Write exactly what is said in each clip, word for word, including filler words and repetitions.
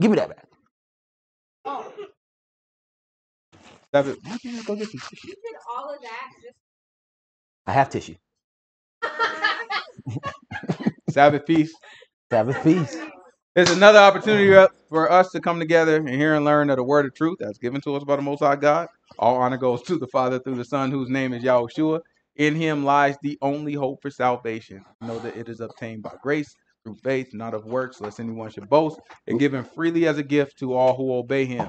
Give me that back. Oh. Stop it. Why can't I go get some tissue? You did all of that. Just... I have tissue. Sabbath peace. Sabbath peace. There's another opportunity for us to come together and hear and learn of the word of truth that's given to us by the Most High God. All honor goes to the Father through the Son, whose name is Yahushua. In him lies the only hope for salvation. Know that it is obtained by grace through faith, not of works, lest anyone should boast, and given freely as a gift to all who obey him.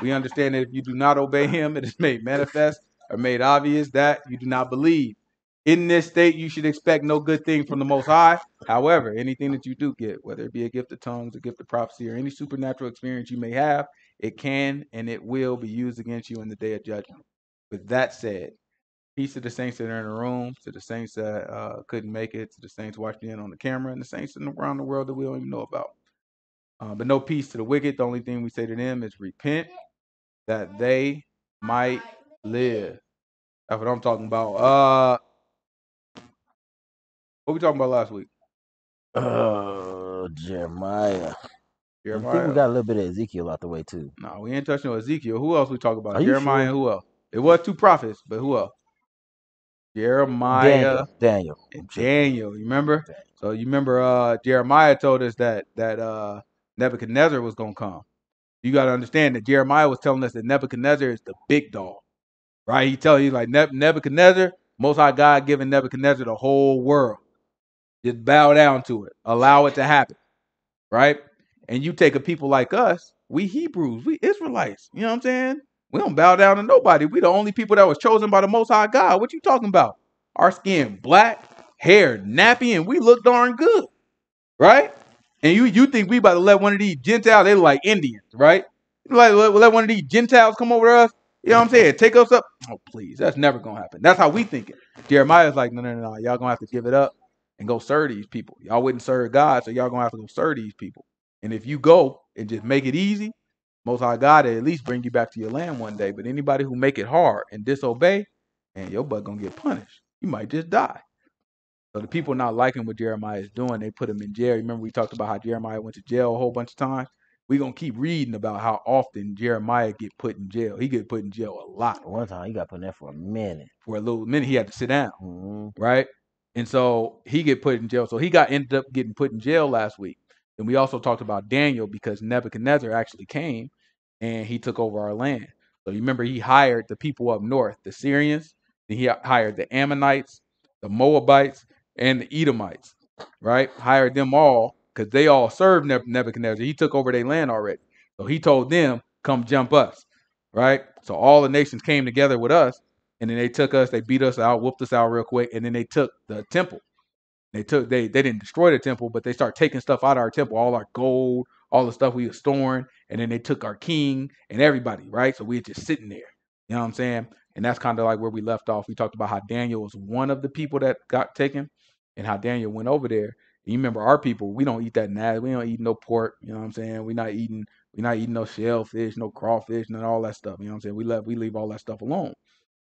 We understand that if you do not obey him, it is made manifest or made obvious that you do not believe. In this state, you should expect no good thing from the Most High. However, anything that you do get, whether it be a gift of tongues, a gift of prophecy, or any supernatural experience you may have, it can and it will be used against you in the day of judgment. With that said, peace to the saints that are in the room, to the saints that uh, couldn't make it, to the saints watching in on the camera, and the saints in the, around the world that we don't even know about. Uh, but no peace to the wicked. The only thing we say to them is repent that they might live. That's what I'm talking about. Uh... What we talking about last week? Uh, Jeremiah. Jeremiah. I think we got a little bit of Ezekiel out the way too. No, nah, we ain't touching on Ezekiel. Who else we talk about? Are Jeremiah sure? And who else? It was two prophets, but who else? Jeremiah, Daniel, Daniel. And Daniel. You remember? Daniel. So you remember? Uh, Jeremiah told us that that uh, Nebuchadnezzar was gonna come. You got to understand that Jeremiah was telling us that Nebuchadnezzar is the big dog, right? He telling you like ne Nebuchadnezzar, Most High God giving Nebuchadnezzar the whole world. Just bow down to it. Allow it to happen. Right? And you take a people like us, we Hebrews, we Israelites. You know what I'm saying? We don't bow down to nobody. We the only people that was chosen by the Most High God. What you talking about? Our skin black, hair nappy, and we look darn good. Right? And you you think we about to let one of these Gentiles, they look like Indians, right? Like let, let one of these Gentiles come over to us. You know what I'm saying? Take us up. Oh, please. That's never going to happen. That's how we think it. Jeremiah's like, no, no, no, no. Y'all going to have to give it up. And go serve these people. Y'all wouldn't serve God, so y'all gonna have to go serve these people. And if you go and just make it easy, Most High God will at least bring you back to your land one day. But anybody who make it hard and disobey, and your butt gonna get punished. You might just die. So the people not liking what Jeremiah is doing, they put him in jail. Remember we talked about how Jeremiah went to jail a whole bunch of times. We're gonna keep reading about how often Jeremiah get put in jail. He get put in jail a lot. One time he got put in there for a minute. For a little minute, he had to sit down. Mm-hmm. Right? And so he get put in jail. So he got ended up getting put in jail last week. And we also talked about Daniel because Nebuchadnezzar actually came and he took over our land. So you remember he hired the people up north, the Syrians. Then he hired the Ammonites, the Moabites, and the Edomites, right? Hired them all because they all served Nebuchadnezzar. He took over their land already. So he told them, come jump us, right? So all the nations came together with us. And then they took us, they beat us out, whooped us out real quick. And then they took the temple. They took, they, they didn't destroy the temple, but they started taking stuff out of our temple, all our gold, all the stuff we were storing. And then they took our king and everybody, right? So we were just sitting there, you know what I'm saying? And that's kind of like where we left off. We talked about how Daniel was one of the people that got taken and how Daniel went over there. And you remember our people, we don't eat that nasty. We don't eat no pork, you know what I'm saying? We're not eating, we're not eating no shellfish, no crawfish, none of all that stuff. You know what I'm saying? We left, we leave all that stuff alone.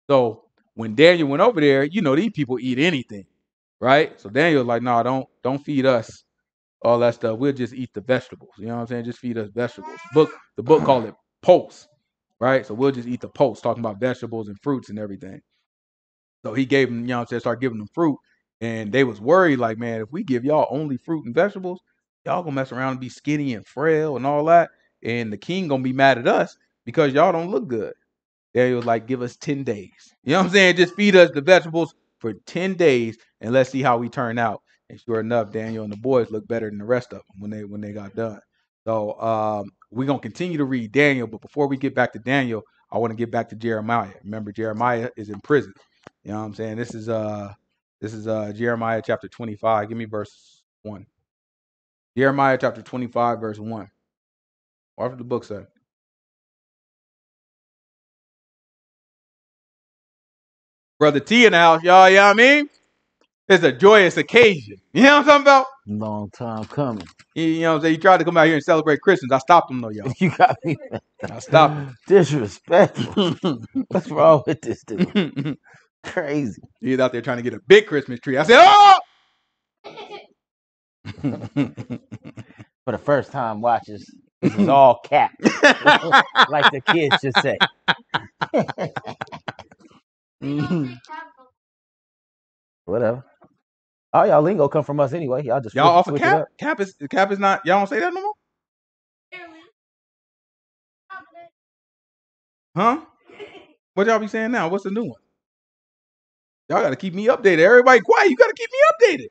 So when Daniel went over there, you know, these people eat anything, right? So Daniel was like, no, nah, don't don't feed us all that stuff. We'll just eat the vegetables. You know what I'm saying? Just feed us vegetables. Book The book called it pulse, right? So we'll just eat the pulse, talking about vegetables and fruits and everything. So he gave them, you know what I'm saying, start giving them fruit. And they was worried like, man, if we give y'all only fruit and vegetables, y'all going to mess around and be skinny and frail and all that. And the king going to be mad at us because y'all don't look good. Daniel was like, give us ten days. You know what I'm saying? Just feed us the vegetables for ten days and let's see how we turn out. And sure enough, Daniel and the boys look better than the rest of them when they when they got done. So um, we're going to continue to read Daniel. But before we get back to Daniel, I want to get back to Jeremiah. Remember, Jeremiah is in prison. You know what I'm saying? This is uh, this is uh, Jeremiah chapter twenty-five. Give me verse one. Jeremiah chapter twenty-five, verse one. Watch what the book said. Brother T in the house, y'all, you know what I mean? It's a joyous occasion. You know what I'm talking about? Long time coming. You know what I'm saying? He tried to come out here and celebrate Christmas. I stopped him, though, y'all. You got me. I stopped him. Disrespectful. What's wrong with this dude? Crazy. He was out there trying to get a big Christmas tree. I said, oh! For the first time watchers, This is all cap, like the kids should say. Mm-hmm. Whatever. All y'all lingo come from us anyway. Y'all just y'all off of cap. Up. Cap is cap is not. Y'all don't say that no more. Huh? What y'all be saying now? What's the new one? Y'all got to keep me updated. Everybody quiet. You got to keep me updated.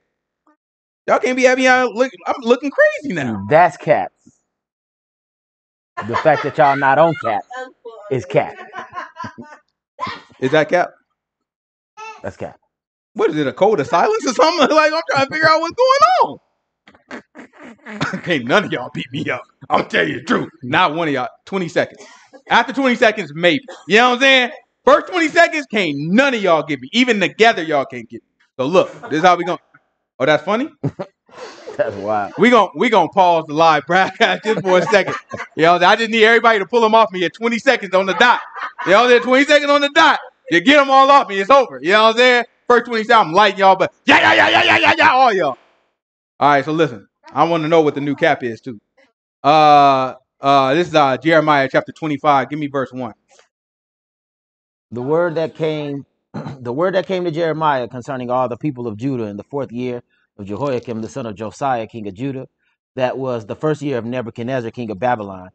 Y'all can't be at me out looking. I'm looking crazy now. That's cap. The fact that y'all not on cap is cap. Is that cap? That's cap. What is it? A code of silence or something? Like, I'm trying to figure out what's going on. Can't none of y'all beat me up. I'm telling you the truth. Not one of y'all. twenty seconds. After twenty seconds, maybe. You know what I'm saying? First twenty seconds, can't none of y'all get me. Even together, y'all can't get me. So look, this is how we going. Oh, that's funny? That's wild. We're going we gonna pause the live broadcast just for a second. You know, I just need everybody to pull them off me at twenty seconds on the dot. You know, they're twenty seconds on the dot. You get them all off me, it's over. You know what I'm saying? First twenty seconds, I'm lighting y'all, but yeah, yeah, yeah, yeah, yeah, yeah, yeah, all y'all. All right, so listen. I want to know what the new cap is, too. Uh, uh, This is uh, Jeremiah chapter twenty-five. Give me verse one. The word that came... The word that came to Jeremiah concerning all the people of Judah in the fourth year of Jehoiakim, the son of Josiah, king of Judah, that was the first year of Nebuchadnezzar, king of Babylon,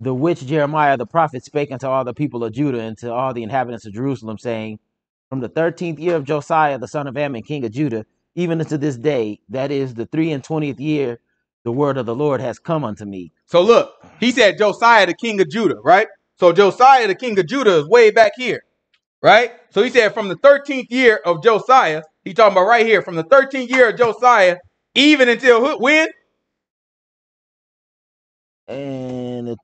the which Jeremiah the prophet spake unto all the people of Judah and to all the inhabitants of Jerusalem, saying, from the thirteenth year of Josiah, the son of Ammon, king of Judah, even unto this day, that is the three and twentieth year, the word of the Lord has come unto me. So look, he said Josiah, the king of Judah, right? So Josiah, the king of Judah, is way back here. Right? So he said from the thirteenth year of Josiah, he talking about right here, from the thirteenth year of Josiah, even until who, when? And it,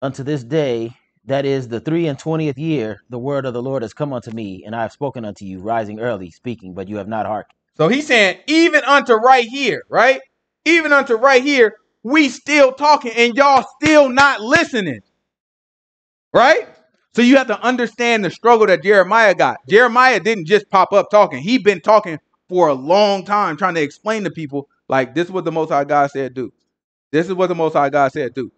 unto this day, that is the three and twentieth year, the word of the Lord has come unto me, and I have spoken unto you, rising early, speaking, but you have not hearkened. So he's saying, even unto right here, right? Even unto right here, we still talking, and y'all still not listening. Right? So you have to understand the struggle that Jeremiah got. Jeremiah didn't just pop up talking. He'd been talking for a long time trying to explain to people, like, this is what the Most High God said do. This is what the Most High God said do.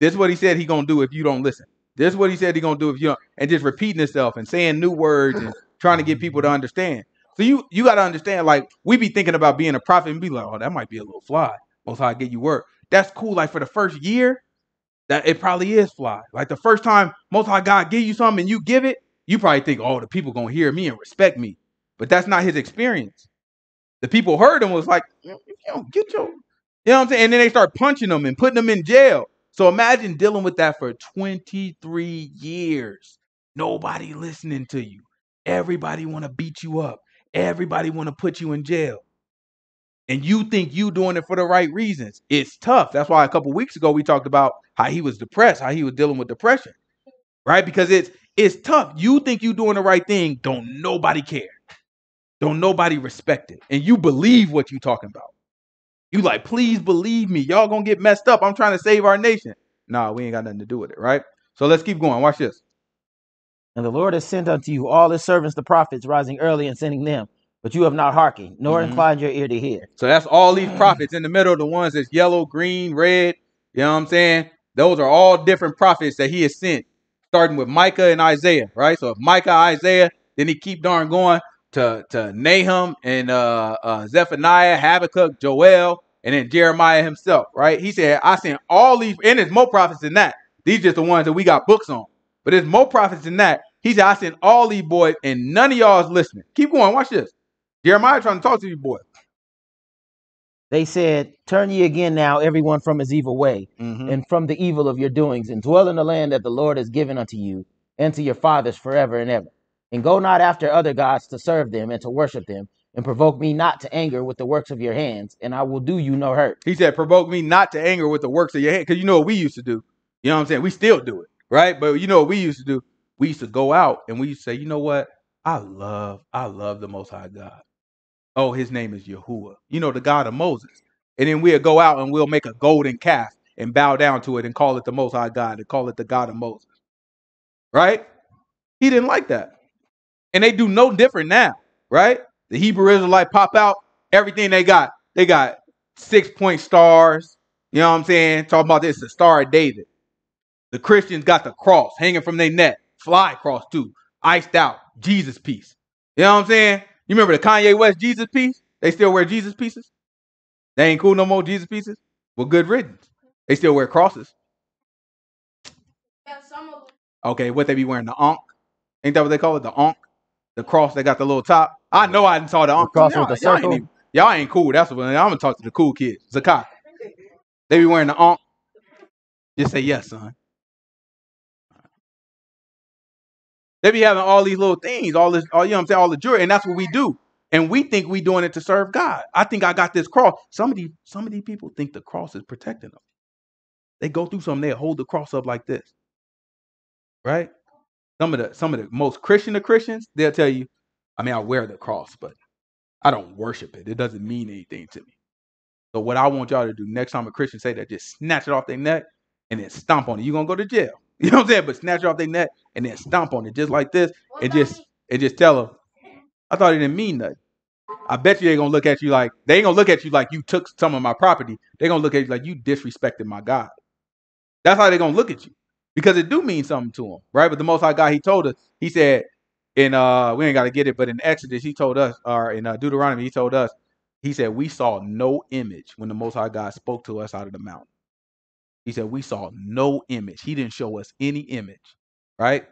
This is what he said he going to do if you don't listen. This is what he said he going to do if you don't. And just repeating himself and saying new words and trying to get people to understand. So you you got to understand, like, we be thinking about being a prophet and be like, oh, that might be a little fly. Most High get you word. That's cool. Like, for the first year, that it probably is fly. Like the first time Most High God give you something and you give it, you probably think, oh, the people going to hear me and respect me. But that's not his experience. The people heard him was like, you don't get your, you know what I'm saying? And then they start punching them and putting them in jail. So imagine dealing with that for twenty-three years. Nobody listening to you. Everybody want to beat you up. Everybody want to put you in jail. And you think you doing it for the right reasons. It's tough. That's why a couple weeks ago we talked about how he was depressed, how he was dealing with depression, right? Because it's it's tough. You think you doing the right thing. Don't nobody care. Don't nobody respect it. And you believe what you talking about. You like, please believe me. Y'all going to get messed up. I'm trying to save our nation. Nah, we ain't got nothing to do with it, right? So let's keep going. Watch this. And the Lord has sent unto you all his servants, the prophets, rising early and sending them. But you have not hearkened, nor mm-hmm. inclined your ear to hear. So that's all these prophets in the middle, the ones that's yellow, green, red. You know what I'm saying? Those are all different prophets that he has sent, starting with Micah and Isaiah, right? So if Micah, Isaiah, then he keep darn going to, to Nahum and uh, uh, Zephaniah, Habakkuk, Joel, and then Jeremiah himself, right? He said, I sent all these, and there's more prophets than that. These just the ones that we got books on. But there's more prophets than that. He said, I sent all these boys, and none of y'all is listening. Keep going. Watch this. Jeremiah trying to talk to you, boy. They said, turn ye again now, everyone from his evil way, mm-hmm. and from the evil of your doings, and dwell in the land that the Lord has given unto you and to your fathers forever and ever. And go not after other gods to serve them and to worship them, and provoke me not to anger with the works of your hands, and I will do you no hurt. He said, provoke me not to anger with the works of your hands, because you know what we used to do. You know what I'm saying? We still do it, right? But you know what we used to do? We used to go out and we used to say, you know what? I love, I love the Most High God. Oh, his name is Yahuwah, you know, the God of Moses. And then we'll go out and we'll make a golden calf and bow down to it and call it the Most High God and call it the God of Moses. Right? He didn't like that. And they do no different now. Right? The Hebrew Israelite pop out everything they got. They got six point stars. You know what I'm saying? Talking about this, the Star of David. The Christians got the cross hanging from their neck. Fly cross too. Iced out. Jesus piece. You know what I'm saying? You remember the Kanye West Jesus piece? They still wear Jesus pieces? They ain't cool no more, Jesus pieces? Well, good riddance. They still wear crosses. Yeah, some of them. Okay, what they be wearing? The ankh? Ain't that what they call it? The ankh? The cross that got the little top? I know I didn't saw the ankh. Y'all, y'all, ain't, y'all ain't cool. That's what I'm going to talk to the cool kids. Zakat. They be wearing the ankh. Just say yes, son. They be having all these little things, all this, all, you know what I'm saying, all the jewelry, and that's what we do. And we think we doing it to serve God. I think I got this cross. Some of these, some of these people think the cross is protecting them. They go through something, they hold the cross up like this. Right? Some of the some of the most Christian of Christians, they'll tell you, I mean, I wear the cross, but I don't worship it. It doesn't mean anything to me. So what I want y'all to do next time a Christian say that, just snatch it off their neck and then stomp on it. You're gonna go to jail. You know what I'm saying? But snatch it off their neck and then stomp on it just like this, and just and just tell them, I thought it didn't mean nothing. I bet you they're gonna look at you like they ain't gonna look at you like you took some of my property. They're gonna look at you like you disrespected my God. That's how they're gonna look at you, because it do mean something to them, right? But the Most High God, He told us, He said, in uh, we ain't gotta get it, but in Exodus, He told us, or in uh, Deuteronomy, He told us, He said, we saw no image when the Most High God spoke to us out of the mountain. He said, we saw no image. He didn't show us any image, right?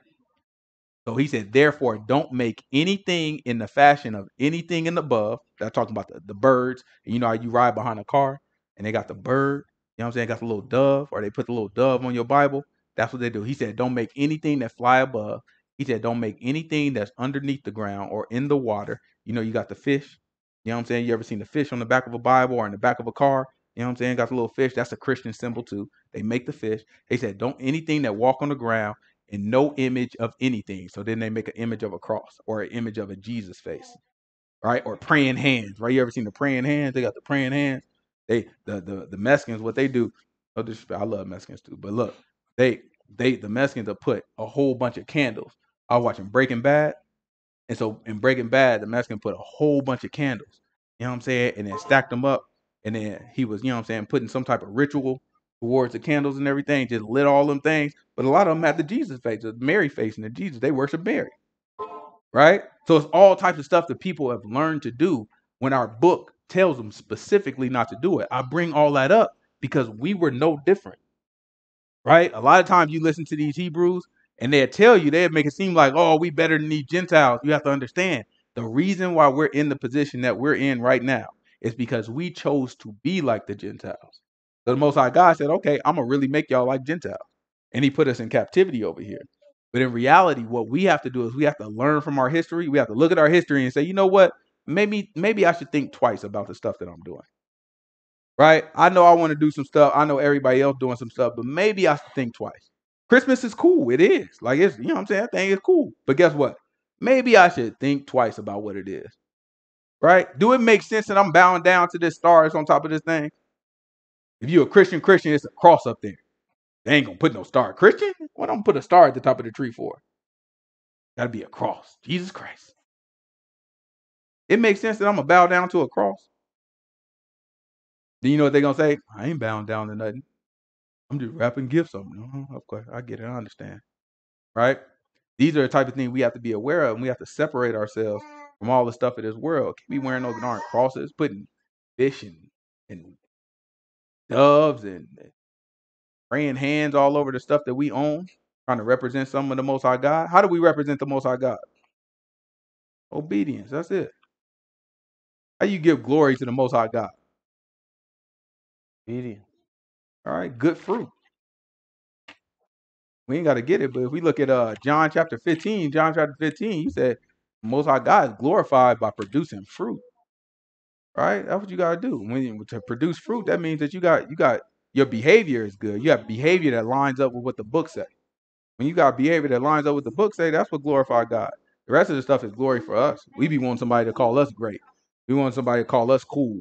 So He said, therefore, don't make anything in the fashion of anything in the above. That's talking about the, the birds. And you know how you ride behind a car and they got the bird. You know what I'm saying? Got the little dove, or they put the little dove on your Bible. That's what they do. He said, don't make anything that fly above. He said, don't make anything that's underneath the ground or in the water. You know, you got the fish. You know what I'm saying? You ever seen the fish on the back of a Bible or in the back of a car? You know what I'm saying? Got the little fish. That's a Christian symbol too. They make the fish. They said, don't anything that walk on the ground. And no image of anything. So then they make an image of a cross or an image of a Jesus face, right? Or praying hands, right? You ever seen the praying hands? They got the praying hands. They the the, the Mexicans, what they do. No disrespect, I love Mexicans too, but look, they they the Mexicans have put a whole bunch of candles. I was watching Breaking Bad, and so in Breaking Bad, the Mexican put a whole bunch of candles. You know what I'm saying? And then stacked them up, and then he was, you know what I'm saying, putting some type of ritual towards the candles and everything, just lit all them things. But a lot of them had the Jesus face, the Mary face, and the Jesus. They worship Mary, right? So it's all types of stuff that people have learned to do when our book tells them specifically not to do it. I bring all that up because we were no different, right? A lot of times you listen to these Hebrews and they'll tell you, they'll make it seem like, oh, we better than these Gentiles. You have to understand the reason why we're in the position that we're in right now is because we chose to be like the Gentiles. So the Most High God said, okay, I'm going to really make y'all like Gentiles. And He put us in captivity over here. But in reality, what we have to do is we have to learn from our history. We have to look at our history and say, you know what? Maybe, maybe I should think twice about the stuff that I'm doing. Right? I know I want to do some stuff. I know everybody else doing some stuff, but maybe I should think twice. Christmas is cool. It is. Like, it's, you know what I'm saying? That thing is cool. But guess what? Maybe I should think twice about what it is. Right? Do it make sense that I'm bowing down to this star that's on top of this thing? If you're a Christian, Christian, it's a cross up there. They ain't gonna put no star. Christian? Why don't put a star at the top of the tree for? That'd be a cross. Jesus Christ. It makes sense that I'm gonna bow down to a cross. Then you know what they're gonna say? I ain't bowing down to nothing. I'm just wrapping gifts up. No, of course. I get it. I understand. Right? These are the type of things we have to be aware of, and we have to separate ourselves from all the stuff of this world. Can't be wearing those darn crosses, putting fish and, and doves and praying hands all over the stuff that we own, trying to represent some of the Most High God. How do we represent the Most High God? Obedience. That's it. How do you give glory to the Most High God? Obedience. All right. Good fruit. We ain't got to get it, but if we look at uh, John chapter fifteen, John chapter fifteen, he said, the Most High God is glorified by producing fruit. Right? That's what you got to do. When you, to produce fruit, that means that you got, you got, your behavior is good. You have behavior that lines up with what the book says. When you got behavior that lines up with the book says, that's what glorifies God. The rest of the stuff is glory for us. We be wanting somebody to call us great. We want somebody to call us cool.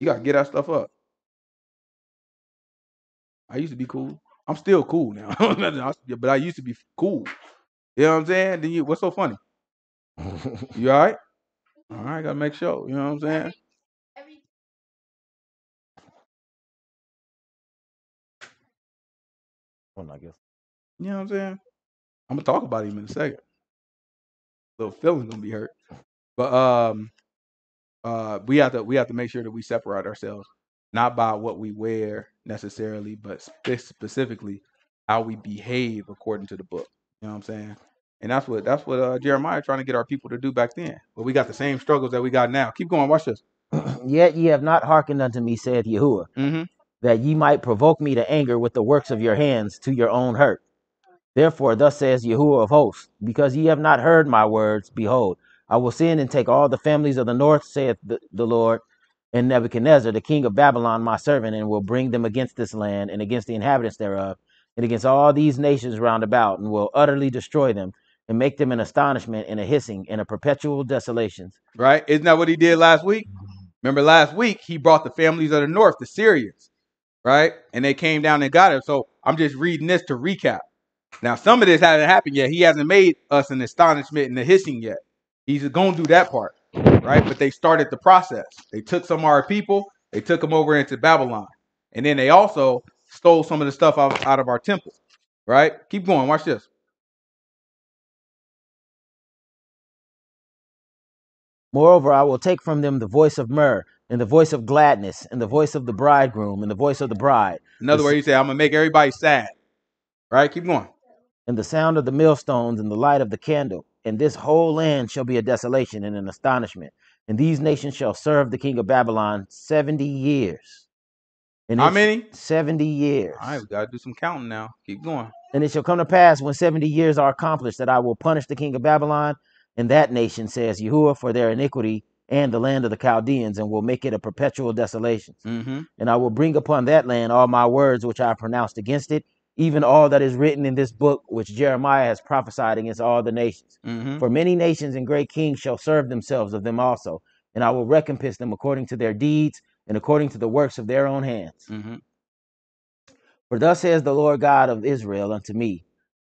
You got to get that stuff up. I used to be cool. I'm still cool now, but I used to be cool. You know what I'm saying? Then you, what's so funny? You all right? All right, gotta make sure. You know what I'm saying? Every, every. one, I guess. You know what I'm saying? I'm gonna talk about him in a second. Little feeling gonna be hurt, but um, uh, we have to we have to make sure that we separate ourselves, not by what we wear necessarily, but spe- specifically how we behave according to the book. You know what I'm saying? And that's what that's what uh, Jeremiah trying to get our people to do back then. But we got the same struggles that we got now. Keep going. Watch this. Yet ye have not hearkened unto me, saith Yahuwah, mm-hmm. that ye might provoke me to anger with the works of your hands to your own hurt. Therefore, thus says Yahuwah of hosts, because ye have not heard my words, behold, I will send and take all the families of the north, saith the, the Lord, and Nebuchadnezzar, the king of Babylon, my servant, and will bring them against this land and against the inhabitants thereof, and against all these nations round about, and will utterly destroy them, and make them an astonishment, and a hissing, and a perpetual desolations. Right? Isn't that what he did last week? Remember last week, he brought the families of the north, the Syrians, right? And they came down and got him. So I'm just reading this to recap. Now, some of this hasn't happened yet. He hasn't made us an astonishment and a hissing yet. He's going to do that part, right? But they started the process. They took some of our people. They took them over into Babylon. And then they also stole some of the stuff out, out of our temple, right? Keep going. Watch this. Moreover, I will take from them the voice of myrrh, and the voice of gladness, and the voice of the bridegroom, and the voice of the bride. Another way, he said, I'm going to make everybody sad. Right? Keep going. And the sound of the millstones, and the light of the candle. And this whole land shall be a desolation and an astonishment. And these nations shall serve the king of Babylon seventy years. And how many? seventy years. All right, we got to do some counting now. Keep going. And it shall come to pass when seventy years are accomplished that I will punish the king of Babylon and that nation, says Yahuwah, for their iniquity and the land of the Chaldeans, and will make it a perpetual desolation. Mm-hmm. And I will bring upon that land all my words which I pronounced against it, even all that is written in this book which Jeremiah has prophesied against all the nations. Mm-hmm. For many nations and great kings shall serve themselves of them also, and I will recompense them according to their deeds and according to the works of their own hands. Mm-hmm. For thus says the Lord God of Israel unto me,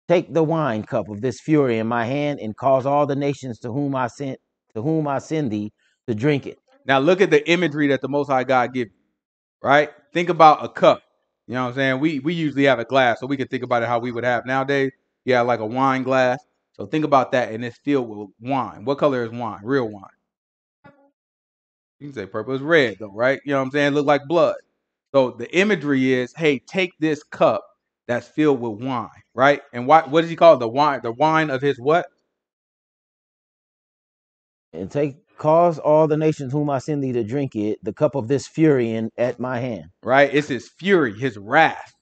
take the wine cup of this fury in my hand and cause all the nations to whom I sent to whom I send thee to drink it. Now look at the imagery that the Most High God gives you, right? Think about a cup. You know what I'm saying? We we usually have a glass, so we can think about it how we would have nowadays. Yeah, like a wine glass. So think about that, and it's filled with wine. What color is wine? Real wine. You can say purple. It's red though, right? You know what I'm saying? It look like blood. So the imagery is, hey, take this cup that's filled with wine, right? And why, what does he call it? The wine, the wine of his what? And take, cause all the nations whom I send thee to drink it, the cup of this fury in at my hand. Right? It's his fury, his wrath,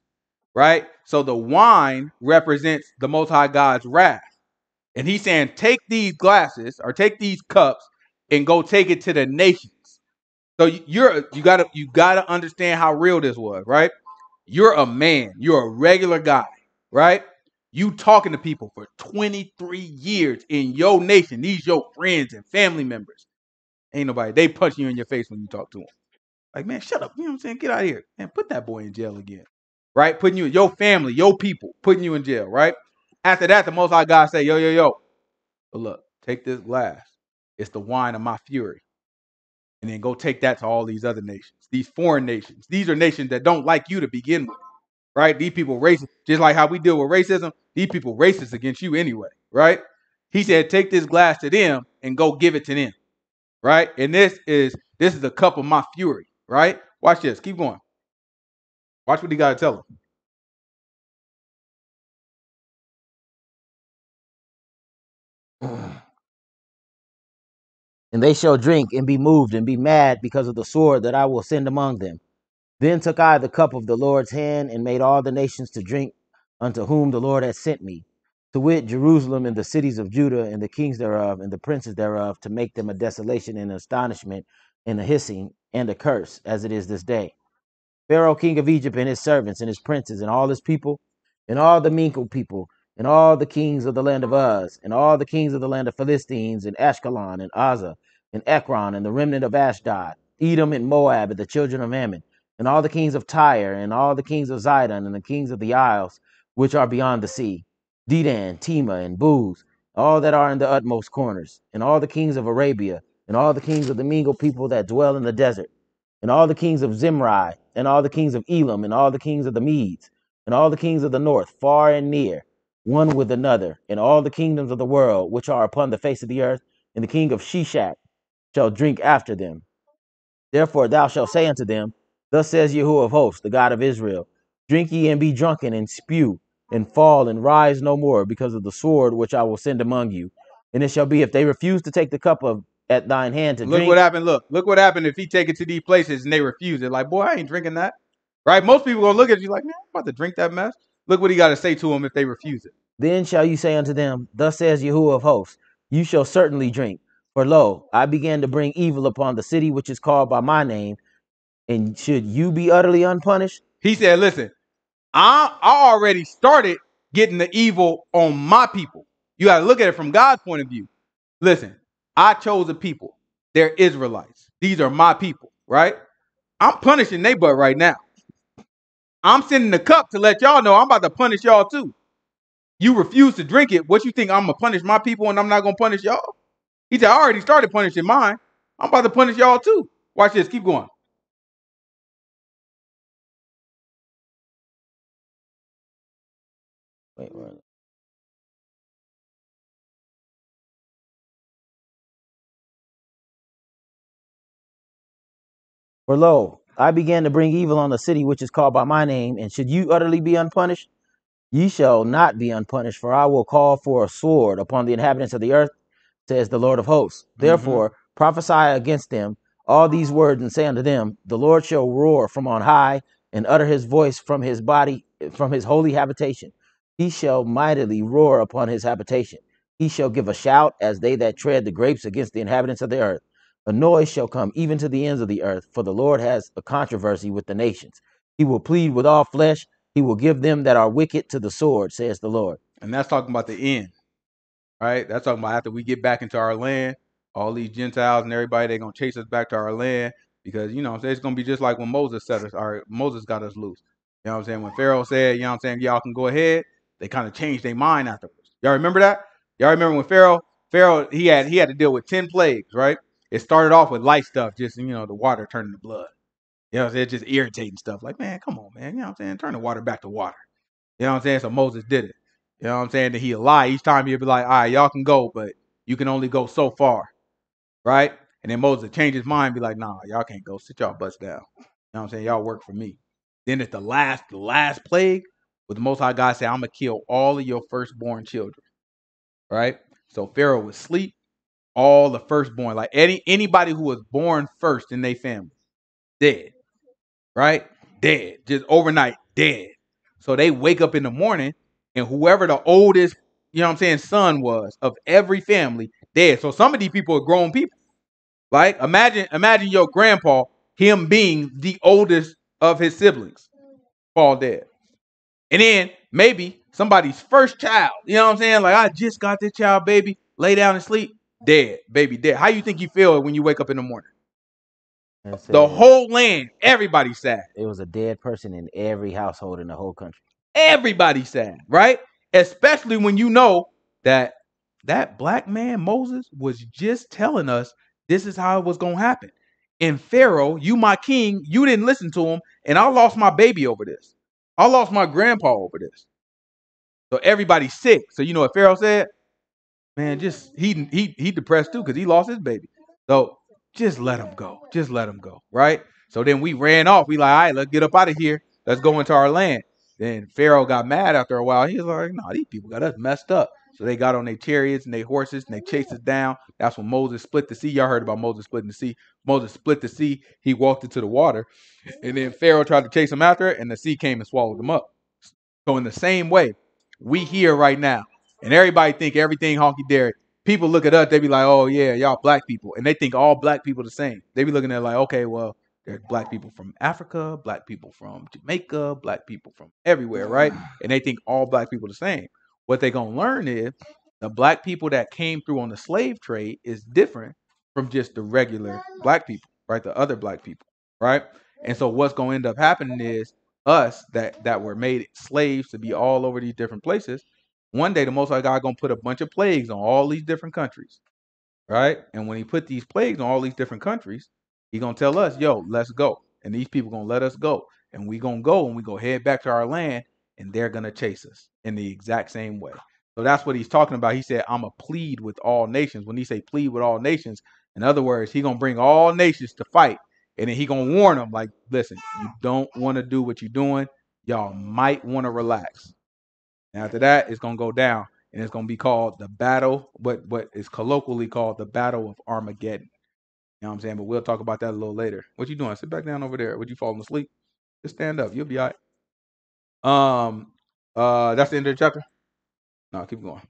right? So the wine represents the Most High God's wrath. And he's saying, take these glasses or take these cups and go take it to the nations. So you're, you gotta, you gotta understand how real this was, right? You're a man. You're a regular guy, right? You talking to people for twenty-three years in your nation. These your friends and family members. Ain't nobody. They punch you in your face when you talk to them. Like, man, shut up. You know what I'm saying? Get out of here. Man, put that boy in jail again, right? Putting you, your family, your people, putting you in jail, right? After that, the Most High God say, yo, yo, yo. But look, take this glass. It's the wine of my fury. And then go take that to all these other nations, these foreign nations. These are nations that don't like you to begin with, right? These people racist, just like how we deal with racism. These people racist against you anyway, right? He said, take this glass to them and go give it to them, right? And this is this is the cup of my fury, right? Watch this. Keep going. Watch what he got to tell them. And they shall drink and be moved and be mad because of the sword that I will send among them. Then took I the cup of the Lord's hand and made all the nations to drink unto whom the Lord has sent me, to wit, Jerusalem and the cities of Judah and the kings thereof and the princes thereof, to make them a desolation and an astonishment and a hissing and a curse, as it is this day. Pharaoh, king of Egypt, and his servants and his princes and all his people and all the mingled people, and all the kings of the land of Uz, and all the kings of the land of Philistines, and Ashkelon, and Azza, and Ekron, and the remnant of Ashdod, Edom, and Moab, and the children of Ammon, and all the kings of Tyre, and all the kings of Zidon, and the kings of the isles, which are beyond the sea, Dedan, Tema, and Booz, all that are in the utmost corners, and all the kings of Arabia, and all the kings of the mingled people that dwell in the desert, and all the kings of Zimri, and all the kings of Elam, and all the kings of the Medes, and all the kings of the north, far and near, one with another, and all the kingdoms of the world which are upon the face of the earth, and the king of Shishak shall drink after them. Therefore thou shalt say unto them, Thus says Yahuwah of hosts, the God of Israel, Drink ye and be drunken, and spew, and fall, and rise no more, because of the sword which I will send among you. And it shall be, if they refuse to take the cup of at thine hand to drink. Look what happened. Look, look what happened if he take it to these places and they refuse it. Like, boy, I ain't drinking that. Right? Most people gonna look at you like, man, I'm about to drink that mess. Look what he got to say to them if they refuse it. Then shall you say unto them, Thus says Yahuwah of hosts, You shall certainly drink. For lo, I began to bring evil upon the city which is called by my name, and should you be utterly unpunished? He said, listen, I, I already started getting the evil on my people. You got to look at it from God's point of view. Listen, I chose a people. They're Israelites. These are my people, right? I'm punishing they butt right now. I'm sending the cup to let y'all know I'm about to punish y'all too. You refuse to drink it. What you think, I'm going to punish my people and I'm not going to punish y'all? He said, I already started punishing mine. I'm about to punish y'all too. Watch this. Keep going. Wait, where are they? For lo, I began to bring evil on the city which is called by my name, and should you utterly be unpunished? Ye shall not be unpunished, for I will call for a sword upon the inhabitants of the earth, says the Lord of hosts. Therefore, mm-hmm. prophesy against them all these words, and say unto them, The Lord shall roar from on high, and utter his voice from his body, from his holy habitation. He shall mightily roar upon his habitation. He shall give a shout as they that tread the grapes against the inhabitants of the earth. A noise shall come even to the ends of the earth, for the Lord has a controversy with the nations. He will plead with all flesh. He will give them that are wicked to the sword, says the Lord. And that's talking about the end, right? That's talking about after we get back into our land, all these Gentiles and everybody, they're going to chase us back to our land because, you know what I'm saying, it's going to be just like when Moses set us, or Moses got us loose. You know what I'm saying? When Pharaoh said, you know what I'm saying, y'all can go ahead. They kind of changed their mind afterwards. Y'all remember that? Y'all remember when Pharaoh, Pharaoh, he had he had to deal with ten plagues, right? It started off with light stuff, just, you know, the water turning to blood. You know what I'm saying? Just irritating stuff. Like, man, come on, man. You know what I'm saying? Turn the water back to water. You know what I'm saying? So Moses did it. You know what I'm saying? Then he'll lie. Each time he'll be like, all right, y'all can go, but you can only go so far, right? And then Moses changed his mind, be like, nah, y'all can't go. Sit y'all butts down. You know what I'm saying? Y'all work for me. Then it's the last, the last plague. With the Most High God said, I'm going to kill all of your firstborn children, right? So Pharaoh would sleep, all the firstborn, like any anybody who was born first in their family, dead, right? Dead, just overnight, dead. So they wake up in the morning, and whoever the oldest, you know what I'm saying, son was of every family, dead. So some of these people are grown people, right? Imagine, imagine your grandpa, him being the oldest of his siblings, fall dead. And then maybe somebody's first child, you know what I'm saying? Like, I just got this child, baby. Lay down and sleep. Dead, baby, dead. How you think you feel when you wake up in the morning? That's the it. Whole land, everybody's sad. It was a dead person in every household in the whole country. Everybody's sad, right? Especially when you know that that black man, Moses, was just telling us this is how it was going to happen. And Pharaoh, you my king, you didn't listen to him. And I lost my baby over this. I lost my grandpa over this. So everybody's sick. So you know what Pharaoh said? Man, just he he he depressed too because he lost his baby. So just let him go. Just let him go, right? So then we ran off. We like, all right, let's get up out of here. Let's go into our land. Then Pharaoh got mad after a while. He was like, no, nah, these people got us messed up. So they got on their chariots and their horses and they chased us down. That's when Moses split the sea. Y'all heard about Moses splitting the sea. Moses split the sea. He walked into the water. And then Pharaoh tried to chase him after it and the sea came and swallowed him up. So in the same way, we here right now and everybody think everything honky-dory. People look at us. They be like, oh, yeah, y'all black people. And they think all black people the same. They be looking at it like, okay, well, there's black people from Africa, black people from Jamaica, black people from everywhere, right? And they think all black people the same. What they're going to learn is the black people that came through on the slave trade is different from just the regular black people, right? The other black people, right? And so what's going to end up happening is us that, that were made slaves to be all over these different places. One day, the Most High God going to put a bunch of plagues on all these different countries, right? And when he put these plagues on all these different countries, he's going to tell us, yo, let's go. And these people going to let us go. And we going to go and we go head back to our land. and they're going to chase us in the exact same way. So that's what he's talking about. He said, I'm going to plead with all nations. When he say plead with all nations, in other words, he's going to bring all nations to fight. And then he's going to warn them, like, listen, you don't want to do what you're doing. Y'all might want to relax. And after that, it's going to go down. And it's going to be called the battle, what, what is colloquially called the Battle of Armageddon. You know what I'm saying? But we'll talk about that a little later. What you doing? Sit back down over there. Would you falling asleep? Just stand up. You'll be all right. Um, uh, that's the end of the chapter. No, keep going.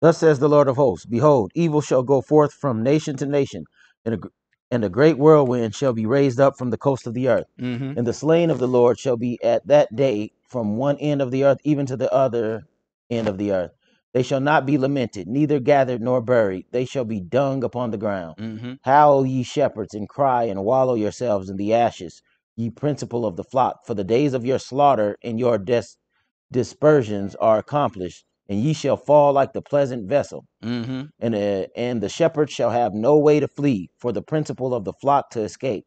Thus says the Lord of hosts, behold, evil shall go forth from nation to nation, and a, and a great whirlwind shall be raised up from the coast of the earth. Mm-hmm. And the slain of the Lord shall be at that day from one end of the earth even to the other end of the earth. They shall not be lamented, neither gathered nor buried. They shall be dung upon the ground. Mm-hmm. Howl, ye shepherds, and cry, and wallow yourselves in the ashes, ye principal of the flock. For the days of your slaughter and your dis dispersions are accomplished, and ye shall fall like the pleasant vessel. Mm-hmm. And, uh, and the shepherds shall have no way to flee, for the principal of the flock to escape.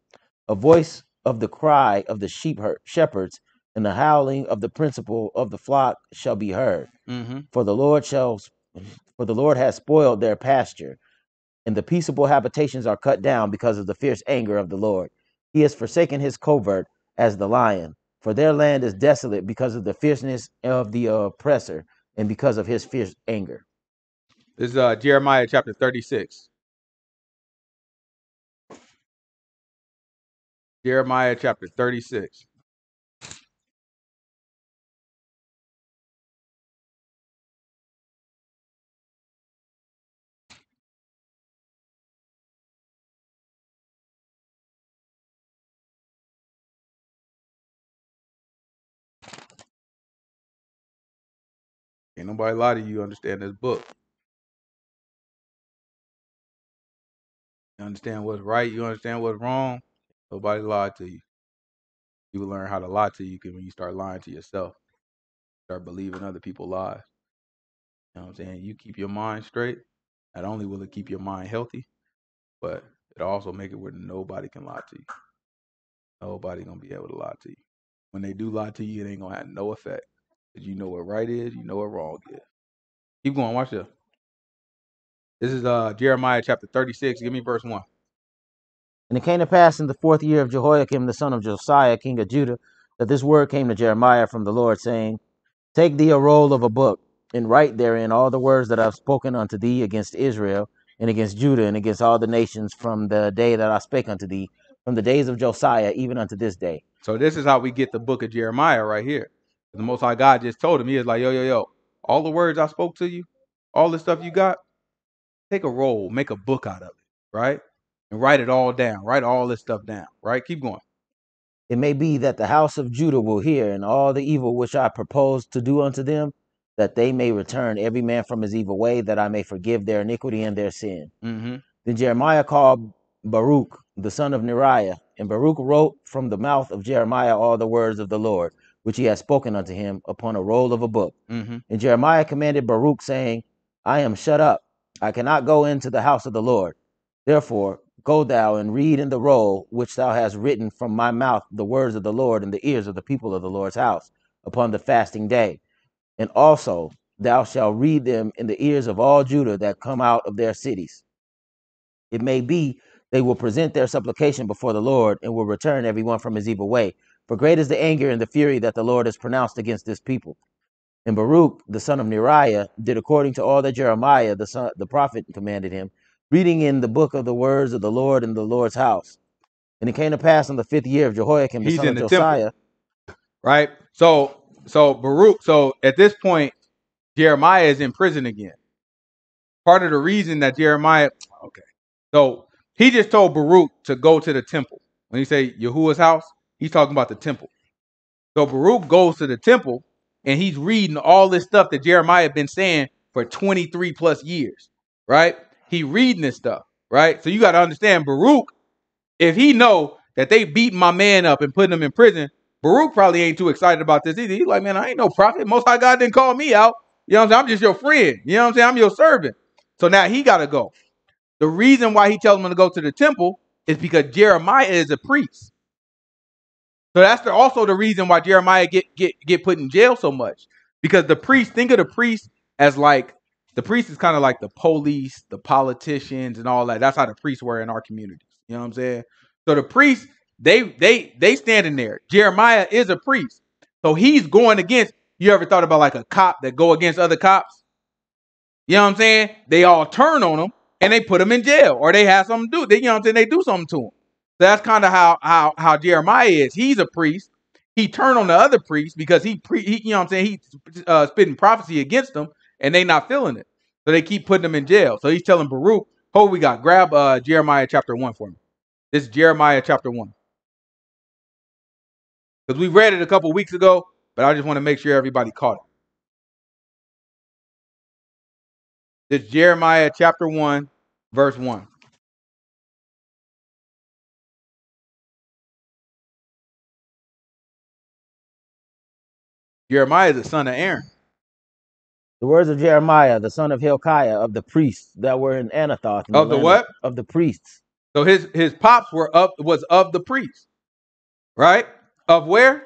A voice of the cry of the sheep shepherds, and the howling of the principal of the flock shall be heard. Mm-hmm. For the Lord shall, for the Lord has spoiled their pasture, and the peaceable habitations are cut down because of the fierce anger of the Lord. He has forsaken his covert as the lion, for their land is desolate because of the fierceness of the oppressor and because of his fierce anger. This is uh, Jeremiah chapter thirty-six. Jeremiah chapter thirty-six. Ain't nobody lie to you. Understand this book. You understand what's right. You understand what's wrong. Nobody lied to you. You will learn how to lie to you when you start lying to yourself. Start believing other people's lies. You know what I'm saying? You keep your mind straight. Not only will it keep your mind healthy, but it'll also make it where nobody can lie to you. Nobody gonna be able to lie to you. When they do lie to you, it ain't gonna have no effect. You know what right is, you know what wrong is. Keep going, watch this. This is uh, Jeremiah chapter thirty-six. Give me verse one. And it came to pass in the fourth year of Jehoiakim, the son of Josiah, king of Judah, that this word came to Jeremiah from the Lord, saying, take thee a roll of a book, and write therein all the words that I have spoken unto thee against Israel, and against Judah, and against all the nations, from the day that I spake unto thee, from the days of Josiah, even unto this day. So this is how we get the book of Jeremiah right here. The Most High God just told him, he is like, yo, yo, yo, all the words I spoke to you, all the stuff you got, take a roll, make a book out of it, right? And write it all down, write all this stuff down, right? Keep going. It may be that the house of Judah will hear, and all the evil which I propose to do unto them, that they may return every man from his evil way, that I may forgive their iniquity and their sin. Mm-hmm. Then Jeremiah called Baruch, the son of Neriah, and Baruch wrote from the mouth of Jeremiah all the words of the Lord, which he had spoken unto him upon a roll of a book. Mm-hmm. And Jeremiah commanded Baruch, saying, I am shut up. I cannot go into the house of the Lord. Therefore, go thou and read in the roll which thou hast written from my mouth the words of the Lord in the ears of the people of the Lord's house upon the fasting day. And also thou shalt read them in the ears of all Judah that come out of their cities. It may be they will present their supplication before the Lord, and will return everyone from his evil way. For great is the anger and the fury that the Lord has pronounced against this people. And Baruch, the son of Neriah, did according to all that Jeremiah, the son, the prophet, commanded him, reading in the book of the words of the Lord in the Lord's house. And it came to pass in the fifth year of Jehoiakim, the He's son of the Josiah. Temple, right? So, so Baruch, so at this point, Jeremiah is in prison again. Part of the reason that Jeremiah, okay. So he just told Baruch to go to the temple. When he say Yahuwah's house, he's talking about the temple. So Baruch goes to the temple and he's reading all this stuff that Jeremiah had been saying for twenty-three plus years, right? He reading this stuff, right? So you got to understand, Baruch, if he know that they beating my man up and putting him in prison, Baruch probably ain't too excited about this either. He's like, man, I ain't no prophet. Most High God didn't call me out. You know what I'm saying? I'm just your friend. You know what I'm saying? I'm your servant. So now he got to go. The reason why he tells him to go to the temple is because Jeremiah is a priest. So that's the, also the reason why Jeremiah get, get, get put in jail so much. Because the priest, think of the priest as like, the priest is kind of like the police, the politicians and all that. That's how the priests were in our communities. You know what I'm saying? So the priests, they they they standing there. Jeremiah is a priest. So he's going against, you ever thought about like a cop that go against other cops? You know what I'm saying? They all turn on him and they put him in jail or they have something to do. They, you know what I'm saying? They do something to him. So that's kind of how, how, how Jeremiah is. He's a priest. He turned on the other priests because he, pre he you know what I'm saying? He uh, spitting prophecy against them and they not feeling it. So they keep putting him in jail. So he's telling Baruch, oh, we got grab uh, Jeremiah chapter one for me. This is Jeremiah chapter one. Because we read it a couple weeks ago, but I just want to make sure everybody caught it. This Jeremiah chapter one, verse one. Jeremiah is the son of Aaron. The words of Jeremiah, the son of Hilkiah, of the priests that were in Anathoth. In of the, the what? Of the priests. So his his pops were up was of the priests, right? Of where?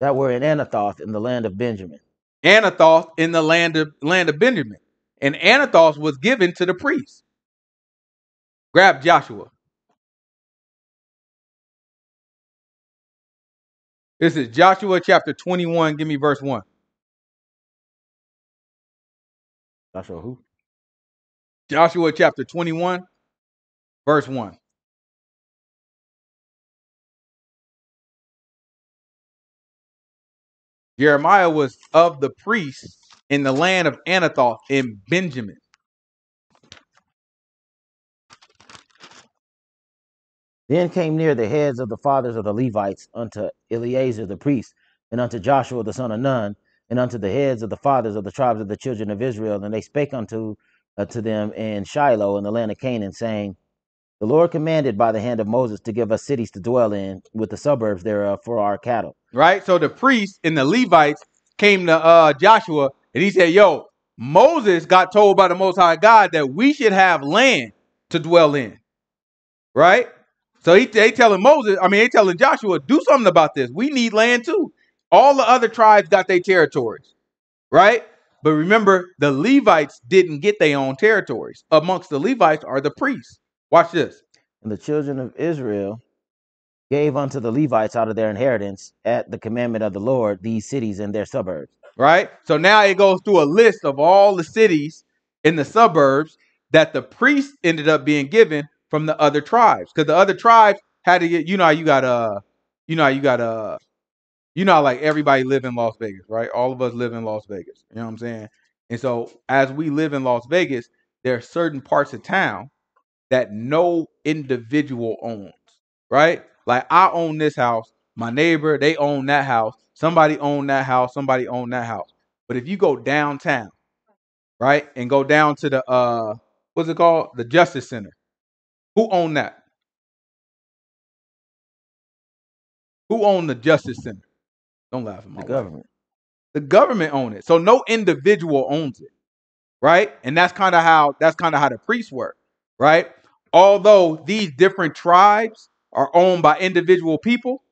That were in Anathoth in the land of Benjamin. Anathoth in the land of land of Benjamin, and Anathoth was given to the priests. Grab Joshua. This is Joshua chapter twenty-one. Give me verse one. Joshua who? Joshua chapter twenty-one, verse one. Jeremiah was of the priests in the land of Anathoth in Benjamin. Then came near the heads of the fathers of the Levites unto Eleazar the priest, and unto Joshua the son of Nun, and unto the heads of the fathers of the tribes of the children of Israel. And they spake unto uh, to them in Shiloh in the land of Canaan, saying, the Lord commanded by the hand of Moses to give us cities to dwell in with the suburbs thereof for our cattle. Right? So the priests and the Levites came to uh, Joshua and he said, yo, Moses got told by the Most High God that we should have land to dwell in. Right? So he, they telling Moses, I mean, they telling Joshua, do something about this. We need land too. All the other tribes got their territories. Right? But remember, the Levites didn't get their own territories. Amongst the Levites are the priests. Watch this. And the children of Israel gave unto the Levites out of their inheritance at the commandment of the Lord these cities and their suburbs. Right? So now it goes through a list of all the cities in the suburbs that the priests ended up being given from the other tribes. Because the other tribes had to get, you know how you got, uh, you know how you got, uh, you know how like everybody live in Las Vegas, right? All of us live in Las Vegas. You know what I'm saying? And so as we live in Las Vegas, there are certain parts of town that no individual owns, right? Like I own this house, my neighbor, they own that house, somebody owned that house, somebody owned that house. But if you go downtown, right, and go down to the, uh, what's it called? The Justice Center. Who owned that? Who owned the Justice Center? Don't laugh at my government. The government owned it. So no individual owns it, right? And that's kind of how, that's kind of how the priests work, right? Although these different tribes are owned by individual people,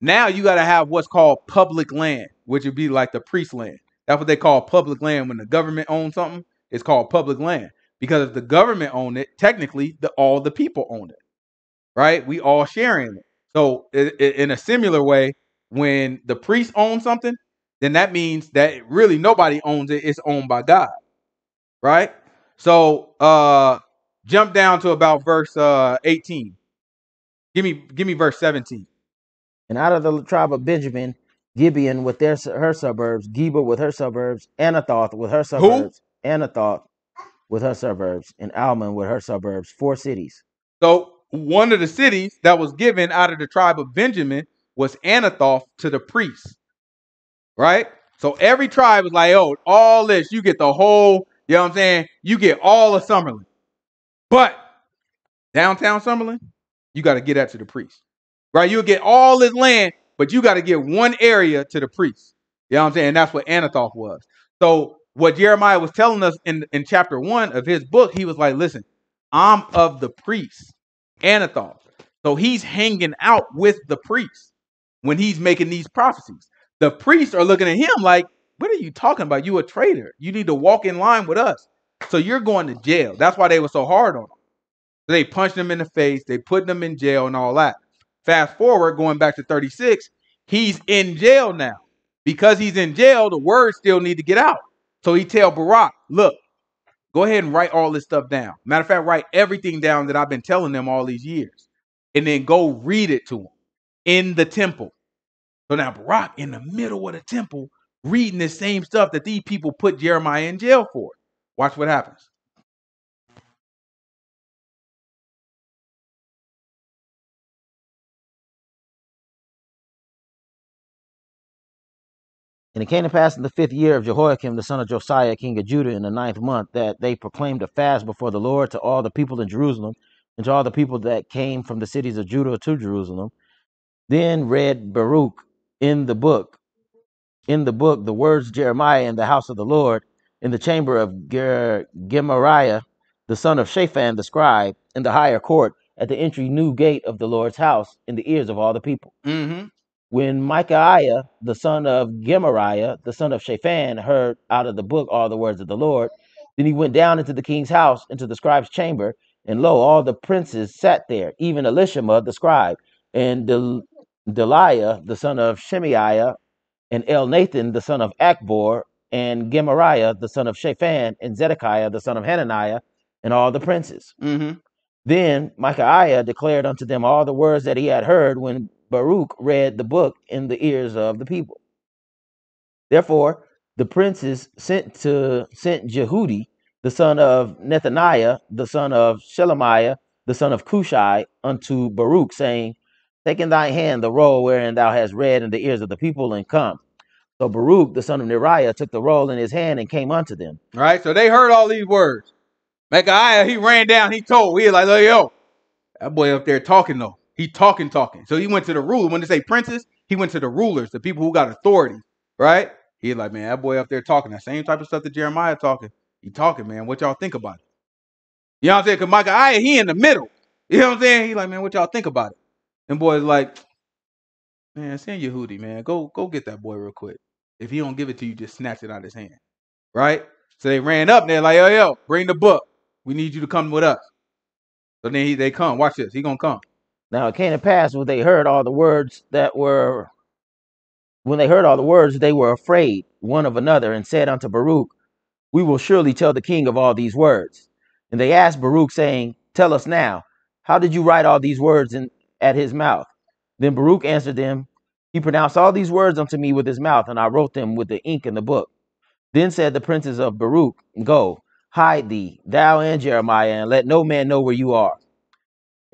now you got to have what's called public land, which would be like the priest land. That's what they call public land. When the government owns something, it's called public land. Because if the government owned it, technically the, all the people own it, right? We all sharing it. So it, it, in a similar way, when the priest owns something, then that means that really nobody owns it. It's owned by God, right? So, uh, jump down to about verse uh, eighteen. Give me, give me verse seventeen. And out of the tribe of Benjamin, Gibeon with their her suburbs, Geba with her suburbs, Anathoth with her suburbs, Who? Anathoth with her suburbs, and Almon with her suburbs, four cities. So one of the cities that was given out of the tribe of Benjamin was Anathoth to the priests, right? So every tribe was like, oh, all this, you get the whole, you know what I'm saying? You get all of Summerlin. But downtown Summerlin, you got to get that to the priest, right? You'll get all this land, but you got to get one area to the priest. You know what I'm saying? And that's what Anathoth was. So what Jeremiah was telling us in, in chapter one of his book, he was like, listen, I'm of the priest, Anathoth. So he's hanging out with the priest. when he's making these prophecies. The priests are looking at him like, what are you talking about? You a traitor. You need to walk in line with us. So you're going to jail. That's why they were so hard on him. They punched him in the face. They put him in jail and all that. Fast forward, going back to thirty-six, he's in jail now. Because he's in jail, the words still need to get out. So he tell Baruch, look, go ahead and write all this stuff down. Matter of fact, write everything down that I've been telling them all these years. And then go read it to them in the temple. So now Baruch in the middle of the temple reading the same stuff that these people put Jeremiah in jail for. Watch what happens. And it came to pass in the fifth year of Jehoiakim, the son of Josiah, king of Judah, in the ninth month, that they proclaimed a fast before the Lord to all the people in Jerusalem, and to all the people that came from the cities of Judah to Jerusalem. Then read Baruch in the book, in the book, the words of Jeremiah in the house of the Lord, in the chamber of Gemariah, the son of Shaphan, the scribe, in the higher court, at the entry new gate of the Lord's house, in the ears of all the people. Mm-hmm. When Micaiah, the son of Gemariah, the son of Shaphan, heard out of the book all the words of the Lord, then he went down into the king's house, into the scribe's chamber, and lo, all the princes sat there, even Elishama, the scribe, and Del Deliah, the son of Shemaiah, and El Nathan, the son of Akbor, and Gemariah, the son of Shaphan, and Zedekiah, the son of Hananiah, and all the princes. Mm-hmm. Then Micaiah declared unto them all the words that he had heard when Baruch read the book in the ears of the people. Therefore, the princes sent to sent Jehudi, the son of Nethaniah, the son of Shelemiah, the son of Cushai, unto Baruch, saying, take in thy hand the roll wherein thou hast read in the ears of the people, and come. So Baruch, the son of Neriah, took the roll in his hand and came unto them. All right, so they heard all these words. Micaiah, he ran down, he told, he was like, yo, that boy up there talking though. He talking, talking. So he went to the ruler. When they say princes, he went to the rulers, the people who got authority, right? He's like, man, that boy up there talking, that same type of stuff that Jeremiah talking. He talking, man. What y'all think about it? You know what I'm saying? Because Micaiah, he in the middle. You know what I'm saying? He like, man, what y'all think about it? And boy's like, man, send Yehudi, man. Go, go get that boy real quick. If he don't give it to you, just snatch it out of his hand, right? So they ran up and they're like, yo, yo, bring the book. We need you to come with us. So then he, they come. Watch this. He going to come. Now it came to pass when they heard all the words that were, when they heard all the words, they were afraid one of another, and said unto Baruch, we will surely tell the king of all these words. And they asked Baruch, saying, tell us now, how did you write all these words in, at his mouth? Then Baruch answered them, he pronounced all these words unto me with his mouth, and I wrote them with the ink in the book. Then said the princes of Baruch, go, hide thee, thou and Jeremiah, and let no man know where you are.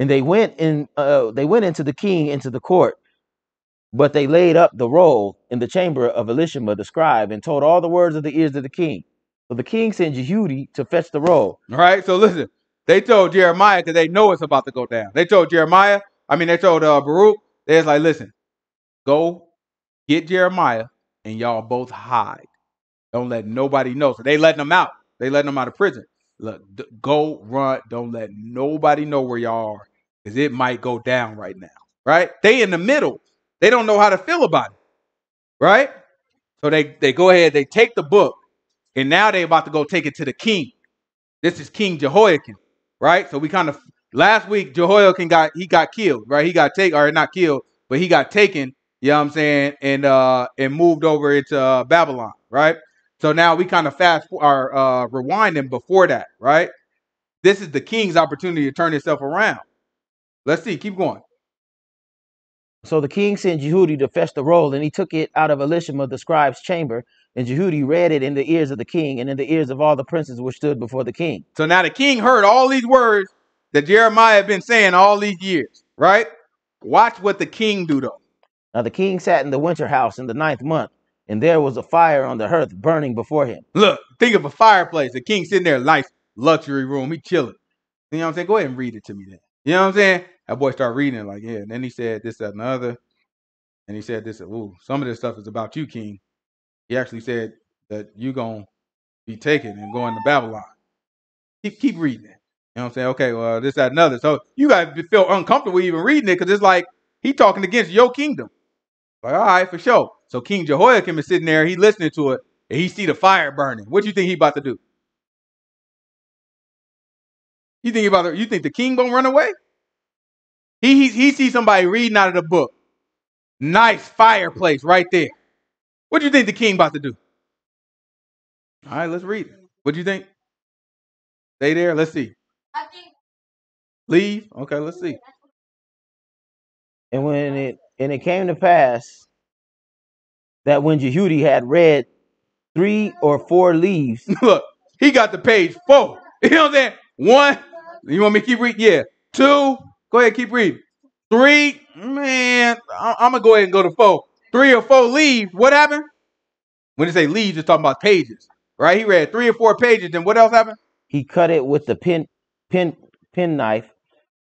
And they went in. Uh, they went into the king, into the court, but they laid up the roll in the chamber of Elishama the scribe, and told all the words of the ears of the king. So the king sent Jehudi to fetch the roll. All right. So listen, they told Jeremiah because they know it's about to go down. They told Jeremiah. I mean, they told uh, Baruch. They was like, listen, go get Jeremiah, and y'all both hide. Don't let nobody know. So they letting them out. They letting them out of prison. Look, d go run. Don't let nobody know where y'all are, because it might go down right now. Right? They in the middle. They don't know how to feel about it. Right? So they, they go ahead. They take the book. And now they about to go take it to the king. This is King Jehoiakim. Right? So we kind of last week, Jehoiakim got he got killed. Right? He got taken or not killed, but he got taken. You know what I'm saying? And uh, and moved over into uh, Babylon. Right? So now we kind of fast or uh, rewinding before that, right? This is the king's opportunity to turn himself around. Let's see. Keep going. So the king sent Jehudi to fetch the roll, and he took it out of Elishama the scribe's chamber, and Jehudi read it in the ears of the king and in the ears of all the princes which stood before the king. So now the king heard all these words that Jeremiah had been saying all these years, right? Watch what the king do though. Now the king sat in the winter house in the ninth month, and there was a fire on the hearth burning before him. Look, think of a fireplace. The king sitting there, nice luxury room. He chilling. You know what I'm saying? Go ahead and read it to me then. You know what I'm saying? That boy started reading it like, yeah. And then he said this, that, and the other. And he said this. Ooh, some of this stuff is about you, king. He actually said that you're going to be taken and going to Babylon. Keep, keep reading it. You know what I'm saying? Okay, well, this, that, and the other. So you guys feel uncomfortable even reading it because it's like he talking against your kingdom. Like, all right, for sure. So King Jehoiakim is sitting there. He listening to it. And he see the fire burning. What do you think he about to do? You think about to, you think the king gonna run away? He, he, he sees somebody reading out of the book. Nice fireplace right there. What do you think the king about to do? All right, let's read it. What do you think? Stay there. Let's see. I think. Leave. Okay, let's see. And when it and it came to pass that when Jehudi had read three or four leaves, look, he got to page four. You know what I'm saying? One. You want me to keep reading? Yeah. Two. Go ahead, keep reading. Three. Man, I I'm gonna go ahead and go to four. Three or four leaves. What happened? When they say leaves, they're talking about pages, right? He read three or four pages, and what else happened? He cut it with the pen, pen, pen knife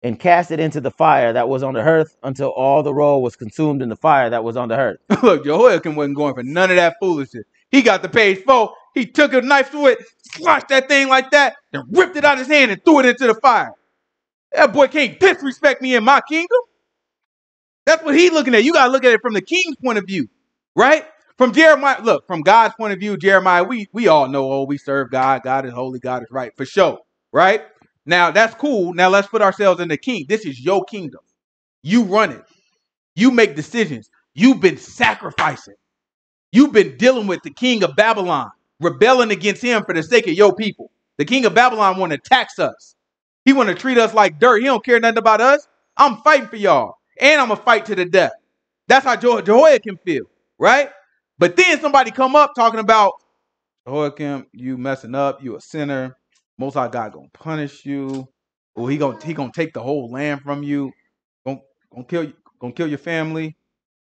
and cast it into the fire that was on the hearth until all the roll was consumed in the fire that was on the hearth. Look, Jehoiakim wasn't going for none of that foolishness. He got the page four. He took a knife to it, slashed that thing like that, then ripped it out of his hand and threw it into the fire. That boy can't disrespect me in my kingdom. That's what he's looking at. You got to look at it from the king's point of view, right? From Jeremiah, look, from God's point of view, Jeremiah, we, we all know, oh, we serve God. God is holy. God is right. For sure. Right? Now, that's cool. Now, let's put ourselves in the king. This is your kingdom. You run it. You make decisions. You've been sacrificing. You've been dealing with the king of Babylon, rebelling against him for the sake of your people. The king of Babylon want to tax us. He want to treat us like dirt. He don't care nothing about us. I'm fighting for y'all. And I'm going to fight to the death. That's how Je- Jehoiakim feel, right? But then somebody come up talking about, Jehoiakim, you messing up. You a sinner. Most High God going to punish you. Or he going he gonna to take the whole land from you. Going to kill you. Going to kill your family.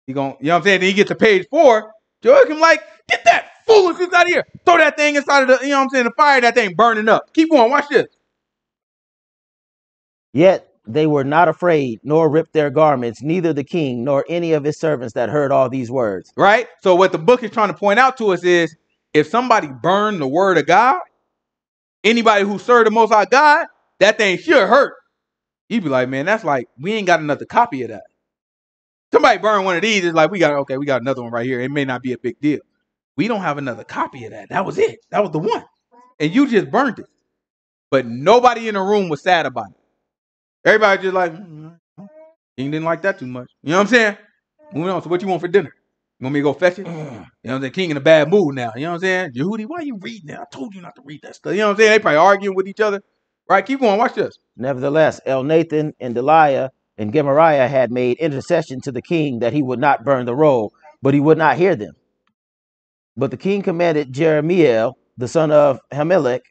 He going to, you know what I'm saying? Then he gets to page four. Jehoiakim like, get that foolishness out of here. Throw that thing inside of the, you know what I'm saying, the fire. That thing burning up. Keep going. Watch this. Yet they were not afraid, nor ripped their garments, neither the king nor any of his servants that heard all these words. Right? So what the book is trying to point out to us is, if somebody burned the word of God, anybody who served the Most High God, that thing should hurt. You'd be like, man, that's like, we ain't got another copy of that. Somebody burned one of these, it's like, we got, okay, we got another one right here. It may not be a big deal. We don't have another copy of that. That was it. That was the one. And you just burned it. But nobody in the room was sad about it. Everybody just like, mm, King didn't like that too much. You know what I'm saying? Moving on. So what you want for dinner? You want me to go fetch it? You know what I'm saying? King in a bad mood now. You know what I'm saying? Jehudi, why are you reading that? I told you not to read that stuff. You know what I'm saying? They probably arguing with each other. Right? Keep going. Watch this. Nevertheless, El Nathan and Deliah and Gemariah had made intercession to the king that he would not burn the roll, but he would not hear them. But the king commanded Jeremiah, the son of Hamelech,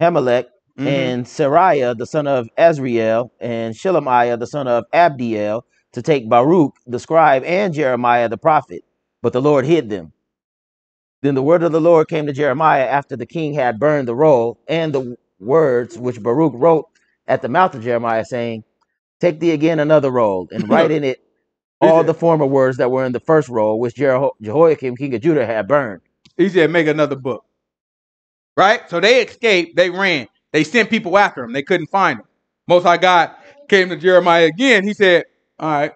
Hamelech, Mm-hmm. and Seraiah, the son of Azriel, and Shelemiah, the son of Abdiel, to take Baruch, the scribe, and Jeremiah, the prophet. But the Lord hid them. Then the word of the Lord came to Jeremiah after the king had burned the roll, and the words which Baruch wrote at the mouth of Jeremiah, saying, take thee again another roll, and write in it all the former words that were in the first roll, which Jeho- Jehoiakim, king of Judah, had burned. He said, make another book. Right? So they escaped. They ran. They sent people after him. They couldn't find him. Most High God came to Jeremiah again. He said, all right,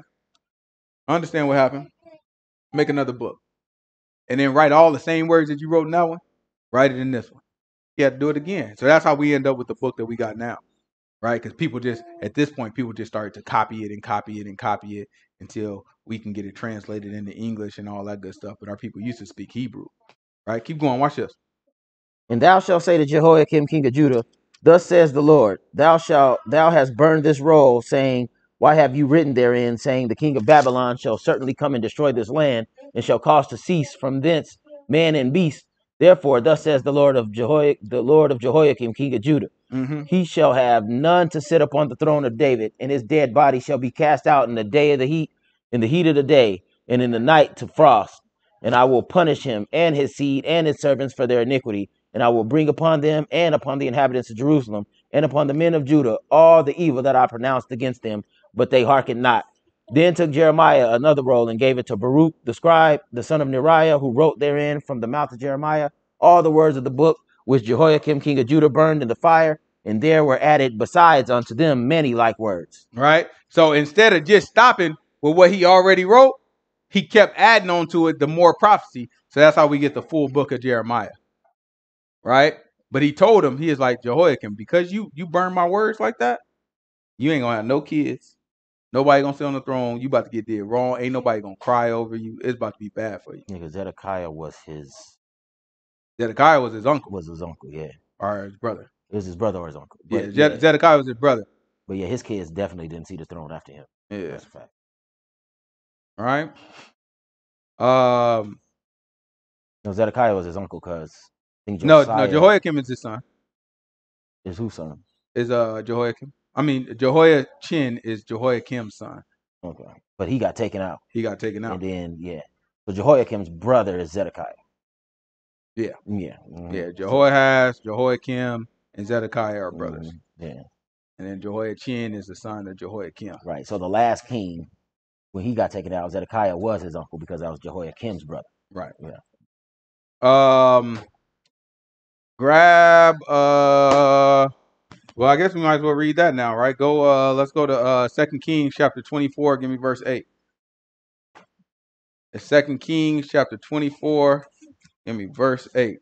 I understand what happened. Make another book. And then write all the same words that you wrote in that one. Write it in this one. You had to do it again. So that's how we end up with the book that we got now. Right? Because people just, at this point, people just started to copy it and copy it and copy it until we can get it translated into English and all that good stuff. But our people used to speak Hebrew. Right? Keep going. Watch this. And thou shalt say to Jehoiakim, king of Judah, thus says the Lord, thou shalt, thou hast burned this roll, saying, why have you written therein, saying, the king of Babylon shall certainly come and destroy this land, and shall cause to cease from thence man and beast. Therefore, thus says the Lord of Jehoiakim, the Lord of Jehoiakim, king of Judah, mm-hmm. he shall have none to sit upon the throne of David, and his dead body shall be cast out in the day of the heat, in the heat of the day, and in the night to frost. And I will punish him and his seed and his servants for their iniquity. And I will bring upon them and upon the inhabitants of Jerusalem and upon the men of Judah all the evil that I pronounced against them, but they hearkened not. Then took Jeremiah another roll and gave it to Baruch, the scribe, the son of Neriah, who wrote therein from the mouth of Jeremiah all the words of the book which Jehoiakim, king of Judah, burned in the fire. And there were added besides unto them many like words. Right. So instead of just stopping with what he already wrote, he kept adding on to it the more prophecy. So that's how we get the full book of Jeremiah. Right? But he told him, he is like, Jehoiakim, because you you burn my words like that, you ain't gonna have no kids. Nobody gonna sit on the throne. You about to get dead wrong. Ain't nobody gonna cry over you. It's about to be bad for you. Yeah, because Zedekiah was his. Zedekiah was his uncle. Was his uncle, yeah. Or his brother. It was his brother or his uncle. But, yeah, yeah, Zedekiah was his brother. But yeah, his kids definitely didn't see the throne after him. Yeah. That's a fact. All right. Um, no, Zedekiah was his uncle because I think Josiah. No, no, Jehoiakim is his son. Is whose son? Is uh Jehoiakim. I mean, Jehoiachin is Jehoiakim's son. Okay. But he got taken out. He got taken out. And then, yeah. But Jehoiakim's brother is Zedekiah. Yeah. Yeah. Mm-hmm. Yeah. Jehoahaz, Jehoiakim, and Zedekiah are brothers. Mm-hmm. Yeah. And then Jehoiachin is the son of Jehoiakim. Right. So the last king, when he got taken out, Zedekiah was his uncle because that was Jehoiakim's brother. Right. Yeah. Um, grab, uh, well, I guess we might as well read that now, right? Go, uh, let's go to uh, Second Kings chapter twenty-four. Give me verse eight. It's Second Kings chapter twenty-four. Give me verse eight.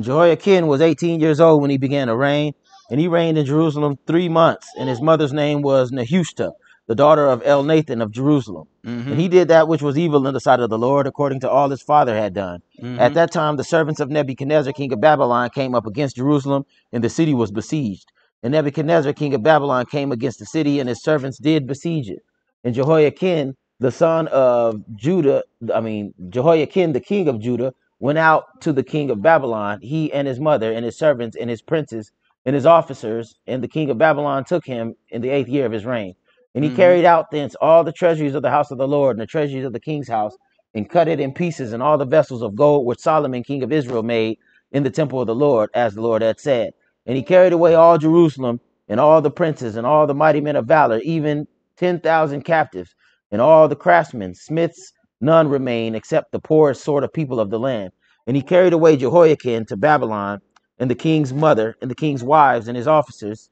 Jehoiakim was eighteen years old when he began to reign, and he reigned in Jerusalem three months, and his mother's name was Nehushta, the daughter of El Nathan of Jerusalem. Mm-hmm. And he did that which was evil in the sight of the Lord, according to all his father had done. Mm-hmm. At that time, the servants of Nebuchadnezzar, king of Babylon, came up against Jerusalem, and the city was besieged. And Nebuchadnezzar, king of Babylon, came against the city, and his servants did besiege it. And Jehoiakim, the son of Judah, I mean, Jehoiakim, the king of Judah, went out to the king of Babylon, he and his mother and his servants and his princes and his officers, and the king of Babylon took him in the eighth year of his reign. And he mm-hmm. carried out thence all the treasuries of the house of the Lord and the treasuries of the king's house, and cut it in pieces, and all the vessels of gold which Solomon, king of Israel, made in the temple of the Lord, as the Lord had said. And he carried away all Jerusalem and all the princes and all the mighty men of valor, even ten thousand captives, and all the craftsmen, smiths, none remained except the poorest sort of people of the land. And he carried away Jehoiakim to Babylon, and the king's mother, and the king's wives, and his officers,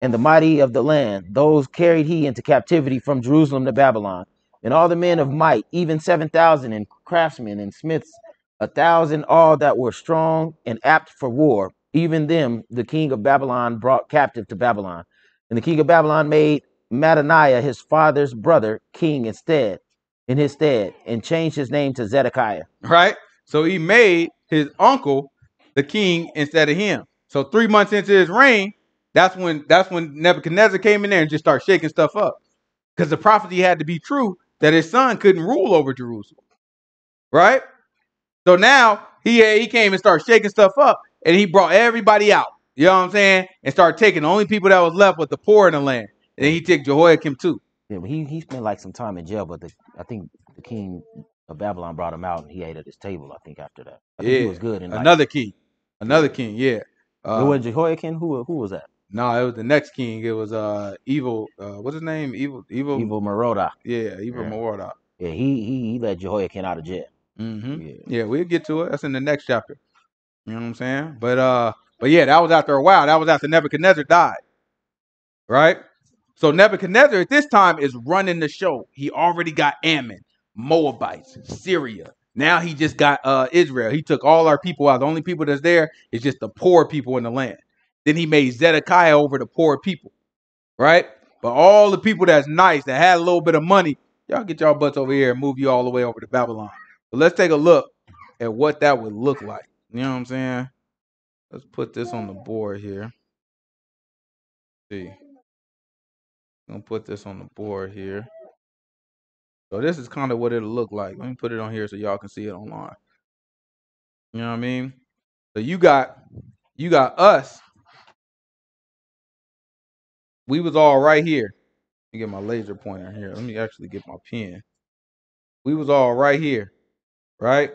and the mighty of the land. Those carried he into captivity from Jerusalem to Babylon. And all the men of might, even seven thousand, and craftsmen and smiths, a thousand, all that were strong and apt for war, even them the king of Babylon brought captive to Babylon. And the king of Babylon made Mattaniah, his father's brother, king instead. in his stead, and changed his name to Zedekiah. Right? So he made his uncle the king instead of him. So three months into his reign, that's when that's when Nebuchadnezzar came in there and just started shaking stuff up. Because the prophecy had to be true that his son couldn't rule over Jerusalem. Right? So now he, he came and started shaking stuff up, and he brought everybody out. You know what I'm saying? And started taking the only people that was left with the poor in the land. And he took Jehoiakim too. Yeah, but he, he spent like some time in jail, but the, I think the king of Babylon brought him out and he ate at his table, I think, after that. I think yeah. He was good. And another like, king. Another king, yeah. Uh, it was Jehoiakim? Who who was that? No, nah, it was the next king. It was uh evil, uh, what's his name? Evil Evil Evil Merodach. Yeah, Evil yeah. Merodach. Yeah, he, he he let Jehoiakim out of jail. Mm-hmm. Yeah. yeah, we'll get to it. That's in the next chapter. You know what I'm saying? But uh but yeah, that was after a while. That was after Nebuchadnezzar died. Right? So Nebuchadnezzar at this time is running the show. He already got Ammon, Moabites, Syria. Now he just got uh, Israel. He took all our people out. The only people that's there is just the poor people in the land. Then he made Zedekiah over the poor people, right? But all the people that's nice, that had a little bit of money, y'all get y'all butts over here and move you all the way over to Babylon. But let's take a look at what that would look like. You know what I'm saying? Let's put this on the board here. Let's see. I'm going to put this on the board here. So this is kind of what it'll look like. Let me put it on here so y'all can see it online. You know what I mean? So you got, you got us. We was all right here. Let me get my laser pointer here. Let me actually get my pen. We was all right here, right?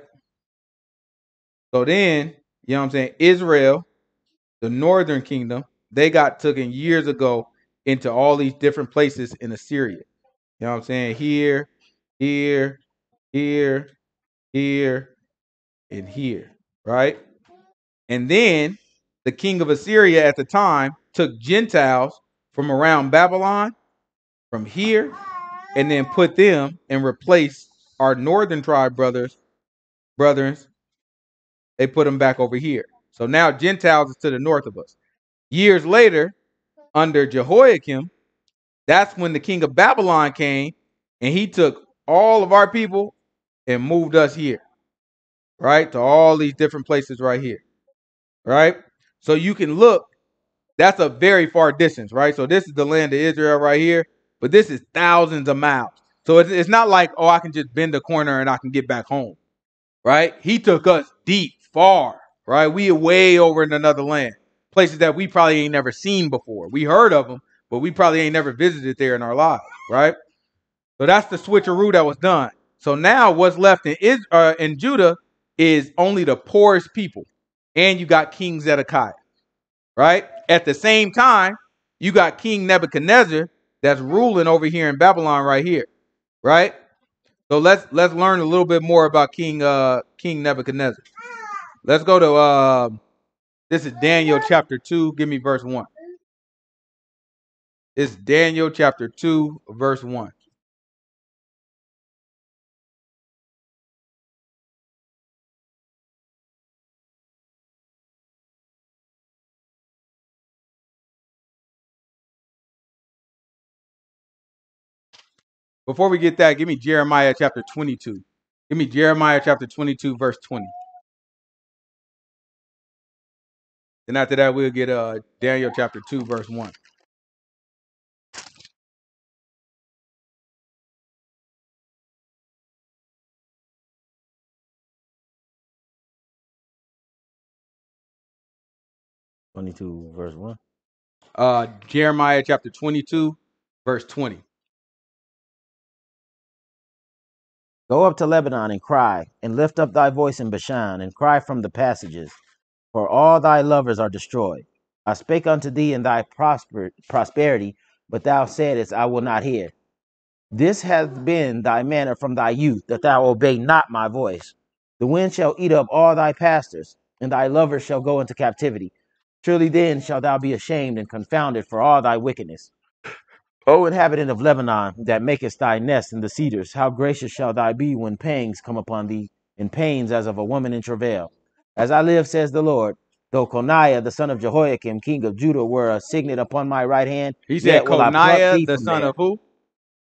So then, you know what I'm saying? Israel, the northern kingdom, they got taken years ago into all these different places in Assyria. You know what I'm saying? Here, here, here, here, and here. right? And then the king of Assyria at the time took Gentiles from around Babylon, from here, and then put them and replaced our northern tribe brothers, brethren. They put them back over here. So now Gentiles is to the north of us. Years later, under Jehoiakim, that's when the king of Babylon came and he took all of our people and moved us here, right? To all these different places right here, right? So you can look, that's a very far distance, right? So this is the land of Israel right here, but this is thousands of miles. So it's, it's not like, oh, I can just bend a corner and I can get back home, right? He took us deep, far, right? We are way over in another land, places that we probably ain't never seen before. We heard of them, but we probably ain't never visited there in our lives, right? So that's the switcheroo that was done. So now what's left in Israel, uh, in Judah is only the poorest people. And you got King Zedekiah, right? At the same time, you got King Nebuchadnezzar that's ruling over here in Babylon right here, right? So let's let's learn a little bit more about King uh, King Nebuchadnezzar. Let's go to, uh, this is Daniel chapter two. Give me verse one. It's Daniel chapter two, verse one. Before we get that, give me Jeremiah chapter twenty-two. Give me Jeremiah chapter twenty-two, verse twenty. Then after that, we'll get uh, Daniel chapter two, verse one. twenty-two, verse one. Uh, Jeremiah chapter twenty-two, verse twenty. Go up to Lebanon and cry, and lift up thy voice in Bashan, and cry from the passages, for all thy lovers are destroyed. I spake unto thee in thy prosper prosperity, but thou saidest, I will not hear. This hath been thy manner from thy youth, that thou obey not my voice. The wind shall eat up all thy pastors, and thy lovers shall go into captivity. Surely then shalt thou be ashamed and confounded for all thy wickedness. O inhabitant of Lebanon, that makest thy nest in the cedars, how gracious shall thou be when pangs come upon thee, and pains as of a woman in travail. As I live, says the Lord, though Coniah, the son of Jehoiakim, king of Judah, were a signet upon my right hand. He said Coniah, the son there. Of who?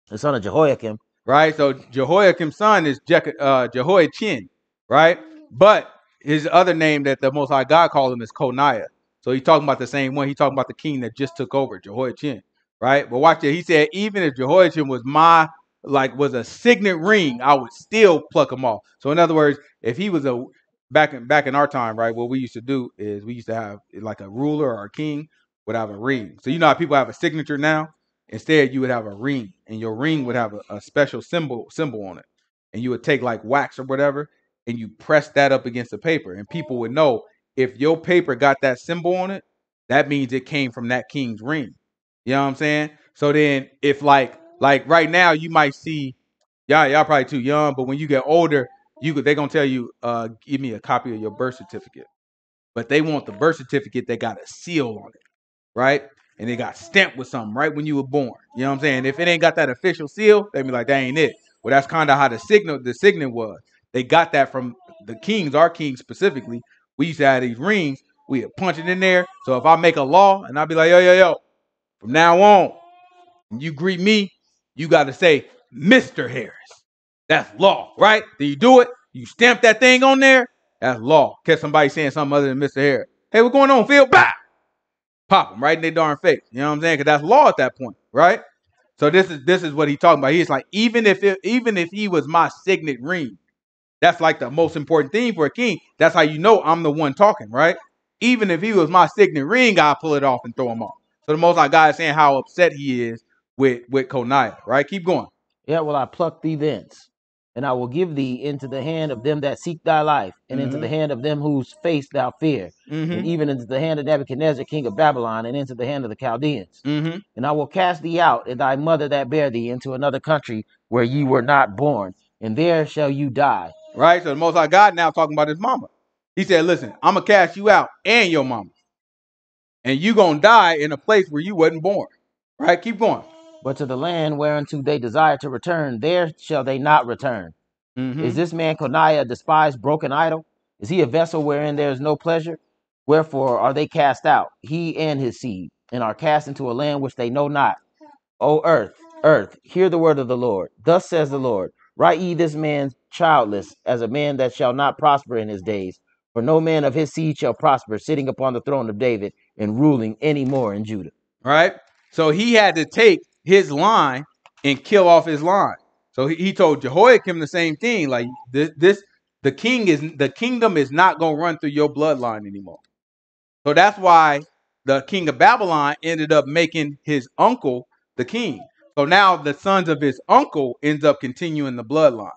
The son of Jehoiakim. Right, so Jehoiakim's son is Je uh, Jehoiachin, right? But his other name that the Most High God called him is Coniah. So he's talking about the same one. He's talking about the king that just took over, Jehoiachin. Right. But watch it. He said, even if Jehoiachin was my like was a signet ring, I would still pluck him off. So in other words, if he was a back in back in our time, right, what we used to do is we used to have like a ruler or a king would have a ring. So, you know, how people have a signature now. Instead, you would have a ring, and your ring would have a, a special symbol symbol on it. And you would take like wax or whatever, and you press that up against the paper, and people would know if your paper got that symbol on it, that means it came from that king's ring. You know what I'm saying? So then if like like right now you might see y'all y'all probably too young, but when you get older, you could they're gonna tell you, uh give me a copy of your birth certificate. But they want the birth certificate that got a seal on it, right? And it got stamped with something right when you were born. You know what I'm saying? If it ain't got that official seal, they be like, that ain't it. Well, that's kind of how the signal the signet was. They got that from the kings, our kings specifically. We used to have these rings, we would punch it in there. So if I make a law and I'd be like, yo, yo, yo. From now on, when you greet me, you got to say, Mister Harris. That's law, right? Then you do it. You stamp that thing on there. That's law. Catch somebody saying something other than Mister Harris. Hey, what's going on, Phil? Bah! Pop them right in their darn face. You know what I'm saying? Because that's law at that point, right? So this is this is what he's talking about. He's like, even if it, even if he was my signet ring, that's like the most important thing for a king. That's how you know I'm the one talking, right? Even if he was my signet ring, I'll pull it off and throw him off. So the Most High God is saying how upset he is with, with Coniah, right? Keep going. Yeah, well, I pluck thee thence, and I will give thee into the hand of them that seek thy life, and mm-hmm. into the hand of them whose face thou fear, mm-hmm. and even into the hand of Nebuchadnezzar, king of Babylon, and into the hand of the Chaldeans. Mm-hmm. And I will cast thee out, and thy mother that bare thee, into another country where ye were not born, and there shall you die. Right? So the Most High God now talking about his mama. He said, listen, I'm going to cast you out and your mama. And you're going to die in a place where you wasn't born. Right? Keep going. But to the land whereunto they desire to return, there shall they not return. Mm-hmm. Is this man Coniah a despised broken idol? Is he a vessel wherein there is no pleasure? Wherefore are they cast out, he and his seed, and are cast into a land which they know not. O earth, earth, hear the word of the Lord. Thus says the Lord, write ye this man childless, as a man that shall not prosper in his days. For no man of his seed shall prosper, sitting upon the throne of David and ruling any more in Judah. All right. So he had to take his line and kill off his line. So he, he told Jehoiakim the same thing. Like this, this, the king is the kingdom is not going to run through your bloodline anymore. So that's why the king of Babylon ended up making his uncle the king. So now the sons of his uncle ends up continuing the bloodline.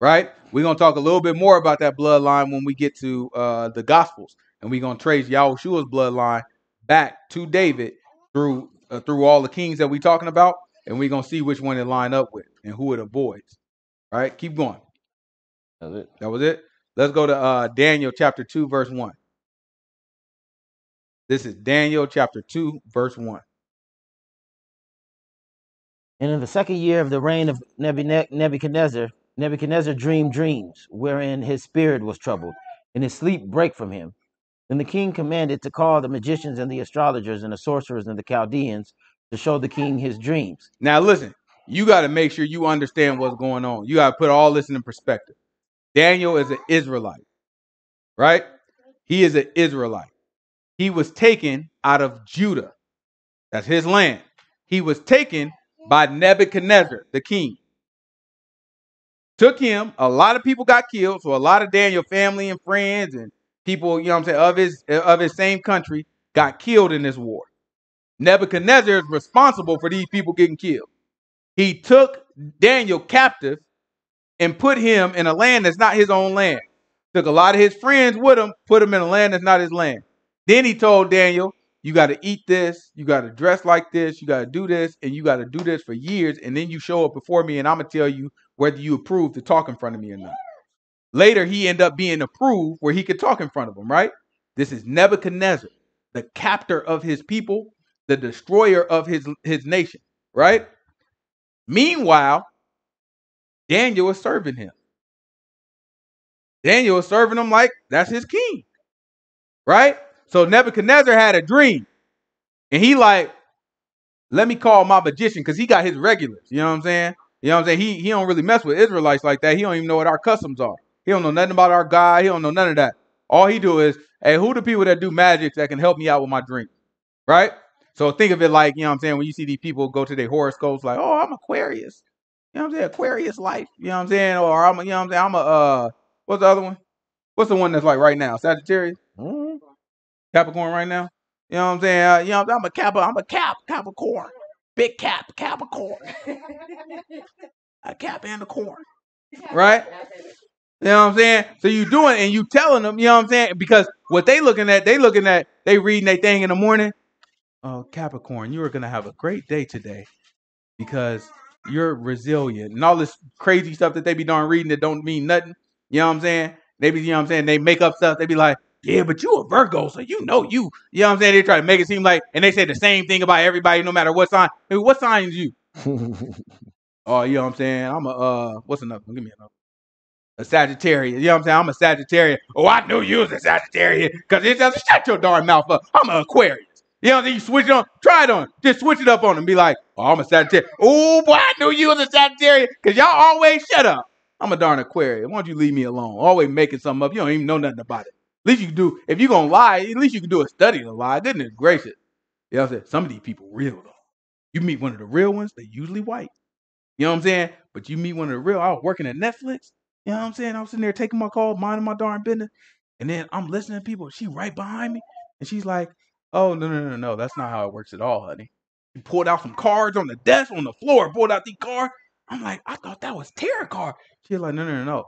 Right. We're going to talk a little bit more about that bloodline when we get to uh, the Gospels. And we're going to trace Yahushua's bloodline back to David through uh, through all the kings that we're talking about. And we're going to see which one it line up with and who it avoids. All right. Keep going. That was it. That was it. Let's go to uh, Daniel chapter two, verse one. This is Daniel chapter two, verse one. And in the second year of the reign of Nebuchadnezzar, Nebuchadnezzar dreamed dreams wherein his spirit was troubled, and his sleep brake from him. Then the king commanded to call the magicians and the astrologers and the sorcerers and the Chaldeans to show the king his dreams. Now, listen, you got to make sure you understand what's going on. You got to put all this in perspective. Daniel is an Israelite, right? He is an Israelite. He was taken out of Judah. That's his land. He was taken by Nebuchadnezzar, the king. Took him. A lot of people got killed. So a lot of Daniel's family and friends and people, you know what I'm saying, of his of his same country got killed in this war. Nebuchadnezzar is responsible for these people getting killed. He took Daniel captive and put him in a land that's not his own land. Took a lot of his friends with him, put him in a land that's not his land. Then he told Daniel, you got to eat this, you got to dress like this, you got to do this, and you got to do this for years. And then you show up before me and I'm going to tell you whether you approve to talk in front of me or not. Later, he ended up being approved where he could talk in front of them, right? This is Nebuchadnezzar, the captor of his people, the destroyer of his, his nation, right? Meanwhile, Daniel is serving him. Daniel is serving him like that's his king, right? So Nebuchadnezzar had a dream and he like, let me call my magician because he got his regulars. You know what I'm saying? You know what I'm saying? He, he don't really mess with Israelites like that. He don't even know what our customs are. He don't know nothing about our God. He don't know none of that. All he do is, hey, who the people that do magic that can help me out with my dream? Right? So think of it like, you know what I'm saying? When you see these people go to their horoscopes like, oh, I'm Aquarius. You know what I'm saying? Aquarius life. You know what I'm saying? Or I'm a, you know what I'm saying? I'm a, uh, what's the other one? What's the one that's like right now? Sagittarius? Mm-hmm. Capricorn right now? You know what I'm saying? Uh, you know, I'm a Cap, I'm a Cap, Capricorn. Big cap, Capricorn. A cap and a corn. Right? You know what I'm saying? So you doing and you telling them, you know what I'm saying? Because what they looking at, they looking at, they reading their thing in the morning. Oh, Capricorn, you are going to have a great day today because you're resilient. And all this crazy stuff that they be darn reading that don't mean nothing. You know what I'm saying? They be, you know what I'm saying? They make up stuff. They be like, yeah, but you a Virgo, so you know you. You know what I'm saying? They try to make it seem like, and they say the same thing about everybody, no matter what sign. Hey, what sign is you? Oh, you know what I'm saying? I'm a, uh, what's another one? Give me another one. A Sagittarius. You know what I'm saying? I'm a Sagittarius. Oh, I knew you was a Sagittarius because it doesn't shut your darn mouth up. I'm an Aquarius. You know what I'm saying? You switch it on. Try it on. Just switch it up on them. Be like, oh, I'm a Sagittarius. Oh, boy, I knew you was a Sagittarius because y'all always shut up. I'm a darn Aquarius. Why don't you leave me alone? Always making something up. You don't even know nothing about it. At least you can do, if you're going to lie, at least you can do a study to lie. Goodness gracious. You know what I'm saying? Some of these people real, though. You meet one of the real ones, they're usually white. You know what I'm saying? But you meet one of the real, I was working at Netflix. You know what I'm saying? I was sitting there taking my call, minding my darn business. And then I'm listening to people. She right behind me. And she's like, oh, no, no, no, no. That's not how it works at all, honey. She pulled out some cards on the desk, on the floor, pulled out the card. I'm like, I thought that was tarot card. She's like, no, no, no, no.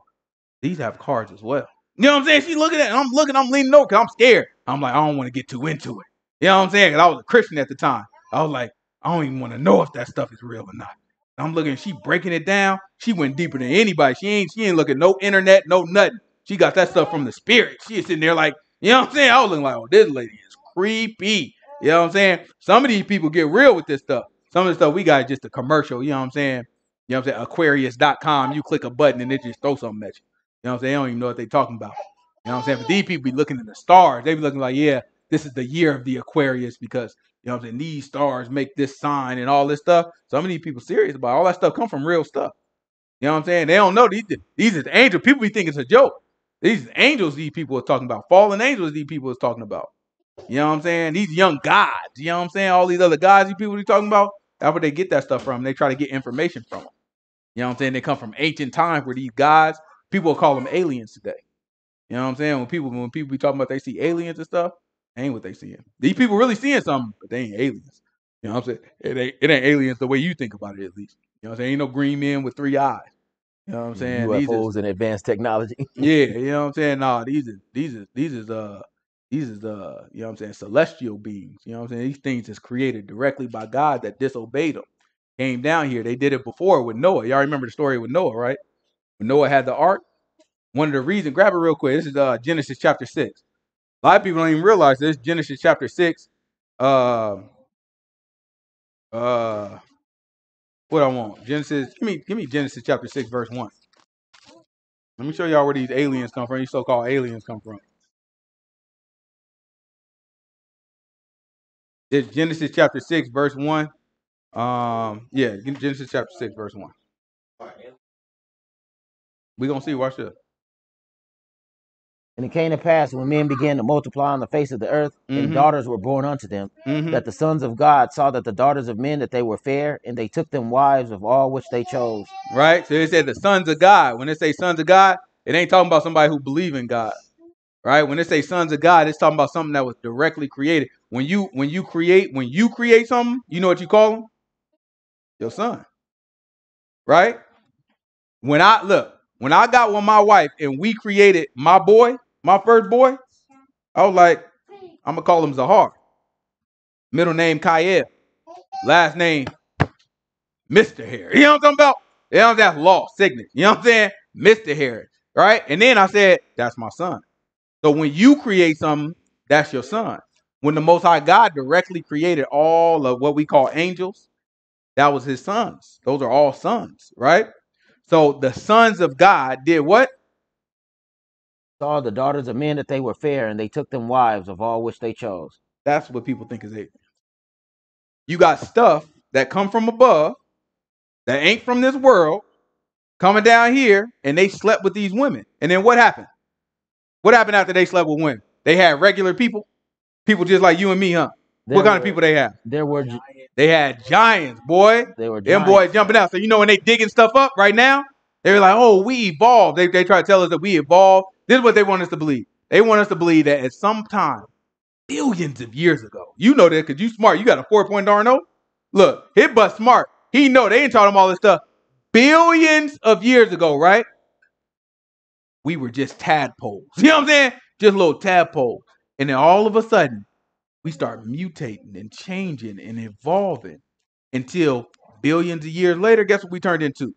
These have cards as well. You know what I'm saying? She's looking at it. And I'm looking. I'm leaning over because I'm scared. I'm like, I don't want to get too into it. You know what I'm saying? Because I was a Christian at the time. I was like, I don't even want to know if that stuff is real or not. And I'm looking. She breaking it down. She went deeper than anybody. She ain't. She ain't looking no internet, no nothing. She got that stuff from the spirit. She is sitting there like, you know what I'm saying? I was looking like, oh, this lady is creepy. You know what I'm saying? Some of these people get real with this stuff. Some of the stuff we got is just a commercial. You know what I'm saying? You know what I'm saying? Aquarius dot com. You click a button and they just throw something at you. You know what I'm saying? They don't even know what they're talking about. You know what I'm saying? But these people be looking at the stars. They be looking like, yeah, this is the year of the Aquarius because, you know what I'm saying, these stars make this sign and all this stuff. Some of these people serious about it. All that stuff come from real stuff. You know what I'm saying? They don't know. These, these is angels. People be thinking it's a joke. These angels these people are talking about. Fallen angels these people is talking about. You know what I'm saying? These young gods. You know what I'm saying? All these other gods these people are talking about. That's where they get that stuff from. They try to get information from them. You know what I'm saying? They come from ancient times where these gods, people call them aliens today. You know what I'm saying? When people when people be talking about they see aliens and stuff, ain't what they seeing. These people really seeing something, but they ain't aliens. You know what I'm saying? It ain't, it ain't aliens the way you think about it, at least. You know what I'm saying? Ain't no green men with three eyes. You know what I'm saying? U F Os and advanced technology. Yeah, you know what I'm saying? Nah, these is these is these is uh these is uh you know what I'm saying, celestial beings. You know what I'm saying? These things is created directly by God that disobeyed them. Came down here. They did it before with Noah. Y'all remember the story with Noah, right? When Noah had the ark. One of the reasons, grab it real quick. This is uh Genesis chapter six. A lot of people don't even realize this. Genesis chapter six. Uh uh What I want. Genesis, give me, give me Genesis chapter six, verse one. Let me show y'all where these aliens come from, these so-called aliens come from. It's Genesis chapter six, verse one. Um, yeah, Genesis chapter six, verse one. We're gonna see, watch this. And it came to pass when men began to multiply on the face of the earth, mm-hmm. and daughters were born unto them, mm-hmm. that the sons of God saw that the daughters of men, that they were fair, and they took them wives of all which they chose. Right? So they said the sons of God. When they say sons of God, it ain't talking about somebody who believe in God. Right? When they say sons of God, it's talking about something that was directly created. When you when you create, when you create something, you know what you call them? Your son. Right? When I look, when I got with my wife and we created my boy, my first boy, I was like, I'm gonna call him Zahar. Middle name Kyle. Last name Mister Harris. You know what I'm talking about? You know, that's law, signet. You know what I'm saying? Mister Harris. Right? And then I said, that's my son. So when you create something, that's your son. When the Most High God directly created all of what we call angels, that was his sons. Those are all sons, right? So the sons of God did what? Saw the daughters of men that they were fair, and they took them wives of all which they chose. That's what people think is it. You got stuff that come from above, that ain't from this world, coming down here, and they slept with these women. And then what happened? What happened after they slept with women? They had regular people? People just like you and me, huh? There what kind were, of people they had? There were They had giants, boy. They were giants. Them boys jumping out. So you know when they digging stuff up right now, they were like, oh, we evolved. They, they try to tell us that we evolved. This is what they want us to believe. They want us to believe that at some time, billions of years ago, you know that because you smart. You got a four point R N O. Look, hit but smart. He know they ain't taught him all this stuff. Billions of years ago, right? We were just tadpoles. You know what I'm saying? Just little tadpoles. And then all of a sudden, we start mutating and changing and evolving until billions of years later, guess what we turned into?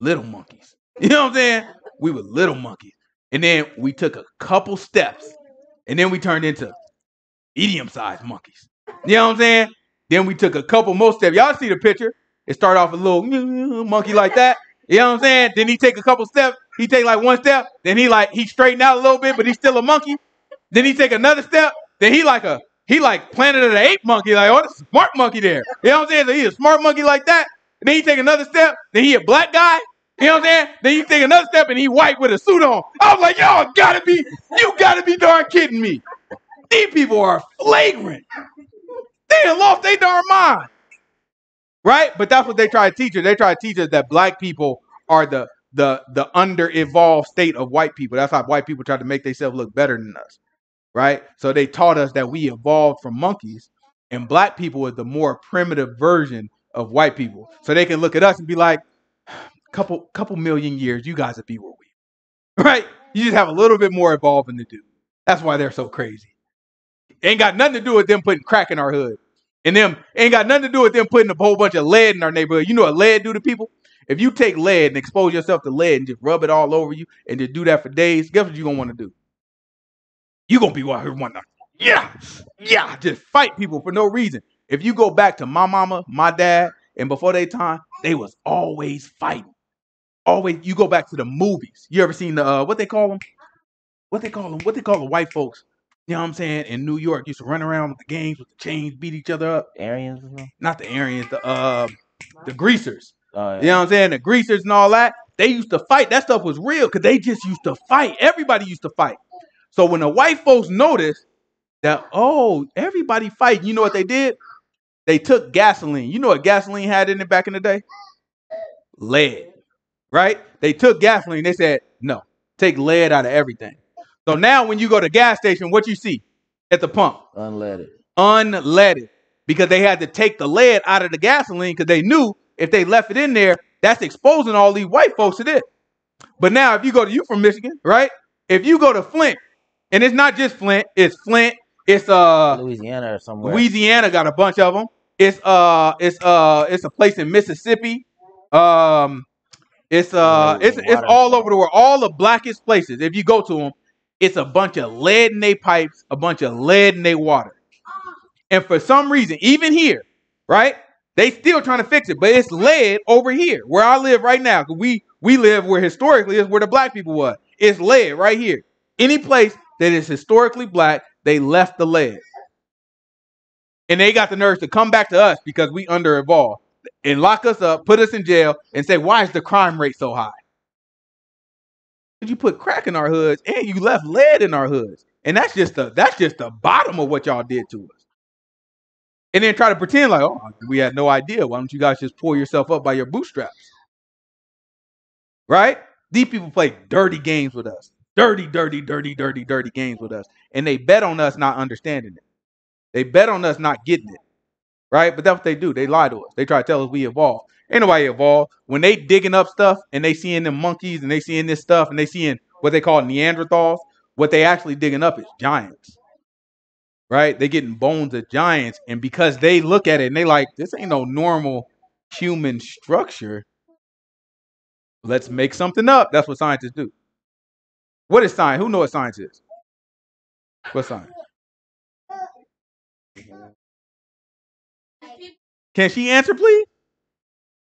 Little monkeys. You know what I'm saying? We were little monkeys. And then we took a couple steps and then we turned into medium-sized monkeys. You know what I'm saying? Then we took a couple more steps. Y'all see the picture. It started off a little monkey like that. You know what I'm saying? Then he take a couple steps. He take like one step. Then he like, he straightened out a little bit, but he's still a monkey. Then he take another step. Then he like a, he like Planet of the Ape monkey. Like, oh, this is a smart monkey there. You know what I'm saying? So he a smart monkey like that. And then he take another step. Then he a black guy. You know what I'm saying? Then you take another step and he white with a suit on. I was like, y'all gotta be, you gotta be darn kidding me. These people are flagrant. They done lost their darn mind. Right? But that's what they try to teach us. They try to teach us that black people are the, the, the under-evolved state of white people. That's how white people try to make themselves look better than us. Right? So they taught us that we evolved from monkeys and black people are the more primitive version of white people. So they can look at us and be like, couple couple million years, you guys would be where we are. Right? You just have a little bit more evolving to do. That's why they're so crazy. Ain't got nothing to do with them putting crack in our hood. And them ain't got nothing to do with them putting a whole bunch of lead in our neighborhood. You know what lead do to people? If you take lead and expose yourself to lead and just rub it all over you and just do that for days, guess what you're going to want to do? You're going to be out here one night. Yeah, yeah, just fight people for no reason. If you go back to my mama, my dad, and before their time, they was always fighting. Always, you go back to the movies. You ever seen the, uh, what they call them? What they call them? What they call the white folks? You know what I'm saying? In New York, used to run around with the gangs with the chains, beat each other up. Arians? Not the Arians, the uh, the greasers. Oh, yeah. You know what I'm saying? The greasers and all that. They used to fight. That stuff was real because they just used to fight. Everybody used to fight. So when the white folks noticed that, oh, everybody fighting, you know what they did? They took gasoline. You know what gasoline had in it back in the day? Lead, right? They took gasoline. They said, no, take lead out of everything. So now when you go to the gas station, what you see at the pump? Unleaded. Unleaded. Because they had to take the lead out of the gasoline because they knew if they left it in there, that's exposing all these white folks to this. But now if you go to, you from Michigan, right? If you go to Flint, and it's not just Flint, it's Flint, it's uh Louisiana or somewhere. Louisiana got a bunch of them. It's uh it's uh it's a place in Mississippi. Um it's uh it's it's all over the world, all the blackest places. If you go to them, it's a bunch of lead in their pipes, a bunch of lead in their water. And for some reason, even here, right? They still trying to fix it, but it's lead over here where I live right now. We we live where historically is where the black people was. It's lead right here. Any place that is historically black, they left the lead. And they got the nerve to come back to us because we under-evolved and lock us up, put us in jail, and say, why is the crime rate so high? You put crack in our hoods and you left lead in our hoods. And that's just the that's just the bottom of what y'all did to us. And then try to pretend like, oh, we had no idea. Why don't you guys just pull yourself up by your bootstraps? Right? These people play dirty games with us. Dirty, dirty, dirty, dirty, dirty games with us. And they bet on us not understanding it. They bet on us not getting it. Right? But that's what they do. They lie to us. They try to tell us we evolved. Ain't nobody evolved. When they digging up stuff and they seeing them monkeys and they seeing this stuff and they seeing what they call Neanderthals, what they actually digging up is giants. Right? They getting bones of giants. And because they look at it and they like, this ain't no normal human structure. Let's make something up. That's what scientists do. What is science? Who knows what science is? What's science? Can she answer, please?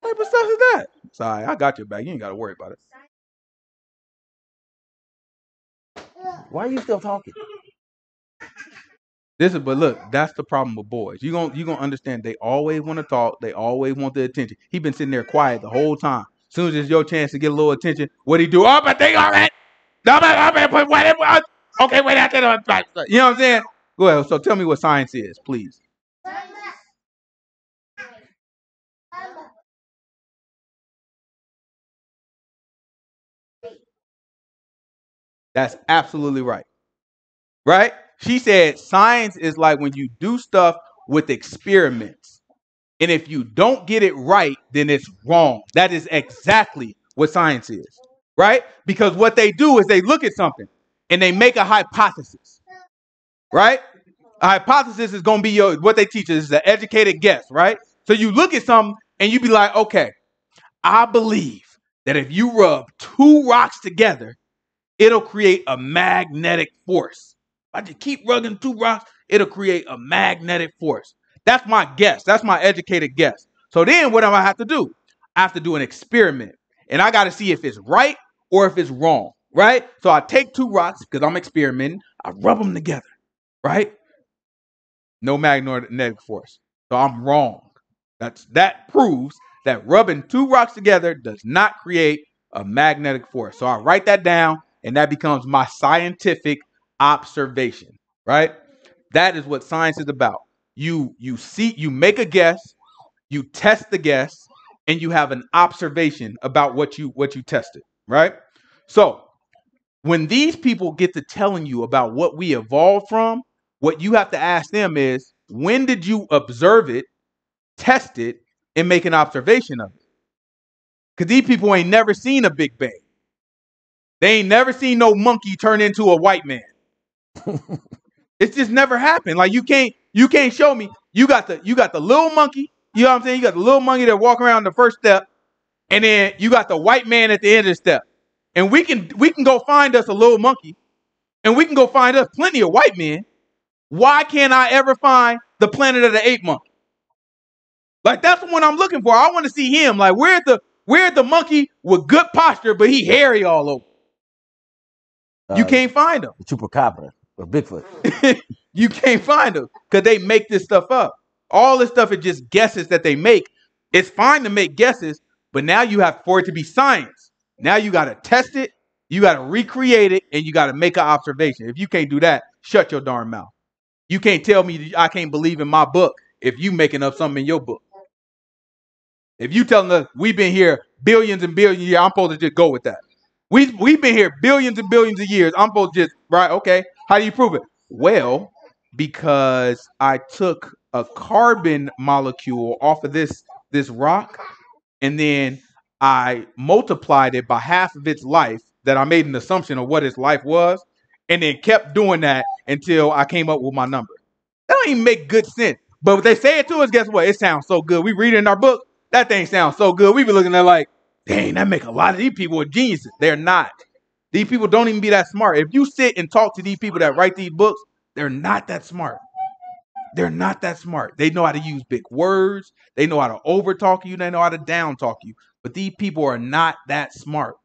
What type of stuff is that? Sorry, I got your back. You ain't got to worry about it. Why are you still talking? This is, but look, that's the problem with boys. You're going you gonna to understand they always want to talk. They always want the attention. He been sitting there quiet the whole time. As soon as it's your chance to get a little attention, what do you do? Oh, but they all right. No, but, but, but whatever. Okay, wait out there. You know what I'm saying? Go ahead. So tell me what science is, please. That's absolutely right. Right? She said science is like when you do stuff with experiments. And if you don't get it right, then it's wrong. That is exactly what science is. Right? Because what they do is they look at something and they make a hypothesis. Right? A hypothesis is going to be your, what they teach is an educated guess. Right? So you look at something and you be like, okay, I believe that if you rub two rocks together, it'll create a magnetic force. If I just keep rubbing two rocks, it'll create a magnetic force. That's my guess. That's my educated guess. So then what do I have to do? I have to do an experiment. And I got to see if it's right or if it's wrong. Right? So I take two rocks because I'm experimenting. I rub them together. Right? No magnetic force. So I'm wrong. That's, that proves that rubbing two rocks together does not create a magnetic force. So I write that down. And that becomes my scientific observation, right? That is what science is about. You you see, you make a guess, you test the guess, and you have an observation about what you what you tested, right? So when these people get to telling you about what we evolved from, what you have to ask them is, when did you observe it, test it, and make an observation of it? Because these people ain't never seen a Big Bang. They ain't never seen no monkey turn into a white man. It's just never happened. Like you can't, you can't show me. You got the, you got the little monkey. You know what I'm saying? You got the little monkey that walk around the first step, And then you got the white man at the end of the step. And we can we can go find us a little monkey, and we can go find us plenty of white men. Why can't I ever find the Planet of the Ape monkey? Like, that's the one I'm looking for. I want to see him. Like, where's the where's the monkey with good posture, but he hairy all over? Uh, you can't find him. The Chupacabra or Bigfoot. You can't find them because they make this stuff up. All this stuff is just guesses that they make. It's fine to make guesses, but now you have for it to be science. Now you got to test it, you got to recreate it, and you got to make an observation. If you can't do that, shut your darn mouth. You can't tell me I can't believe in my book if you making up something in your book. If you telling us we've been here billions and billions of years, I'm supposed to just go with that. We've, we've been here billions and billions of years. I'm supposed to just, right, okay, how do you prove it? Well, because I took a carbon molecule off of this, this rock, and then I multiplied it by half of its life that I made an assumption of what its life was, and then kept doing that until I came up with my number. That don't even make good sense. But what they say it to us, guess what? It sounds so good. We read it in our book. That thing sounds so good. We be looking at it like, dang, that make a lot of these people are geniuses. They're not. These people don't even be that smart. If you sit and talk to these people that write these books, they're not that smart. They're not that smart. They know how to use big words. They know how to overtalk you. They know how to downtalk you. But these people are not that smart,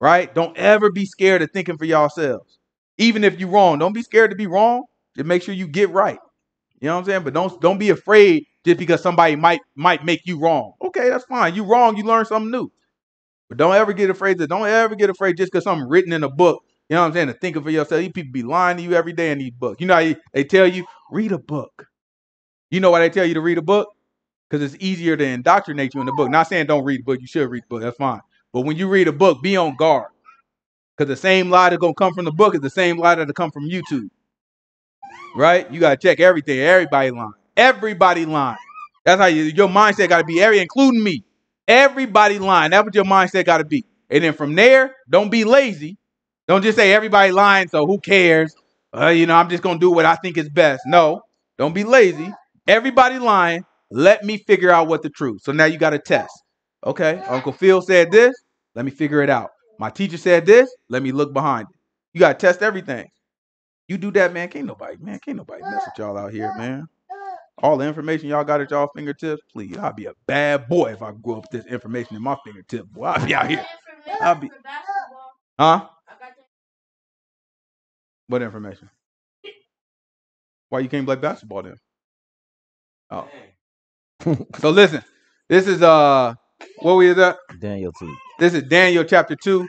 right? Don't ever be scared of thinking for yourselves. Even if you're wrong, don't be scared to be wrong. Just make sure you get right. You know what I'm saying? But don't don't be afraid just because somebody might might make you wrong. Okay, that's fine. You wrong. You learn something new. But don't ever get afraid. That don't ever get afraid just because something written in a book. You know what I'm saying? To think of for yourself. These people be lying to you every day in these books. You know how they tell you, read a book. You know why they tell you to read a book? Because it's easier to indoctrinate you in the book. Not saying don't read a book. You should read a book. That's fine. But when you read a book, be on guard. Because the same lie that's going to come from the book is the same lie that'll come from YouTube. Right? You got to check everything. Everybody lying. Everybody lying. That's how you, your mindset got to be. Every, including me. Everybody lying. That's what your mindset got to be. And then from there, don't be lazy. Don't just say everybody lying, so who cares? Uh, you know, I'm just going to do what I think is best. No, don't be lazy. Everybody lying. Let me figure out what the truth. So now you got to test. Okay, Uncle Phil said this. Let me figure it out. My teacher said this. Let me look behind it. You got to test everything. You do that, man. Can't nobody, man. Can't nobody mess with y'all out here, man. All the information y'all got at y'all fingertips, please. I'll be a bad boy if I grew up with this information in my fingertips. Boy, I'll be out here. I'll be. Huh? What information? Why you can't play basketball then? Oh. So listen, this is uh what we is that? Daniel two. This is Daniel chapter two,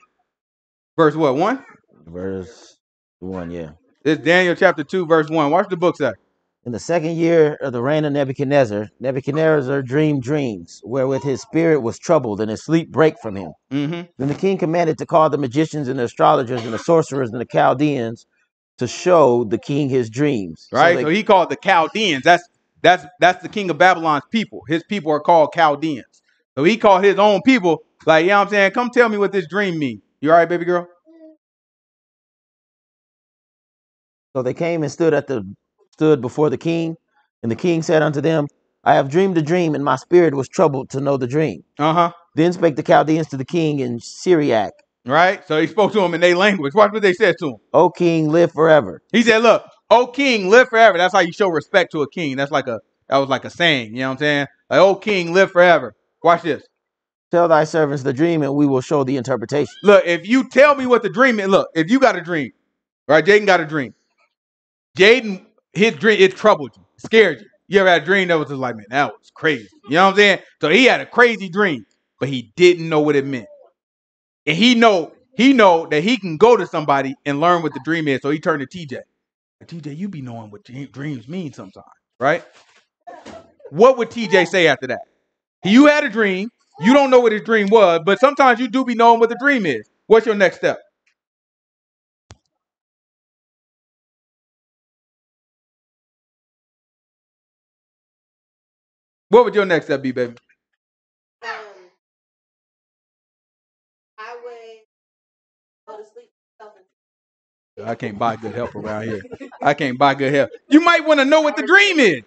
verse what, one? Verse one, yeah. It's Daniel chapter two, verse one. Watch the book, sir. In the second year of the reign of Nebuchadnezzar, Nebuchadnezzar dreamed dreams, wherewith his spirit was troubled, and his sleep brake from him. Mm-hmm. Then the king commanded to call the magicians and the astrologers and the sorcerers and the Chaldeans, to show the king his dreams. Right. So, they, so he called the Chaldeans. That's that's that's the king of Babylon's people. His people are called Chaldeans. So he called his own people, like, you know what I'm saying? Come tell me what this dream means. You all right, baby girl? So they came and stood at the stood before the king, and the king said unto them, I have dreamed a dream, and my spirit was troubled to know the dream. Uh-huh. Then spake the Chaldeans to the king in Syriac. Right? So he spoke to him in their language. Watch what they said to him. O king, live forever. He said, look, O king, live forever. That's how you show respect to a king. That's like a, that was like a saying. You know what I'm saying? Like, O king, live forever. Watch this. Tell thy servants the dream, and we will show the interpretation. Look, if you tell me what the dream is, look, if you got a dream, right? Jaden got a dream. Jaden, his dream, it troubled you, scared you. You ever had a dream that was just like, man, that was crazy. You know what I'm saying? So he had a crazy dream, but he didn't know what it meant. And he know he know that he can go to somebody and learn what the dream is. So he turned to T J. T J, you be knowing what dreams mean sometimes, right? What would T J say after that? You had a dream. You don't know what his dream was, but sometimes you do be knowing what the dream is. What's your next step? What would your next step be, baby? I can't buy good help around here. I can't buy good help. You might want to know what the dream is.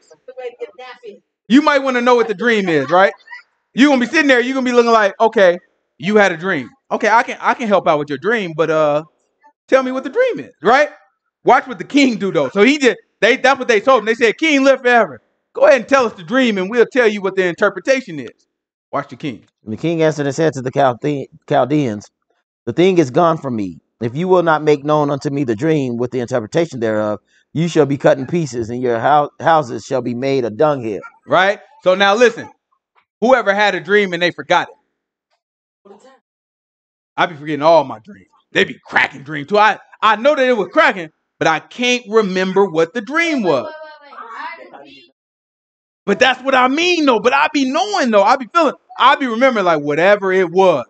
You might want to know what the dream is, right? You're going to be sitting there. You're going to be looking like, okay, you had a dream. Okay, I can I can help out with your dream, but uh, tell me what the dream is, right? Watch what the king do, though. So he did. They, that's what they told him. They said, king, live forever. Go ahead and tell us the dream, and we'll tell you what the interpretation is. Watch the king. And the king answered and said to the Chalde- Chaldeans, the thing is gone from me. If you will not make known unto me the dream with the interpretation thereof, you shall be cut in pieces, and your ho- houses shall be made a dunghill. Right? So now listen. Whoever had a dream and they forgot it. I be forgetting all my dreams. They be cracking dreams too. I, I know that it was cracking, but I can't remember what the dream was. But that's what I mean, though. But I be knowing, though. I be feeling. I be remembering, like, whatever it was.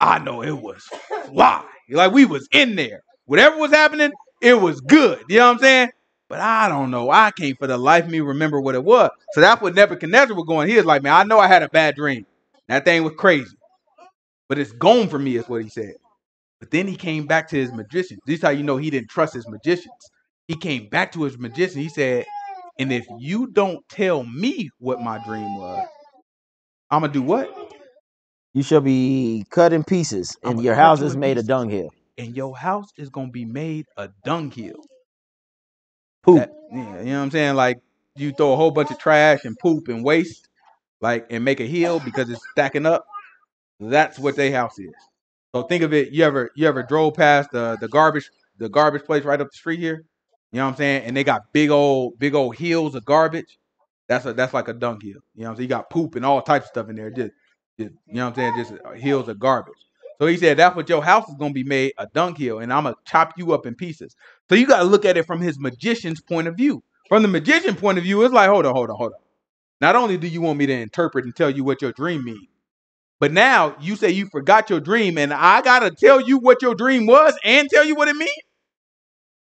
I know it was fly. Like, we was in there. Whatever was happening, it was good. You know what I'm saying? But I don't know. I can't for the life of me remember what it was. So that's what Nebuchadnezzar was going. He was like, man, I know I had a bad dream. That thing was crazy. But it's gone from me, is what he said. But then he came back to his magicians. This is how you know he didn't trust his magicians. He came back to his magician. He said, and if you don't tell me what my dream was, I'm going to do what? You shall be cut in pieces, and your house is made a dunghill. And your house is going to be made a dunghill. Poop. That, yeah, you know what I'm saying? Like, you throw a whole bunch of trash and poop and waste, like, and make a hill because it's stacking up. That's what their house is. So think of it. You ever you ever drove past the, the garbage the garbage place right up the street here? You know what I'm saying? And they got big old big old hills of garbage. That's a, that's like a dunghill. You know what I'm saying? You got poop and all types of stuff in there. Just, just you know what I'm saying? Just hills of garbage. So he said, that's what your house is going to be made, a dunghill, and I'm going to chop you up in pieces. So you got to look at it from his magician's point of view. From the magician's point of view, it's like, hold on, hold on, hold on. Not only do you want me to interpret and tell you what your dream means, but now you say you forgot your dream, and I got to tell you what your dream was and tell you what it means?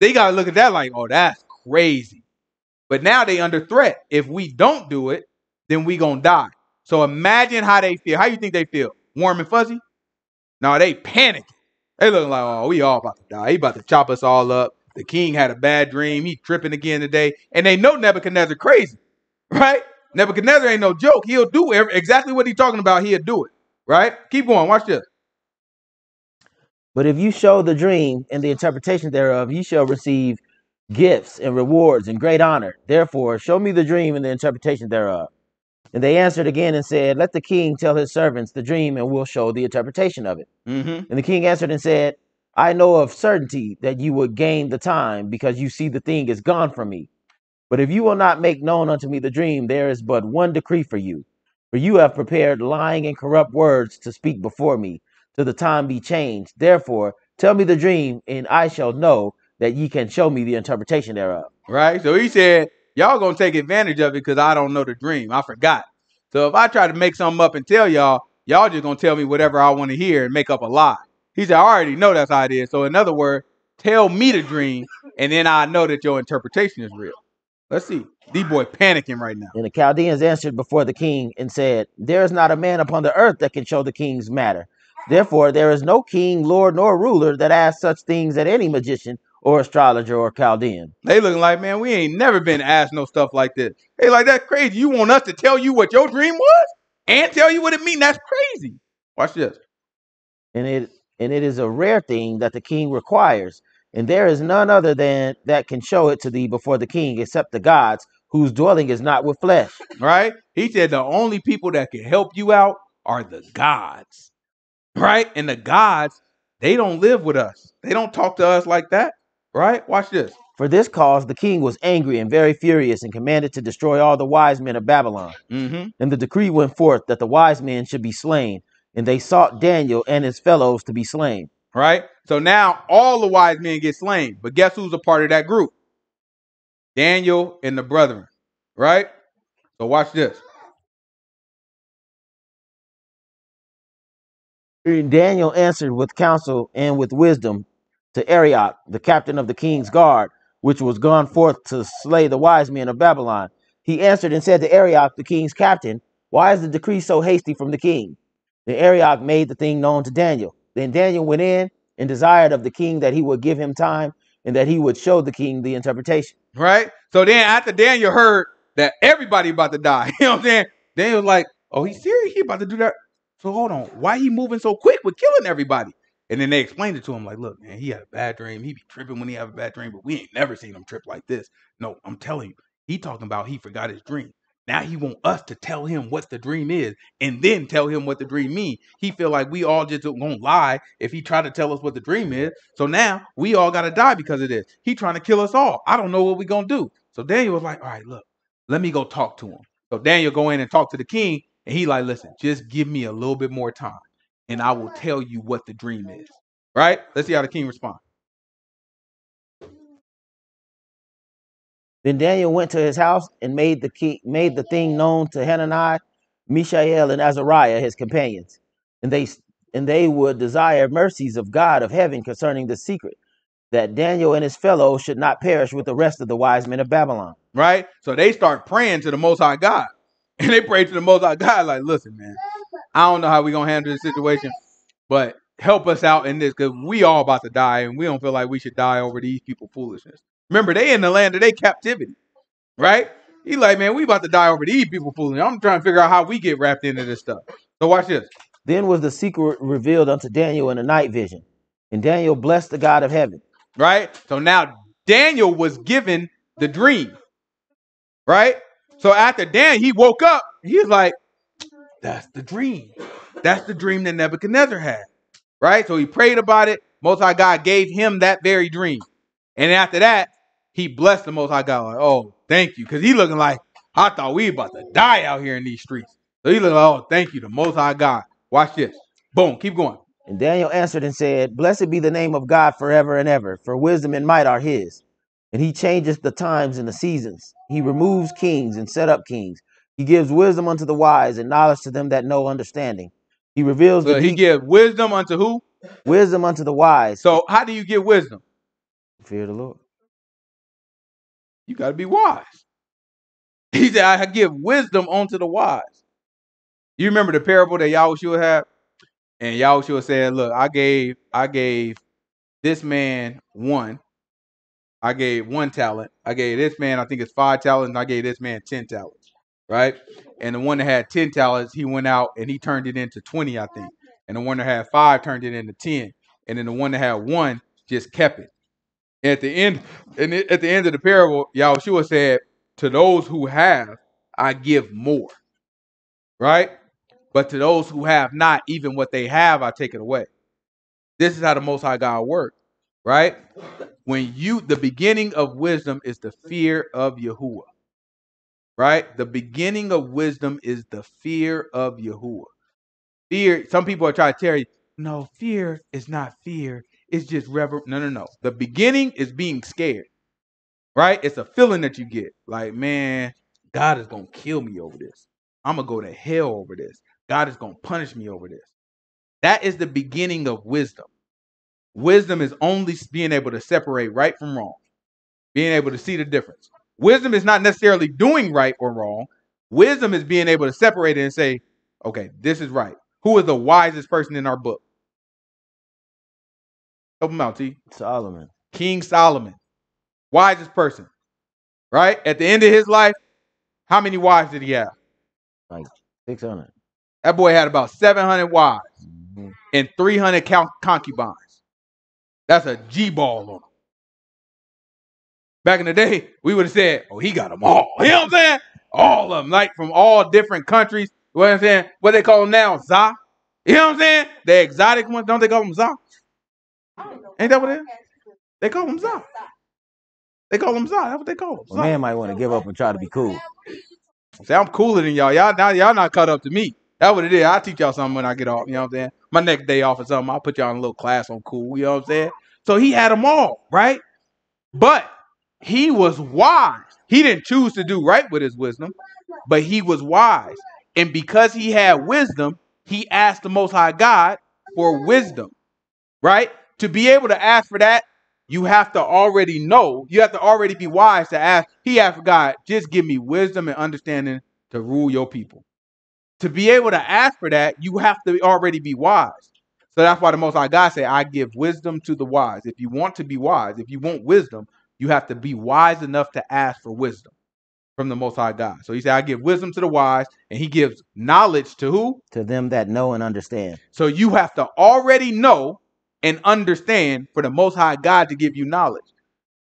They got to look at that like, oh, that's crazy. But now they under threat. If we don't do it, then we going to die. So imagine how they feel. How you think they feel? Warm and fuzzy? No, they panicking. They looking like, oh, we all about to die. He about to chop us all up. The king had a bad dream. He tripping again today. And they know Nebuchadnezzar crazy, right? Nebuchadnezzar ain't no joke. He'll do every, exactly what he's talking about. He'll do it, right? Keep going. Watch this. But if you show the dream and the interpretation thereof, you shall receive gifts and rewards and great honor. Therefore, show me the dream and the interpretation thereof. And they answered again and said, let the king tell his servants the dream, and we'll show the interpretation of it. Mm-hmm. And the king answered and said, I know of certainty that you will gain the time, because you see the thing is gone from me. But if you will not make known unto me the dream, there is but one decree for you. For you have prepared lying and corrupt words to speak before me, till the time be changed. Therefore, tell me the dream, and I shall know that ye can show me the interpretation thereof. Right? So he said, y'all going to take advantage of it because I don't know the dream. I forgot. So if I try to make something up and tell y'all, y'all just going to tell me whatever I want to hear and make up a lie. He said, I already know that's how it is. So in other words, tell me the dream, and then I know that your interpretation is real. Let's see. D-boy panicking right now. And the Chaldeans answered before the king and said, there is not a man upon the earth that can show the king's matter. Therefore, there is no king, lord, nor ruler that asks such things at any magician or astrologer or Chaldean. They looking like, man, we ain't never been asked no stuff like this. Hey, like, that's crazy. You want us to tell you what your dream was and tell you what it means? That's crazy. Watch this. And it and it is a rare thing that the king requires, and there is none other than that can show it to thee before the king, except the gods, whose dwelling is not with flesh. Right? He said the only people that can help you out are the gods. Right? And the gods, they don't live with us. They don't talk to us like that. Right? Watch this. For this cause, the king was angry and very furious, and commanded to destroy all the wise men of Babylon. Mm-hmm. And the decree went forth that the wise men should be slain. And they sought Daniel and his fellows to be slain. Right? So now all the wise men get slain. But guess who's a part of that group? Daniel and the brethren. Right? So watch this. Daniel answered with counsel and with wisdom to Ariok, the captain of the king's guard, which was gone forth to slay the wise men of Babylon. He answered and said to Ariok, the king's captain, why is the decree so hasty from the king? Then Ariok made the thing known to Daniel. Then Daniel went in and desired of the king that he would give him time, and that he would show the king the interpretation. Right? So then after Daniel heard that everybody about to die, you know what I'm saying? Daniel was like, oh, he's serious. He about to do that. So hold on. Why he moving so quick with killing everybody? And then they explained it to him like, look, man, he had a bad dream. He be tripping when he have a bad dream, but we ain't never seen him trip like this. No, I'm telling you, he talking about he forgot his dream. Now he want us to tell him what the dream is and then tell him what the dream means. He feel like we all just gonna lie if he try to tell us what the dream is. So now we all got to die because of this. He trying to kill us all. I don't know what we gonna do. So Daniel was like, all right, look, let me go talk to him. So Daniel go in and talk to the king. And he like, listen, just give me a little bit more time and I will tell you what the dream is. Right? Let's see how the king responds. Then Daniel went to his house and made the key, made the thing known to Hananiah, Mishael, and Azariah, his companions. And they and they would desire mercies of God of heaven concerning the secret, that Daniel and his fellows should not perish with the rest of the wise men of Babylon. Right? So they start praying to the Most High God. And they prayed to the Most High God like, listen, man, I don't know how we're going to handle this situation, but help us out in this because we all about to die and we don't feel like we should die over these people foolishness. Remember, they in the land of their captivity, right? He like, man, we about to die over these people fooling. I'm trying to figure out how we get wrapped into this stuff. So watch this. Then was the secret revealed unto Daniel in a night vision. And Daniel blessed the God of heaven. Right? So now Daniel was given the dream. Right? So after Daniel, he woke up. He was like, that's the dream. That's the dream that Nebuchadnezzar had. Right? So he prayed about it. Most High God gave him that very dream. And after that, he blessed the Most High God. Like, oh, thank you. Because he looking like, I thought we about to die out here in these streets. So he looking like, oh, thank you, the Most High God. Watch this. Boom. Keep going. And Daniel answered and said, blessed be the name of God forever and ever, for wisdom and might are his. And he changeth the times and the seasons. He removes kings and set up kings. He gives wisdom unto the wise and knowledge to them that know understanding. He reveals so the he deep. Gives wisdom unto who? Wisdom unto the wise. So how do you get wisdom? Fear the Lord. You got to be wise. He said, I give wisdom unto the wise. You remember the parable that Yahushua had? And Yahushua said, look, I gave, I gave this man one. I gave one talent. I gave this man, I think it's five talents. And I gave this man ten talents, right? And the one that had ten talents, he went out and he turned it into twenty, I think. And the one that had five turned it into ten. And then the one that had one just kept it. At the end, and at the end of the parable, Yahushua said, to those who have, I give more. Right? But to those who have not, even what they have, I take it away. This is how the Most High God works. Right? When you, the beginning of wisdom is the fear of Yahuwah. Right? The beginning of wisdom is the fear of Yahuwah. Fear, some people are trying to tell you, no, fear is not fear. It's just reverent. No, no, no. The beginning is being scared, right? It's a feeling that you get like, man, God is going to kill me over this. I'm going to go to hell over this. God is going to punish me over this. That is the beginning of wisdom. Wisdom is only being able to separate right from wrong, being able to see the difference. Wisdom is not necessarily doing right or wrong. Wisdom is being able to separate it and say, okay, this is right. Who is the wisest person in our book? Help him out, T. Solomon. King Solomon. Wisest person. Right? At the end of his life, how many wives did he have? Like six hundred. That boy had about seven hundred wives mm-hmm. and three hundred concubines. That's a G-ball on him. Back in the day, we would have said, oh, he got them all. You know what I'm saying? All of them. Like from all different countries. You know what I'm saying? What they call them now? Za. You know what I'm saying? The exotic ones. Don't they call them Za? Ain't that what it is? They call him Zah. They call him Zah. That's what they call him. Well, man might want to give up and try to be cool. See, I'm cooler than y'all. Y'all now y'all not caught up to me. That's what it is. I'll teach y'all something when I get off. You know what I'm saying? My next day off or something, I'll put y'all in a little class on cool. You know what I'm saying? So he had them all, right? But he was wise. He didn't choose to do right with his wisdom, but he was wise. And because he had wisdom, he asked the Most High God for wisdom, right? To be able to ask for that, you have to already know. You have to already be wise to ask. He asked God, just give me wisdom and understanding to rule your people. To be able to ask for that, you have to already be wise. So that's why the Most High God said, I give wisdom to the wise. If you want to be wise, if you want wisdom, you have to be wise enough to ask for wisdom. from the Most High God. So he said, I give wisdom to the wise, and he gives knowledge to who? To them that know and understand. So you have to already know and understand for the Most High God to give you knowledge.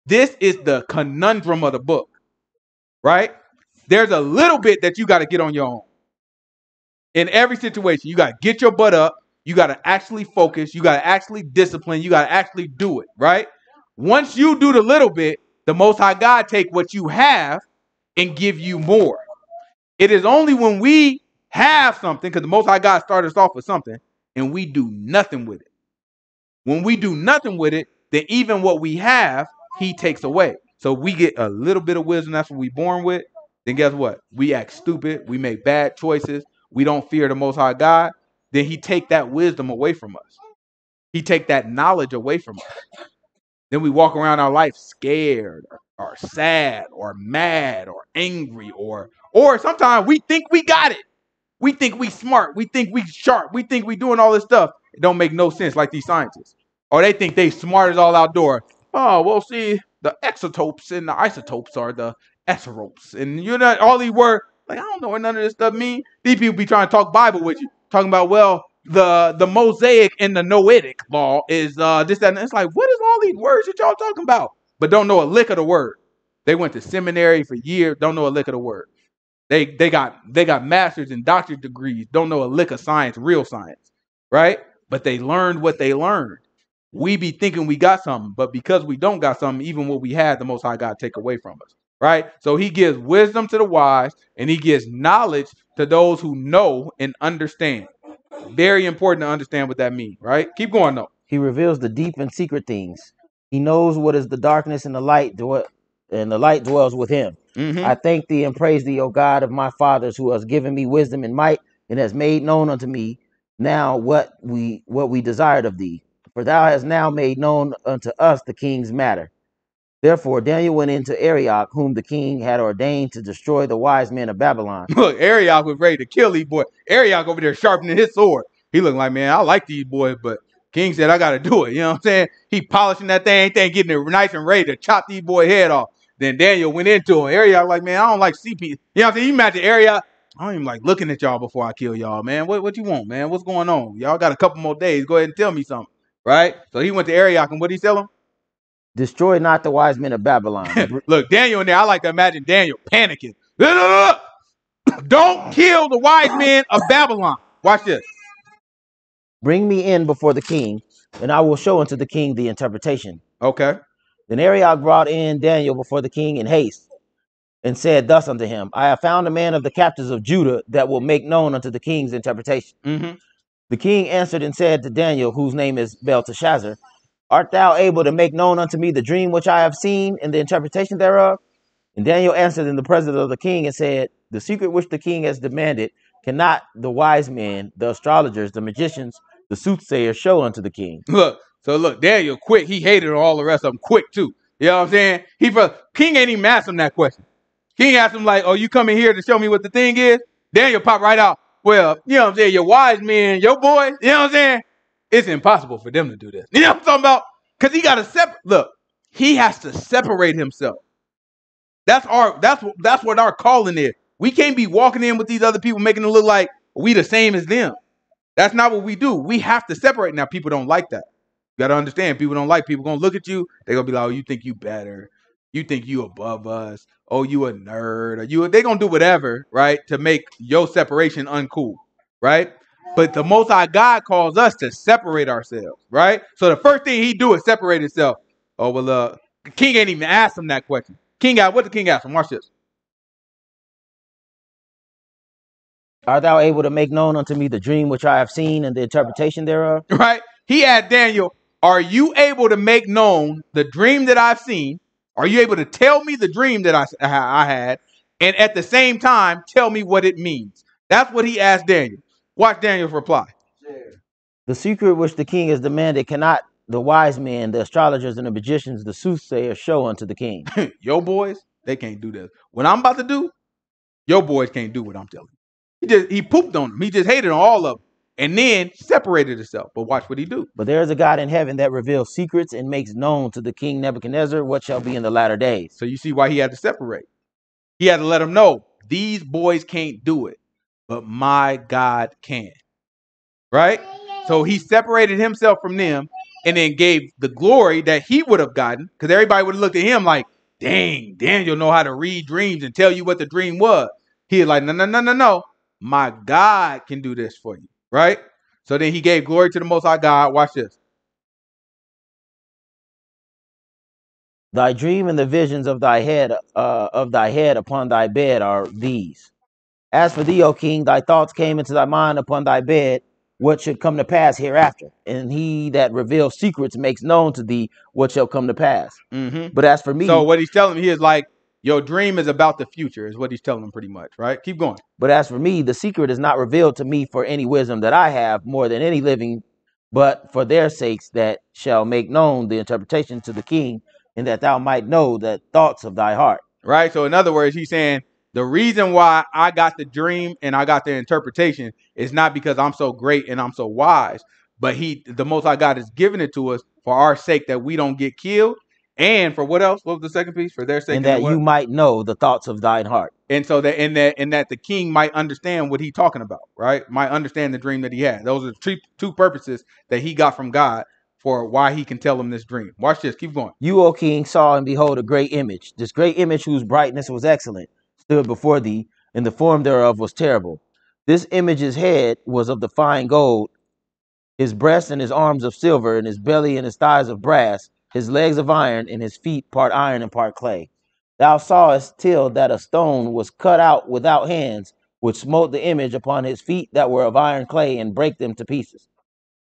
This is the conundrum of the book, right? There's a little bit that you got to get on your own. In every situation, you got to get your butt up. You got to actually focus. You got to actually discipline. You got to actually do it, right? Once you do the little bit, the Most High God take what you have and give you more. It is only when we have something, because the Most High God started us off with something, and we do nothing with it. When we do nothing with it, then even what we have, he takes away. So we get a little bit of wisdom. That's what we're born with. Then guess what? We act stupid. We make bad choices. We don't fear the Most High God. Then he take that wisdom away from us. He take that knowledge away from us. Then we walk around our life scared or, or sad or mad or angry, or or sometimes we think we got it. We think we smart. We think we sharp. We think we doing all this stuff. It don't make no sense, like these scientists. Or they think they smart as all outdoor. Oh, well, see, the exotopes and the isotopes are the eteropes. And you're not, all these words, like, I don't know what none of this stuff mean. These people be trying to talk Bible with you, talking about, well, the the Mosaic and the Noetic law is uh, this, that, and it's like, what is all these words that y'all talking about? But don't know a lick of the word. They went to seminary for years, don't know a lick of the word. They they got they got masters and doctorate degrees, don't know a lick of science, real science, right? But they learned what they learned. We be thinking we got something, but because we don't got something, even what we had, the Most High God take away from us, right? So he gives wisdom to the wise, and he gives knowledge to those who know and understand. Very important to understand what that means, right? Keep going, though. He reveals the deep and secret things. He knows what is the darkness, and the light, and the light dwells with him. Mm-hmm. I thank thee and praise thee, O God of my fathers, who has given me wisdom and might, and has made known unto me now what we what we desired of thee. For thou hast now made known unto us the king's matter. Therefore Daniel went into Ariok, whom the king had ordained to destroy the wise men of Babylon. Look, Ariok was ready to kill these boys. Ariok over there sharpening his sword. He looked like, man, I like these boys, but king said, I got to do it. You know what I'm saying? He polishing that thing, thing, getting it nice and ready to chop these boys' head off. Then Daniel went into him. Ariok like, man, I don't like C P. You know what I'm saying? You imagine Ariok, I don't even like looking at y'all before I kill y'all, man. What, what you want, man? What's going on? Y'all got a couple more days. Go ahead and tell me something. Right? So he went to Ariok, and what did he tell him? Destroy not the wise men of Babylon. Look, Daniel in there, I like to imagine Daniel panicking. Don't kill the wise men of Babylon. Watch this. Bring me in before the king, and I will show unto the king the interpretation. Okay. Then Ariok brought in Daniel before the king in haste, and said thus unto him, I have found a man of the captives of Judah that will make known unto the king's interpretation. Mm-hmm. The king answered and said to Daniel, whose name is Belteshazzar, art thou able to make known unto me the dream which I have seen and the interpretation thereof? And Daniel answered in the presence of the king and said, the secret which the king has demanded cannot the wise men, the astrologers, the magicians, the soothsayers show unto the king. Look, so look, Daniel quick. He hated all the rest of them quick too. You know what I'm saying? He for, King ain't even asked him that question. King asked him like, oh, you coming here to show me what the thing is? Daniel popped right out. Well, you know what I'm saying? Your wise men, your boys, you know what I'm saying? It's impossible for them to do this. You know what I'm talking about? Because he got to separate. Look, he has to separate himself. That's our. That's that's what our calling is. We can't be walking in with these other people, making it look like we the same as them. That's not what we do. We have to separate. Now, people don't like that. You got to understand. People don't like people going to look at you. They're going to be like, oh, you think you better. You think you above us. Oh, you a nerd. Or you, they going to do whatever, right, to make your separation uncool, right? But the Most High God calls us to separate ourselves, right? So the first thing he do is separate himself. Oh, well, uh, the king ain't even asked him that question. King asked, what the king asked him? Watch this. Art thou able to make known unto me the dream which I have seen and the interpretation thereof? Right? He asked Daniel, are you able to make known the dream that I've seen? Are you able to tell me the dream that I, I had, and at the same time, tell me what it means? That's what he asked Daniel. Watch Daniel's reply. The secret which the king has demanded cannot the wise men, the astrologers, and the magicians, the soothsayers show unto the king. Yo boys, they can't do this. What I'm about to do, your boys can't do what I'm telling you. He just he pooped on them. He just hated on all of them. And then separated himself. But watch what he do. But there is a God in heaven that reveals secrets and makes known to the king Nebuchadnezzar what shall be in the latter days. So you see why he had to separate. He had to let them know, these boys can't do it, but my God can. Right? So he separated himself from them and then gave the glory that he would have gotten, because everybody would have looked at him like, dang, Daniel know how to read dreams and tell you what the dream was. He was like, no, no, no, no, no. My God can do this for you. Right? So then he gave glory to the Most High God. Watch this. Thy dream and the visions of thy head, uh, of thy head upon thy bed are these. As for thee, O king, thy thoughts came into thy mind upon thy bed, what should come to pass hereafter. And he that reveals secrets makes known to thee what shall come to pass. Mm-hmm. But as for me... So what he's telling me is like, your dream is about the future, is what he's telling him pretty much, right? Keep going. But as for me, the secret is not revealed to me for any wisdom that I have more than any living, but for their sakes that shall make known the interpretation to the king, and that thou might know the thoughts of thy heart. Right? So in other words, he's saying, the reason why I got the dream and I got the interpretation is not because I'm so great and I'm so wise, but he, the Most High God, has given it to us for our sake, that we don't get killed. And for what else? What was the second piece? For their sake. And that you might know the thoughts of thine heart. And so that, and that, and that the king might understand what he's talking about, right? Might understand the dream that he had. Those are the two purposes that he got from God for why he can tell him this dream. Watch this. Keep going. You, O king, saw and behold a great image. This great image whose brightness was excellent stood before thee, and the form thereof was terrible. This image's head was of the fine gold, his breast and his arms of silver, and his belly and his thighs of brass, his legs of iron, and his feet part iron and part clay. Thou sawest till that a stone was cut out without hands, which smote the image upon his feet that were of iron clay, and brake them to pieces.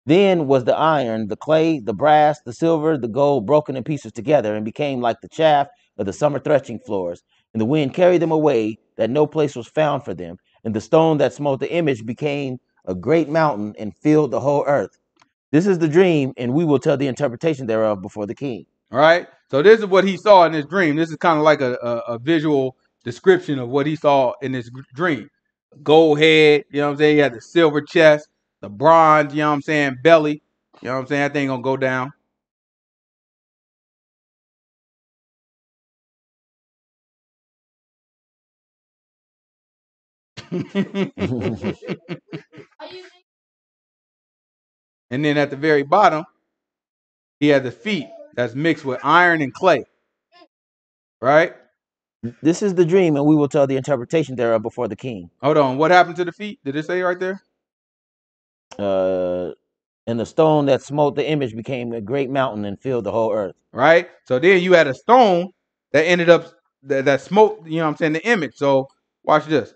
Then was the iron, the clay, the brass, the silver, the gold broken in pieces together, and became like the chaff of the summer threshing floors. And the wind carried them away, that no place was found for them. And the stone that smote the image became a great mountain and filled the whole earth. This is the dream, and we will tell the interpretation thereof before the king. All right. So this is what he saw in this dream. This is kind of like a, a, a visual description of what he saw in this dream. Gold head, you know what I'm saying? He had the silver chest, the bronze, you know what I'm saying? Belly, you know what I'm saying? That thing gonna go down. And then at the very bottom, he had the feet that's mixed with iron and clay. Right? This is the dream, and we will tell the interpretation thereof before the king. Hold on. What happened to the feet? Did it say right there? Uh, and the stone that smote the image became a great mountain and filled the whole earth. Right? So then you had a stone that ended up, that, that smote, you know what I'm saying, the image. So watch this.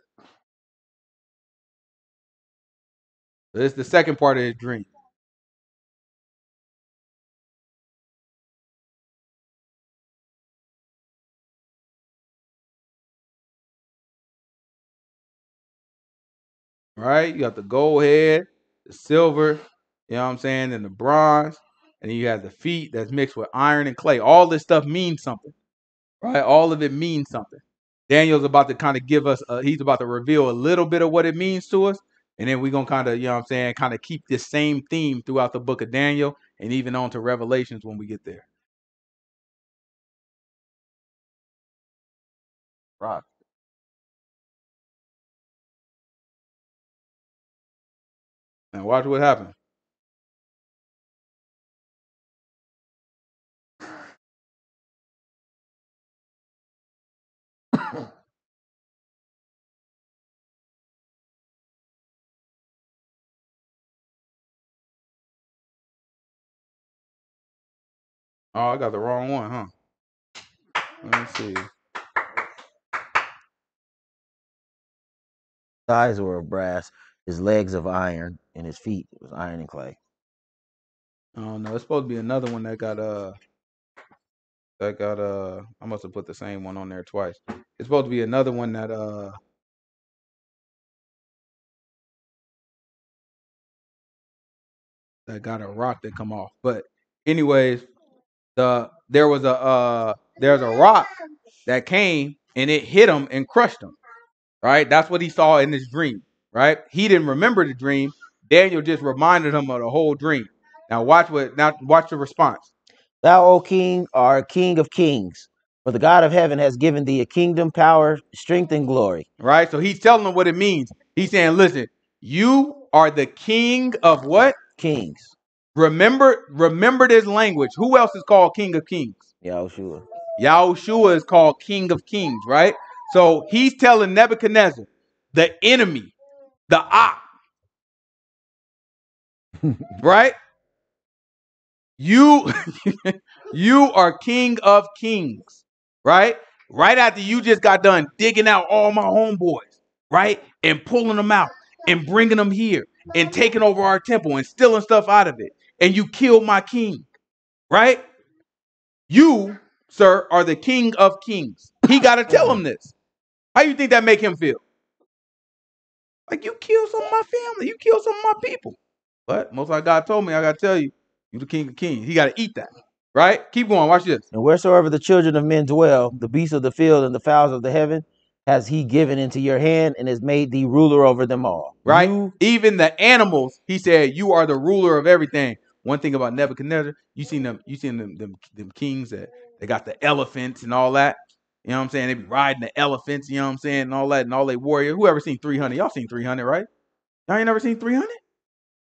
So this is the second part of his dream. Right? You got the gold head, the silver, you know what I'm saying, and the bronze. And then you have the feet that's mixed with iron and clay. All this stuff means something, right? All of it means something. Daniel's about to kind of give us, a, he's about to reveal a little bit of what it means to us. And then we're going to kind of, you know what I'm saying, kind of keep this same theme throughout the book of Daniel and even on to Revelations when we get there. Rock. And watch what happened. Oh, I got the wrong one, huh? Let me see. His eyes were of brass, his legs of iron, and his feet was iron and clay. I don't know. It's supposed to be another one that got uh that got uh I must have put the same one on there twice. It's supposed to be another one that uh that got a rock that come off. But anyways, the there was a uh there's a rock that came and it hit him and crushed him. Right? That's what he saw in his dream, right? He didn't remember the dream. Daniel just reminded him of the whole dream. Now watch what. Now watch the response. Thou, O king, art king of kings, For the God of heaven has given thee a kingdom, power, strength, and glory. Right? So he's telling them what it means. He's saying, listen, you are the king of what? Kings. Remember, remember this language. Who else is called King of Kings? Yahushua. Yahushua is called King of Kings, right? So he's telling Nebuchadnezzar, the enemy, the op, right? You, you are King of Kings, right? Right after you just got done digging out all my homeboys, right? And pulling them out and bringing them here and taking over our temple and stealing stuff out of it. And you killed my king, right? You, sir, are the King of Kings. He got to tell him this. How you think that make him feel? Like, you killed some of my family. You killed some of my people. But most like God told me, I got to tell you, you the King of Kings. He got to eat that. Right? Keep going. Watch this. And wheresoever the children of men dwell, the beasts of the field and the fowls of the heaven, has he given into your hand and has made thee ruler over them all. Right? You, even the animals, he said, you are the ruler of everything. One thing about Nebuchadnezzar, you seen them, you seen them, them, them kings that they got the elephants and all that. You know what I'm saying? They be riding the elephants, you know what I'm saying, and all that, and all they warriors. Whoever seen three hundred? Y'all seen three hundred, right? Y'all ain't never seen three hundred?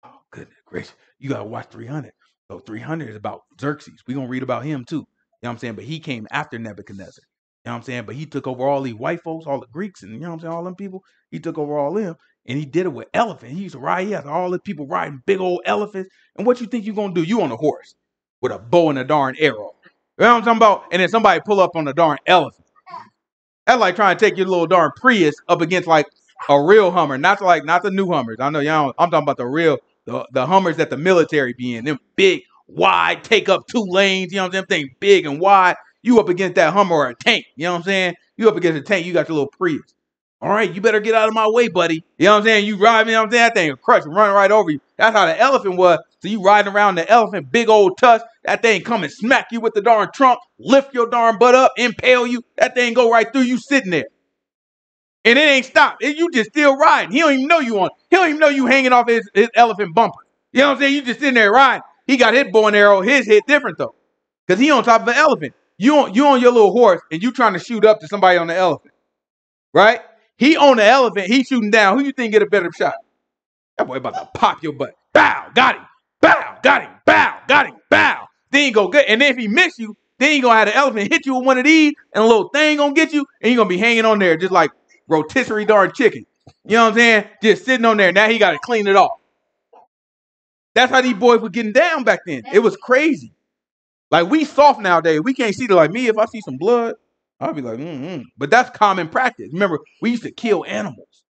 Oh, goodness gracious. You got to watch three hundred. So three hundred is about Xerxes. We're going to read about him too. You know what I'm saying? But he came after Nebuchadnezzar. You know what I'm saying? But he took over all these white folks, all the Greeks, and you know what I'm saying? All them people. He took over all them, and he did it with elephants. He used to ride, yeah, all the people riding big old elephants. And what you think you're going to do? You on a horse with a bow and a darn arrow. You know what I'm talking about? And then somebody pull up on a darn elephant. That's like trying to take your little darn Prius up against like a real Hummer, not like not the new Hummers. I know y'all. I'm talking about the real the, the Hummers that the military be in. Them big, wide, take up two lanes. You know what I'm saying? Thing big and wide. You up against that Hummer or a tank. You know what I'm saying? You up against a tank. You got your little Prius. All right, you better get out of my way, buddy. You know what I'm saying? You ride me. You know what I'm saying? That thing will crush, run right over you. That's how the elephant was. So you riding around the elephant, big old tusk. That thing come and smack you with the darn trunk, lift your darn butt up, impale you. That thing go right through you sitting there. And it ain't stopped. It, you just still riding. He don't even know you on. He don't even know you hanging off his, his elephant bumper. You know what I'm saying? You just sitting there riding. He got his bow and arrow. His hit different, though, because he on top of an elephant. You on, you on your little horse, and you trying to shoot up to somebody on the elephant, right? He on the elephant. He shooting down. Who you think get a better shot? That boy about to pop your butt. Bow, got him. Bow, got him. Bow, got him. Bow. Then he go good. And then if he miss you, then he gonna have the elephant hit you with one of these, and a little thing gonna get you, and you gonna be hanging on there just like rotisserie darn chicken. You know what I'm saying? Just sitting on there. Now he gotta clean it off. That's how these boys were getting down back then. It was crazy. Like, we soft nowadays. We can't see it. Like me, if I see some blood, I'll be like, mm-mm. But that's common practice. Remember, we used to kill animals.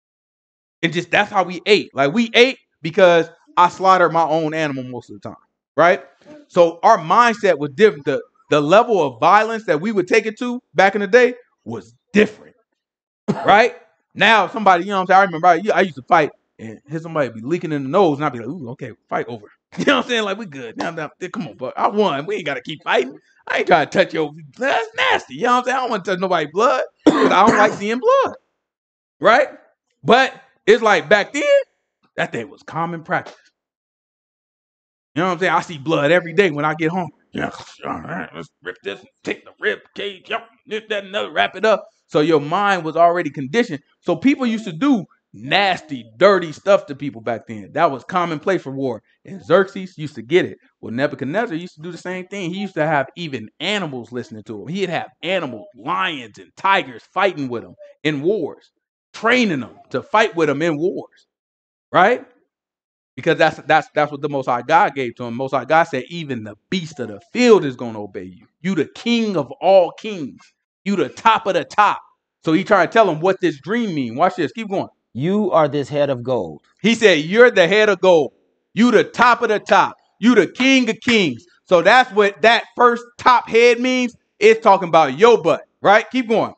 And just that's how we ate. Like, we ate because I slaughtered my own animal most of the time. Right? So our mindset was different. The, the level of violence that we would take it to back in the day was different. Right? Now, somebody, you know what I'm saying? I remember I, I used to fight and hit somebody be leaking in the nose and I'd be like, ooh, okay, fight over. You know what I'm saying? Like, we good. Now, now, come on, bro. I won. We ain't got to keep fighting. I ain't trying to touch your blood. That's nasty. You know what I'm saying? I don't want to touch nobody's blood because I don't like seeing blood. Right? But it's like back then, that thing was common practice. You know what I'm saying? I see blood every day when I get home. Yeah, all right, let's rip this, take the rib cage, yep, this, that, and another, wrap it up. So your mind was already conditioned. So people used to do nasty, dirty stuff to people back then. That was commonplace for war. And Xerxes used to get it. Well, Nebuchadnezzar used to do the same thing. He used to have even animals listening to him. He'd have animals, lions and tigers fighting with him in wars, training them to fight with him in wars. Right? Because that's that's that's what the Most High God gave to him. Most High God said, even the beast of the field is going to obey you. You the king of all kings. You the top of the top. So he tried to tell him what this dream means. Watch this. Keep going. You are this head of gold. He said, you're the head of gold. You the top of the top. You the king of kings. So that's what that first top head means. It's talking about your butt. Right? Keep going.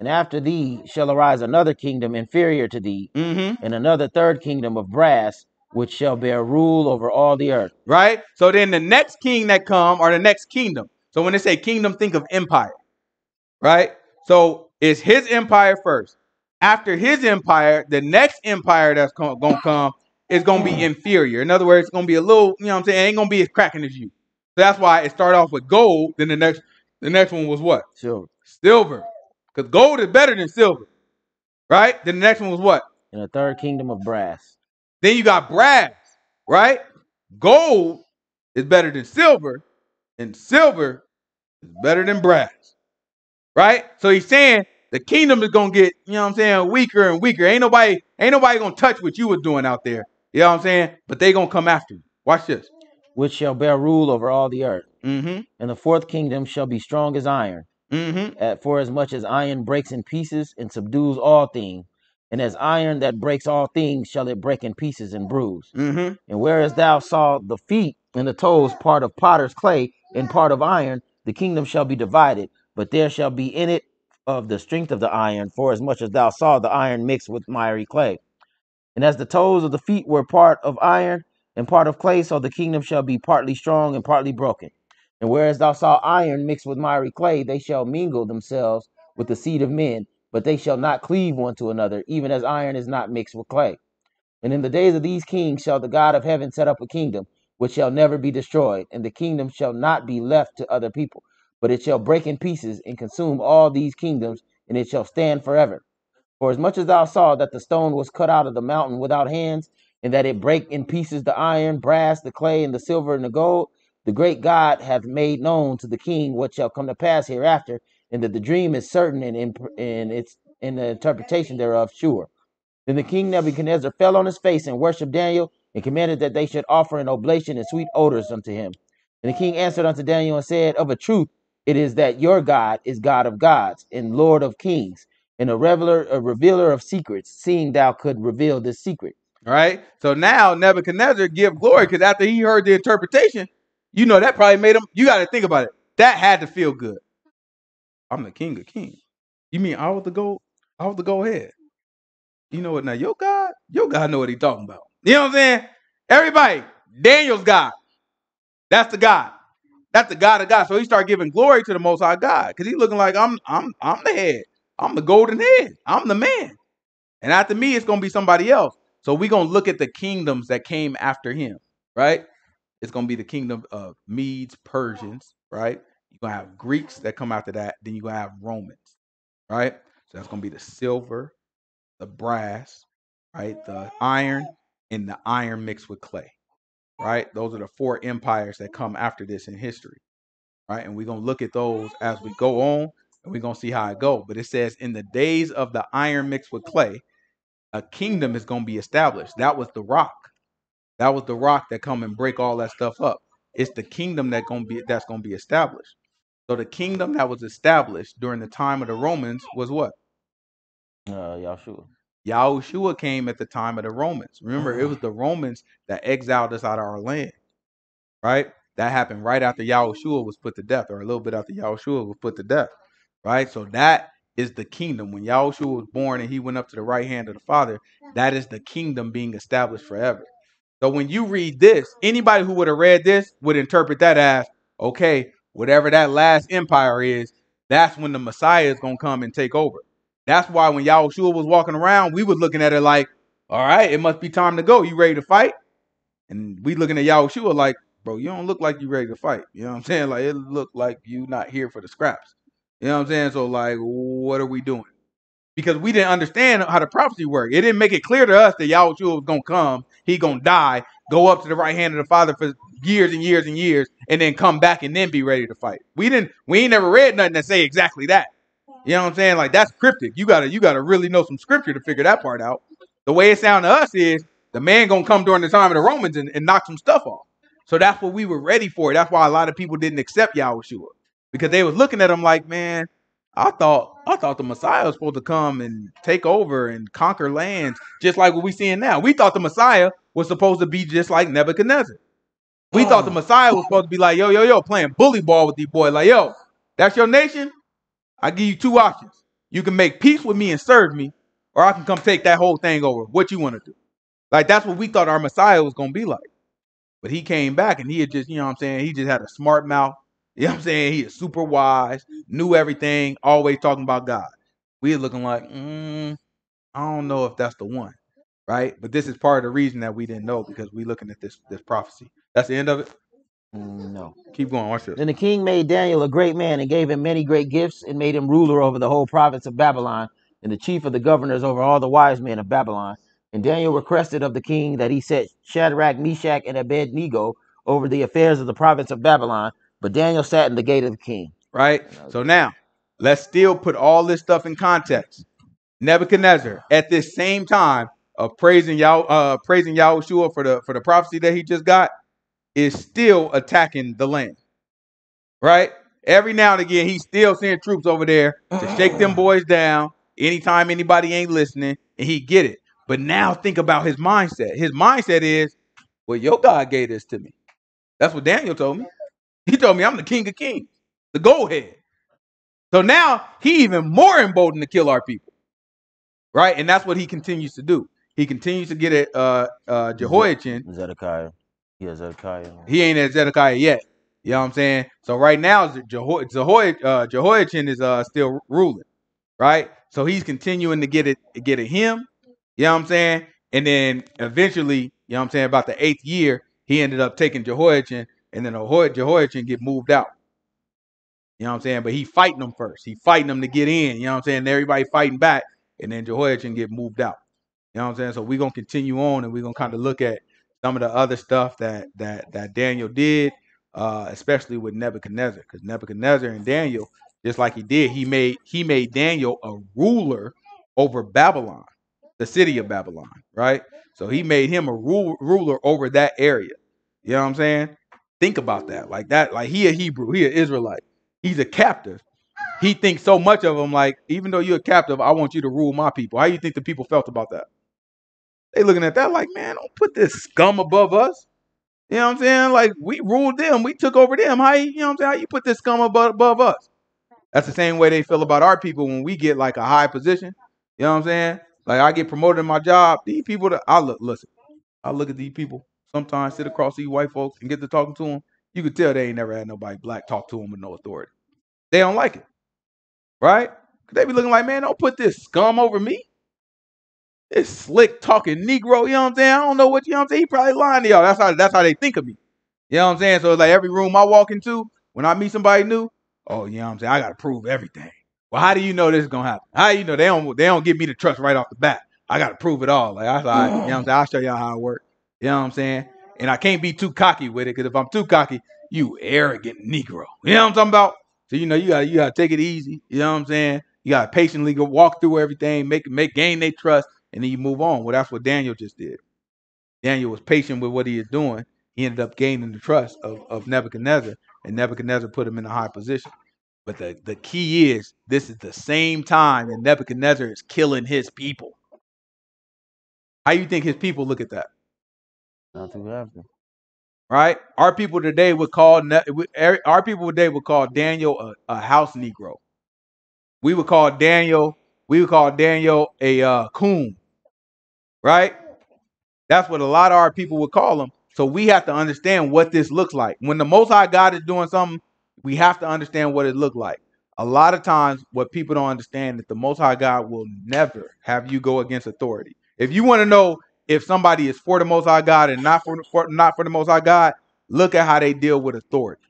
And after thee shall arise another kingdom inferior to thee, mm-hmm. and another third kingdom of brass, which shall bear rule over all the earth. Right? So then the next king that come are the next kingdom. So when they say kingdom, think of empire. Right? So it's his empire first. After his empire, the next empire that's going to come is going to be inferior. In other words, it's going to be a little, you know what I'm saying? It ain't going to be as cracking as you. So that's why it started off with gold. Then the next the next one was what? Silver. silver. Because gold is better than silver. Right? Then the next one was what? In the third kingdom of brass. Then you got brass. Right? Gold is better than silver. And silver is better than brass. Right? So he's saying the kingdom is going to get, you know what I'm saying, weaker and weaker. Ain't nobody, ain't nobody going to touch what you were doing out there. You know what I'm saying? But they going to come after you. Watch this. Which shall bear rule over all the earth. Mm-hmm. And the fourth kingdom shall be strong as iron. Mm-hmm. At, for as much as iron breaks in pieces and subdues all things, and as iron that breaks all things shall it break in pieces and bruise. Mm-hmm. And whereas thou saw the feet and the toes part of potter's clay and part of iron, the kingdom shall be divided, but there shall be in it of the strength of the iron, for as much as thou saw the iron mixed with miry clay. And as the toes of the feet were part of iron and part of clay, so the kingdom shall be partly strong and partly broken. And whereas thou saw iron mixed with miry clay, they shall mingle themselves with the seed of men, but they shall not cleave one to another, even as iron is not mixed with clay. And in the days of these kings shall the God of heaven set up a kingdom, which shall never be destroyed, and the kingdom shall not be left to other people, but it shall break in pieces and consume all these kingdoms, and it shall stand forever. For as much as thou saw that the stone was cut out of the mountain without hands, and that it brake in pieces the iron, brass, the clay, and the silver, and the gold, the great God hath made known to the king what shall come to pass hereafter, and that the dream is certain and in, in its in the interpretation thereof sure. Then the king Nebuchadnezzar fell on his face and worshipped Daniel, and commanded that they should offer an oblation and sweet odors unto him. And the king answered unto Daniel and said, of a truth it is that your God is God of gods and Lord of kings, and a reveler, a revealer of secrets, seeing thou could reveal this secret. All right. So now Nebuchadnezzar give glory, because after he heard the interpretation, you know, that probably made him, you got to think about it. That had to feel good. I'm the king of kings. You mean I was to go, I was to go ahead. You know what? Now your God, your God know what he talking about. You know what I'm saying? Everybody, Daniel's God. That's the God. That's the God of God. So he started giving glory to the Most High God, because he's looking like I'm, I'm, I'm the head. I'm the golden head. I'm the man. And after me, it's going to be somebody else. So we're going to look at the kingdoms that came after him, right? It's going to be the kingdom of Medes, Persians, right? You're going to have Greeks that come after that. Then you're going to have Romans, right? So that's going to be the silver, the brass, right? The iron, and the iron mixed with clay, right? Those are the four empires that come after this in history, right? And we're going to look at those as we go on, and we're going to see how it goes. But it says, in the days of the iron mixed with clay, a kingdom is going to be established. That was the rock. That was the rock that come and break all that stuff up. It's the kingdom that gonna be, that's going to be established. So the kingdom that was established during the time of the Romans was what? Uh, Yahushua. Yahushua came at the time of the Romans. Remember, it was the Romans that exiled us out of our land, right? That happened right after Yahushua was put to death, or a little bit after Yahushua was put to death, right? So that is the kingdom. When Yahushua was born and he went up to the right hand of the Father, that is the kingdom being established forever. So when you read this, anybody who would have read this would interpret that as, okay, whatever that last empire is, that's when the Messiah is going to come and take over. That's why when Yahushua was walking around, we were looking at it like, all right, it must be time to go. You ready to fight? And we looking at Yahushua like, bro, you don't look like you ready to fight. You know what I'm saying? Like, it looked like you not here for the scraps. You know what I'm saying? So like, what are we doing? Because we didn't understand how the prophecy worked. It didn't make it clear to us that Yahushua was going to come. He going to die, go up to the right hand of the Father for years and years and years, and then come back and then be ready to fight. We didn't, we ain't never read nothing that say exactly that. You know what I'm saying? Like, that's cryptic. You gotta, you gotta really know some scripture to figure that part out. The way it sound to us is the man going to come during the time of the Romans and, and knock some stuff off. So that's what we were ready for. That's why a lot of people didn't accept Yahushua, because they was looking at him like, man, I thought I thought the Messiah was supposed to come and take over and conquer lands, just like what we're seeing now. We thought the Messiah was supposed to be just like Nebuchadnezzar. We oh. thought the Messiah was supposed to be like, yo, yo, yo, playing bully ball with these boys. Like, yo, that's your nation? I give you two options. You can make peace with me and serve me, or I can come take that whole thing over. What you want to do? Like, that's what we thought our Messiah was going to be like. But he came back, and he had just, you know what I'm saying, he just had a smart mouth. You know what I'm saying? He is super wise, knew everything, always talking about God. We are looking like, mm, I don't know if that's the one, right? But this is part of the reason that we didn't know, because we're looking at this, this prophecy. That's the end of it? No. Keep going. Watch this. Then the king made Daniel a great man and gave him many great gifts and made him ruler over the whole province of Babylon and the chief of the governors over all the wise men of Babylon. And Daniel requested of the king that he set Shadrach, Meshach, and Abednego over the affairs of the province of Babylon. But Daniel sat in the gate of the king. Right? So now, let's still put all this stuff in context. Nebuchadnezzar, at this same time of praising Yah, uh, praising Yahushua for the, for the prophecy that he just got, is still attacking the land. Right? Every now and again, he's still sending troops over there to shake them boys down anytime anybody ain't listening, and he get it. But now think about his mindset. His mindset is, well, your God gave this to me. That's what Daniel told me. He told me I'm the king of kings, the go-head. So now he even more emboldened to kill our people. Right? And that's what he continues to do. He continues to get at uh, uh, Jehoiachin. Zedekiah. He has Zedekiah. He ain't at Zedekiah yet. You know what I'm saying? So right now, Jeho Jeho uh, Jehoiachin is uh, still ruling. Right? So he's continuing to get it, get at him. You know what I'm saying? And then eventually, you know what I'm saying, about the eighth year, he ended up taking Jehoiachin, and then Jehoiachin get moved out. You know what I'm saying? But he fighting them first. He fighting them to get in. You know what I'm saying? Everybody fighting back, and then Jehoiachin get moved out. You know what I'm saying? So we're going to continue on, and we're going to kind of look at some of the other stuff that that that Daniel did, uh, especially with Nebuchadnezzar, because Nebuchadnezzar and Daniel, just like he did, he made he made Daniel a ruler over Babylon, the city of Babylon, right? So he made him a rule, ruler over that area. You know what I'm saying? Think about that. Like that, like he a Hebrew, he an Israelite. He's a captive. He thinks so much of him, like, even though you're a captive, I want you to rule my people. How do you think the people felt about that? They looking at that like, man, don't put this scum above us. You know what I'm saying? Like, we ruled them. We took over them. How you, you know what I'm saying? How you put this scum above, above us? That's the same way they feel about our people when we get, like, a high position. You know what I'm saying? Like, I get promoted in my job. These people, that I look, listen, I look at these people sometimes, sit across these white folks and get to talking to them. You could tell they ain't never had nobody black talk to them with no authority. They don't like it, right? Because they be looking like, man, don't put this scum over me. This slick talking Negro, you know what I'm saying? I don't know what, you know what I'm saying? He probably lying to y'all. That's how, that's how they think of me. You know what I'm saying? So it's like every room I walk into, when I meet somebody new, oh, you know what I'm saying? I got to prove everything. Well, how do you know this is going to happen? How do you know? They don't, they don't give me the trust right off the bat. I got to prove it all. Like, I, I, you know what I'm saying? I'll show y'all how it works. You know what I'm saying? And I can't be too cocky with it, because if I'm too cocky, you arrogant Negro. You know what I'm talking about? So, you know, you got you got to take it easy. You know what I'm saying? You got to patiently go walk through everything, make, make gain their trust, and then you move on. Well, that's what Daniel just did. Daniel was patient with what he was doing. He ended up gaining the trust of, of Nebuchadnezzar, and Nebuchadnezzar put him in a high position. But the, the key is, this is the same time that Nebuchadnezzar is killing his people. How you think his people look at that? Nothing happened. Right? Our people today would call our people today would call Daniel a, a house Negro. We would call Daniel, we would call Daniel a uh, coon. Right? That's what a lot of our people would call him. So we have to understand what this looks like. When the Most High God is doing something, we have to understand what it looked like. A lot of times what people don't understand is the Most High God will never have you go against authority. If you want to know if somebody is for the Most High God and not for, for, not for the Most High God, look at how they deal with authority.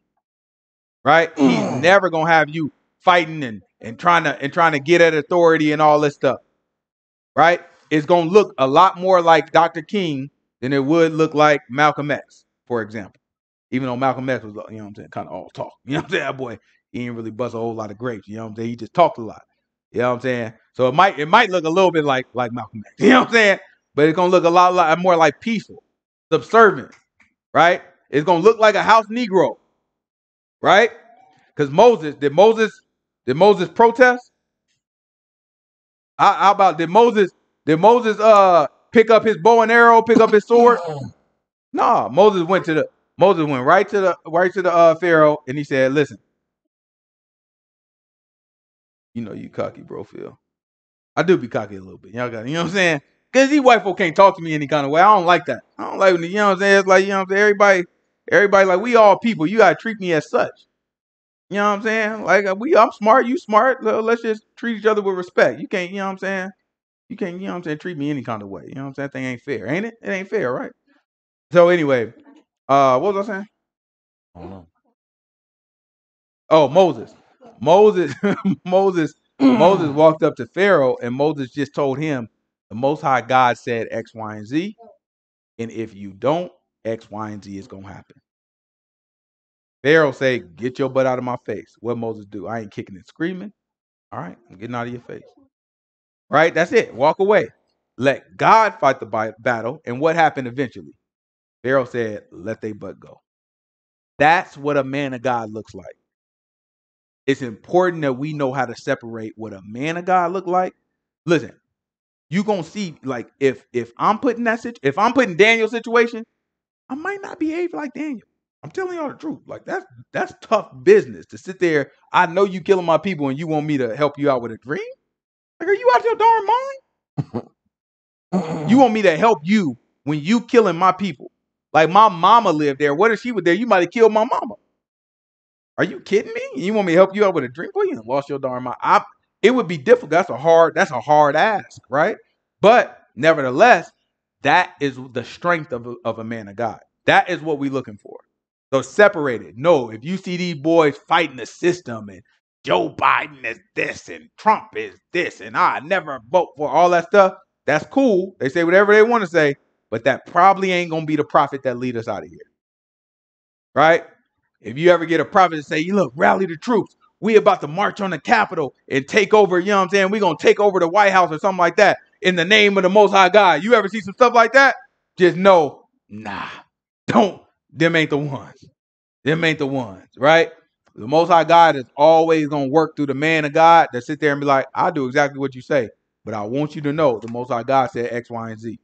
Right? He's never going to have you fighting and, and, trying to, and trying to get at authority and all this stuff. Right? It's going to look a lot more like Doctor King than it would look like Malcolm X, for example. Even though Malcolm X was, you know what I'm saying, kind of all talk. You know what I'm saying? That boy, he didn't really bust a whole lot of grapes. You know what I'm saying? He just talked a lot. You know what I'm saying? So it might it might look a little bit like, like Malcolm X. You know what I'm saying? But it's going to look a lot, lot more like peaceful, subservient, right? It's going to look like a house Negro, right? Because Moses, did Moses, did Moses protest? How, how about, did Moses, did Moses uh, pick up his bow and arrow, pick up his sword? Nah, Moses went to the, Moses went right to the right to the uh, Pharaoh, and he said, "Listen, you know you cocky, bro, Phil. I do be cocky a little bit. Y'all got, you know what I'm saying? Cause these white folk can't talk to me any kind of way. I don't like that. I don't like, you know what I'm saying? It's like, you know what I'm saying? Everybody, everybody, like, we all people. You gotta treat me as such. You know what I'm saying? Like, we, I'm smart, you smart. Let's just treat each other with respect. You can't, you know what I'm saying? You can't, you know what I'm saying? Treat me any kind of way. You know what I'm saying? That thing ain't fair, ain't it? It ain't fair, right? So anyway." Uh, what was I saying? I don't know. Oh, Moses. Moses, Moses, Moses walked up to Pharaoh, and Moses just told him, the Most High God said X, Y, and Z. And if you don't, X, Y, and Z is going to happen. Pharaoh said, get your butt out of my face. What did Moses do? I ain't kicking and screaming. All right, I'm getting out of your face. Right? That's it. Walk away. Let God fight the battle. And what happened eventually? Pharaoh said, let they butt go. That's what a man of God looks like. It's important that we know how to separate what a man of God look like. Listen, you're going to see, like, if if I'm putting that situ- if I'm putting Daniel's situation, I might not behave like Daniel. I'm telling y'all the truth. Like, that's that's tough business to sit there. I know you killing my people and you want me to help you out with a dream? Like, are you out your darn mind? You want me to help you when you killing my people? Like, my mama lived there. What if she was there? You might have killed my mama. Are you kidding me? You want me to help you out with a dream? Boy, you lost your darn mind. I, it would be difficult. That's a hard, that's a hard ask, right? But nevertheless, that is the strength of a, of a man of God. That is what we're looking for. So separate it. No, if you see these boys fighting the system and Joe Biden is this and Trump is this and I never vote for all that stuff, that's cool. They say whatever they want to say, but that probably ain't going to be the prophet that lead us out of here. Right? If you ever get a prophet to say, you look, rally the troops. We about to march on the Capitol and take over, you know what I'm saying? We're going to take over the White House or something like that in the name of the Most High God. You ever see some stuff like that? Just know, nah, don't. Them ain't the ones. Them ain't the ones, right? The Most High God is always going to work through the man of God that sit there and be like, I do exactly what you say, but I want you to know the Most High God said X, Y, and Z.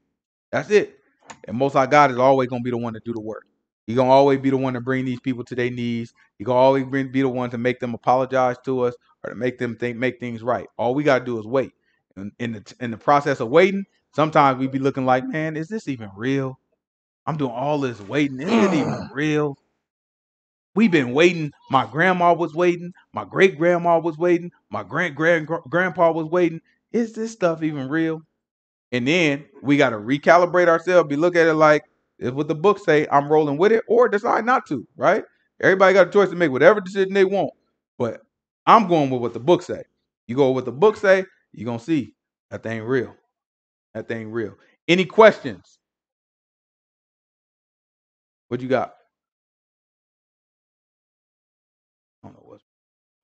That's it. And Most High God is always going to be the one to do the work. He's going to always be the one to bring these people to their knees. He's going to always bring, be the one to make them apologize to us or to make them think, make things right. All we got to do is wait. And in the, in the process of waiting, sometimes we be looking like, man, is this even real? I'm doing all this waiting. Isn't it even real? We've been waiting. My grandma was waiting. My great grandma was waiting. My grand grand grandpa was waiting. Is this stuff even real? And then we got to recalibrate ourselves. Be look at it like, is what the books say, I'm rolling with it, or decide not to, right? Everybody got a choice to make whatever decision they want, but I'm going with what the books say. You go with what the books say, you're going to see that thing real. That thing real. Any questions? What you got? I don't know what's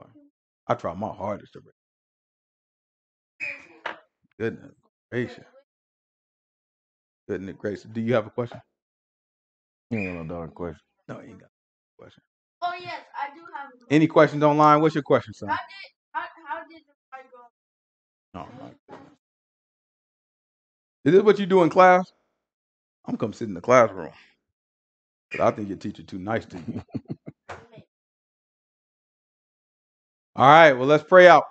going on. I try my hardest to read. Goodness gracious. Goodness gracious. Do you have a question? You ain't got no darn question. No, you ain't got no question. Oh, yes, I do have a question. Any questions online? What's your question, son? How did, how, how did the fight go? Oh, my goodness. Is this what you do in class? I'm come sit in the classroom. I think your teacher too nice to you. All right, well, let's pray out.